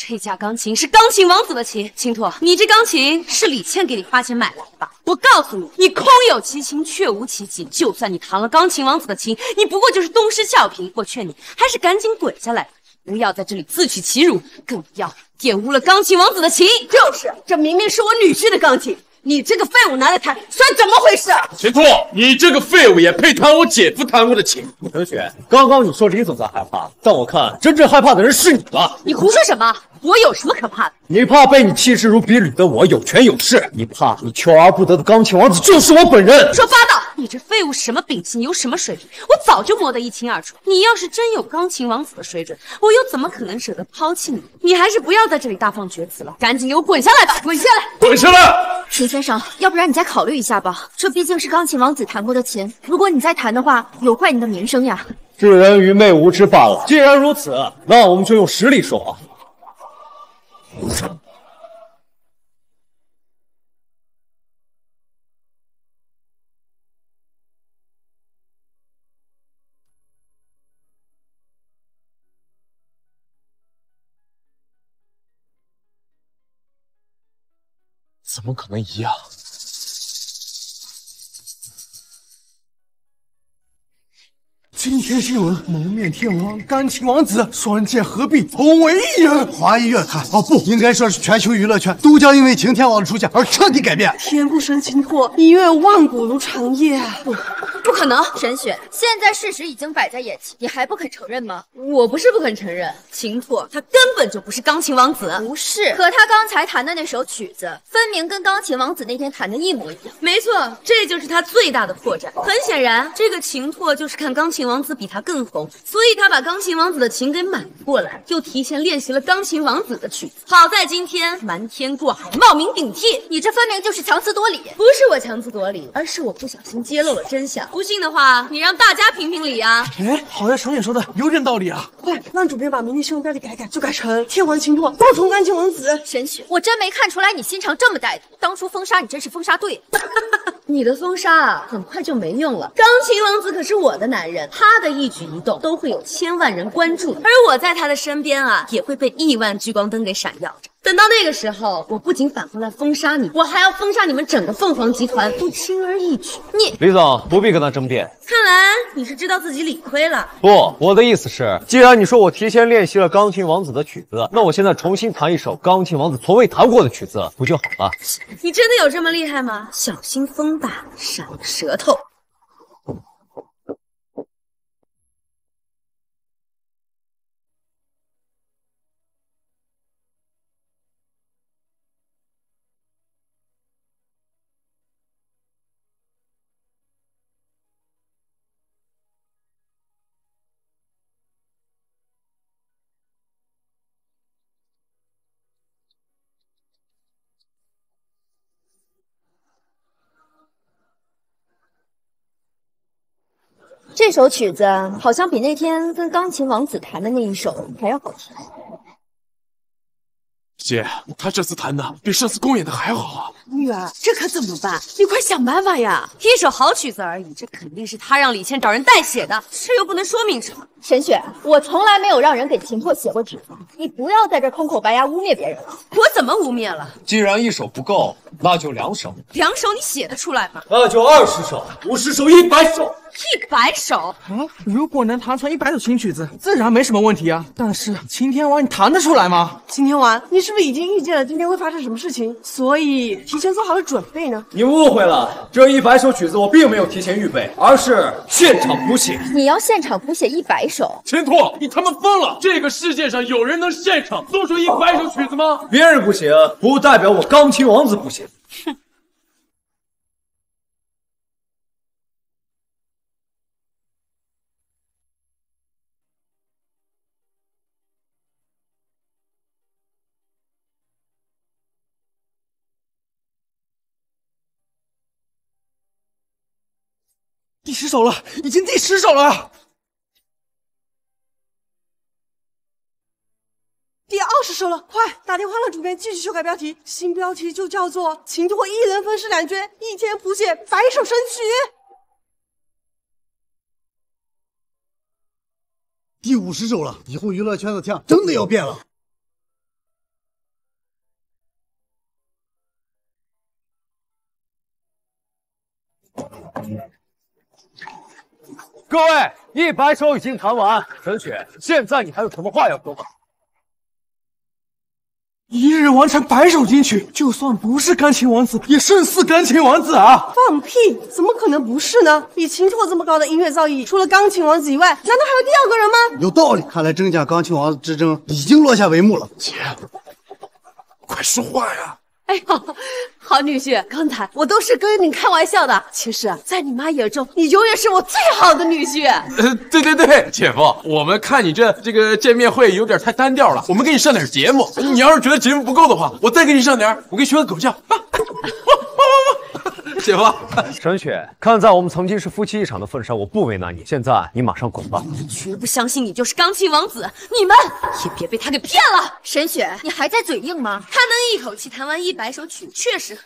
这架钢琴是钢琴王子的琴，秦拓，你这钢琴是李倩给你花钱买来的吧？我告诉你，你空有其琴却无其技，就算你弹了钢琴王子的琴，你不过就是东施效颦。我劝你还是赶紧滚下来，不要在这里自取其辱，更不要玷污了钢琴王子的琴。就是，这明明是我女婿的钢琴，你这个废物拿来弹，算怎么回事？秦拓，你这个废物也配弹我姐夫弹过的琴？程雪，刚刚你说李总在害怕，但我看真正害怕的人是你了。你胡说什么？ 我有什么可怕的？你怕被你弃之如敝履的我有权有势，你怕你求而不得的钢琴王子就是我本人。说八道！你这废物什么秉性，有什么水平，我早就摸得一清二楚。你要是真有钢琴王子的水准，我又怎么可能舍得抛弃你？你还是不要在这里大放厥词了，赶紧给我滚下来吧！滚下来！滚下来！秦先生，要不然你再考虑一下吧，这毕竟是钢琴王子弹过的琴，如果你再弹的话，有坏你的名声呀。置人愚昧无知罢了。既然如此，那我们就用实力说话。 怎么可能一样？今天新闻：蒙面天王、钢琴王子双剑合璧，同为一人。华谊乐坛哦，不应该说是全球娱乐圈，都将因为秦天王的出现而彻底改变。天不生秦拓，一月万古如长夜啊！不可能！沈雪，现在事实已经摆在眼前，你还不肯承认吗？我不是不肯承认，秦拓他根本就不是钢琴王子。不是，可他刚才弹的那首曲子，分明跟钢琴王子那天弹的一模一样。没错，这就是他最大的破绽。很显然，这个秦拓就是看钢琴 王子比他更红，所以他把钢琴王子的琴给买过来，又提前练习了钢琴王子的曲子。好在今天瞒天过海，冒名顶替，你这分明就是强词夺理。不是我强词夺理，而是我不小心揭露了真相。不信的话，你让大家评评理啊！哎，好像程姐说的有点道理啊！快让主编把明天新闻标题改改，就改成“天王秦拓，包同钢琴王子”。沈雪，我真没看出来你心肠这么歹毒，当初封杀你真是封杀对了。你的封杀啊，很快就没用了。钢琴王子可是我的男人。 他的一举一动都会有千万人关注，而我在他的身边啊，也会被亿万聚光灯给闪耀着。等到那个时候，我不仅反过来封杀你，我还要封杀你们整个凤凰集团，不轻而易一举。你李总不必跟他争辩。看来你是知道自己理亏了。不，我的意思是，既然你说我提前练习了钢琴王子的曲子，那我现在重新弹一首钢琴王子从未弹过的曲子，不就好了？你真的有这么厉害吗？小心风吧，少舌头。 这首曲子好像比那天跟钢琴王子弹的那一首还要好听。姐，他这次弹的比上次公演的还好啊！女儿，这可怎么办？你快想办法呀！一首好曲子而已，这肯定是他让李倩找人代写的，这又不能说明什么。沈雪，我从来没有让人给秦破写过曲子，你不要在这空口白牙污蔑别人了。我怎么污蔑了？既然一首不够，那就两首。两首你写得出来吗？那就20首、50首、100首。 100首，嗯，如果能弹出100首新曲子，自然没什么问题啊。但是秦天完，你弹得出来吗？秦天完，你是不是已经预见了今天会发生什么事情，所以提前做好了准备呢？你误会了，这100首曲子我并没有提前预备，而是现场谱写。你要现场谱写100首？秦拓，你他妈疯了！这个世界上有人能现场做出100首曲子吗？别人不行，不代表我钢琴王子不行。哼。 10首了，已经第10首了，第20首了，快打电话让主编继续修改标题，新标题就叫做“秦拓一人分饰两角，一天谱写100首神曲”。第50首了，以后娱乐圈的天真的要变了。 各位，100首已经弹完，沈雪，现在你还有什么话要说吗？一日完成100首金曲，就算不是钢琴王子，也胜似钢琴王子啊！放屁，怎么可能不是呢？以秦拓这么高的音乐造诣，除了钢琴王子以外，难道还有第二个人吗？有道理，看来真假钢琴王子之争已经落下帷幕了。姐，快说话呀！ 哎呀，好女婿，刚才我都是跟你开玩笑的。其实啊，在你妈眼中，你永远是我最好的女婿。对对对，姐夫，我们看你这个见面会有点太单调了，我们给你上点节目。你要是觉得节目不够的话，我再给你上点，我给你学个狗叫。啊姐夫，沈雪，看在我们曾经是夫妻一场的份上，我不为难你。现在你马上滚吧！绝不相信你就是钢琴王子，你们也别被他给骗了。沈雪，你还在嘴硬吗？他能一口气弹完100首曲，确实很，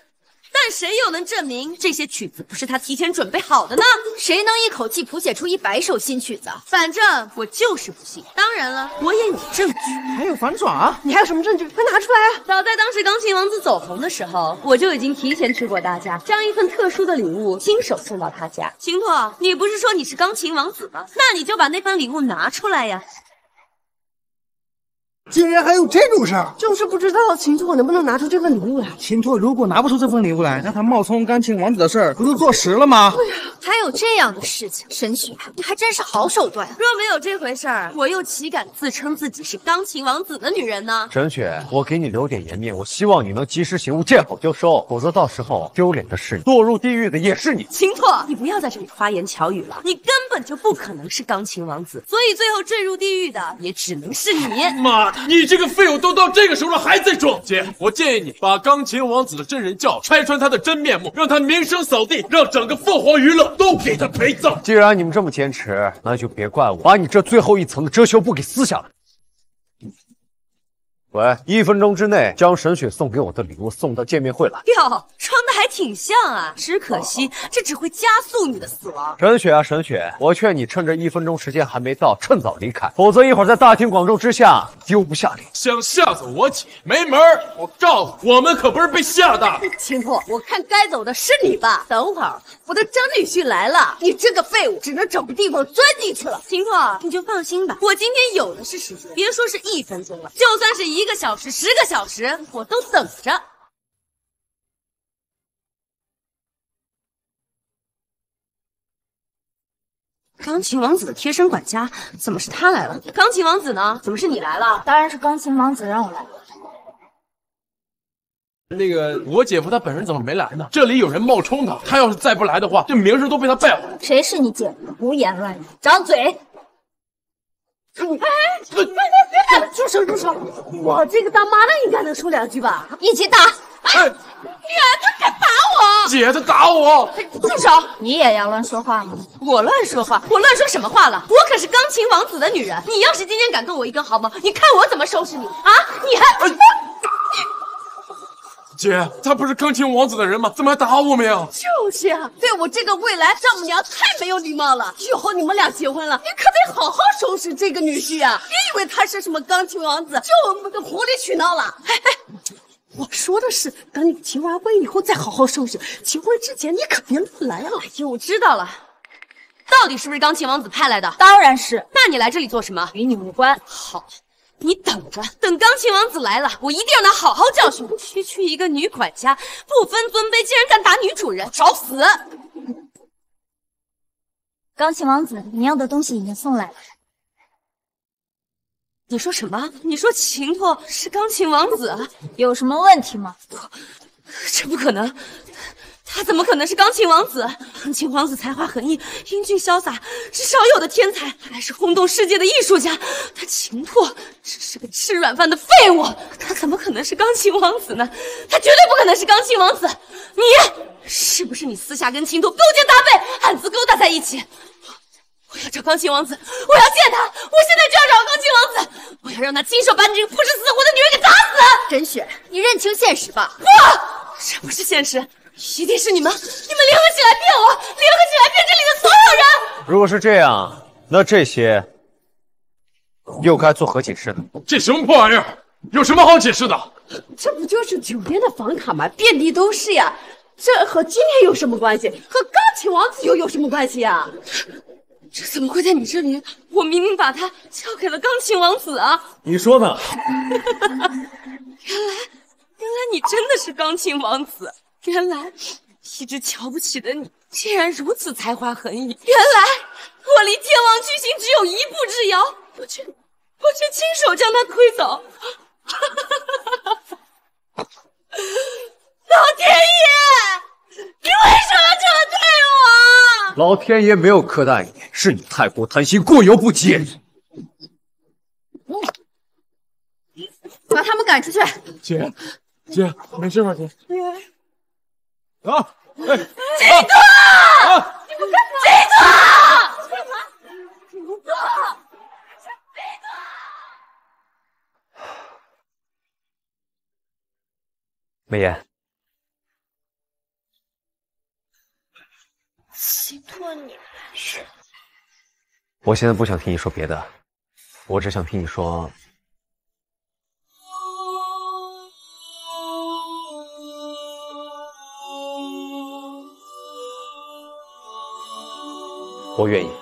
但谁又能证明这些曲子不是他提前准备好的呢？谁能一口气谱写出100首新曲子？反正我就是不信。当然了，我也有证据。还有反转啊？你还有什么证据？快拿出来啊！早在当时钢琴王子走红的时候，我就已经提前去过他家，将一份特殊的礼物亲手送到他家。秦拓，你不是说你是钢琴王子吗？那你就把那份礼物拿出来呀！ 竟然还有这种事儿！就是不知道秦拓能不能拿出这份礼物来。秦拓如果拿不出这份礼物来，让他冒充钢琴王子的事儿不就坐实了吗？对呀，还有这样的事情！沈雪，你还真是好手段。若没有这回事儿，我又岂敢自称自己是钢琴王子的女人呢？沈雪，我给你留点颜面，我希望你能及时行动，见好就收，否则到时候丢脸的是你，堕入地狱的也是你。秦拓，你不要在这里花言巧语了，你根本就不可能是钢琴王子，所以最后坠入地狱的也只能是你。妈！ 你这个废物都到这个时候了还在装！姐，我建议你把钢琴王子的真人叫拆穿他的真面目，让他名声扫地，让整个凤凰娱乐都给他陪葬。既然你们这么坚持，那就别怪我，把你这最后一层的遮羞布给撕下来。喂，1分钟之内将沈雪送给我的礼物送到见面会来。哟，穿的还挺像啊，只可惜这只会加速你的死亡。沈雪啊，沈雪，我劝你趁着1分钟时间还没到，趁早离开，否则一会儿在大庭广众之下丢不下脸。想吓走我姐没门儿！我告诉你，我们可不是被吓的。秦拓，我看该走的是你吧？等会儿我的张女婿来了，你这个废物只能找个地方钻进去了。秦拓，你就放心吧，我今天有的是时间，别说是1分钟了，就算是1个小时、10个小时，我都等着。钢琴王子的贴身管家，怎么是他来了？钢琴王子呢？怎么是你来了？当然是钢琴王子让我来了。 那个我姐夫他本人怎么没来呢？这里有人冒充他，他要是再不来的话，这名声都被他败坏了。谁是你姐夫？胡言乱语，掌嘴！哎，住手！我这个当妈的应该能说两句吧？一起打！哎，他敢打我！姐，他打我！住手！你也要乱说话吗？我乱说话？我乱说什么话了？我可是钢琴王子的女人，你要是今天敢跟我一根毫毛，你看我怎么收拾你啊！你还……姐，他不是钢琴王子的人吗？怎么还打我们呀？就是啊，对我这个未来丈母娘太没有礼貌了。以后你们俩结婚了，你可得好好收拾这个女婿啊！别以为他是什么钢琴王子，就我们个无理取闹了。哎，我说的是，等你结完婚以后再好好收拾，结婚之前你可别乱来啊！哎呦，我知道了。 到底是不是钢琴王子派来的？当然是。那你来这里做什么？与你无关。好。 你等着，等钢琴王子来了，我一定让他好好教训你。区区一个女管家，不分尊卑，竟然敢打女主人，找死！钢琴王子，你要的东西已经送来了。你说什么？你说秦拓是钢琴王子？有什么问题吗？这不可能。 他怎么可能是钢琴王子？钢琴王子才华横溢，英俊潇洒，是少有的天才，还是轰动世界的艺术家。他秦拓只是个吃软饭的废物，他怎么可能是钢琴王子呢？他绝对不可能是钢琴王子！你是不是你私下跟秦拓勾肩搭背，暗自勾搭在一起？我要找钢琴王子，我要见他，我现在就要找钢琴王子，我要让他亲手把你这个不知死活的女人给打死！沈雪，你认清现实吧！不，这不是现实。 一定是你们！你们联合起来骗我，联合起来骗这里的所有人。如果是这样，那这些又该做何解释呢？这什么破玩意儿？有什么好解释的？这不就是酒店的房卡吗？遍地都是呀！这和今天有什么关系？和钢琴王子又有什么关系呀？这怎么会在你这里？我明明把它交给了钢琴王子啊！你说呢？原来你真的是钢琴王子。 原来一直瞧不起的你，竟然如此才华横溢。原来我离天王巨星只有1步之遥，我却亲手将他推走。老天爷，你为什么这么对我？老天爷没有苛待你，是你太过贪心，过犹不及。 把他们赶出去。姐，没事吧，姐？ 啊！哎，秦拓！啊！你们干嘛？秦拓！美颜。秦拓，你是……我现在不想听你说别的，我只想听你说。 我愿意。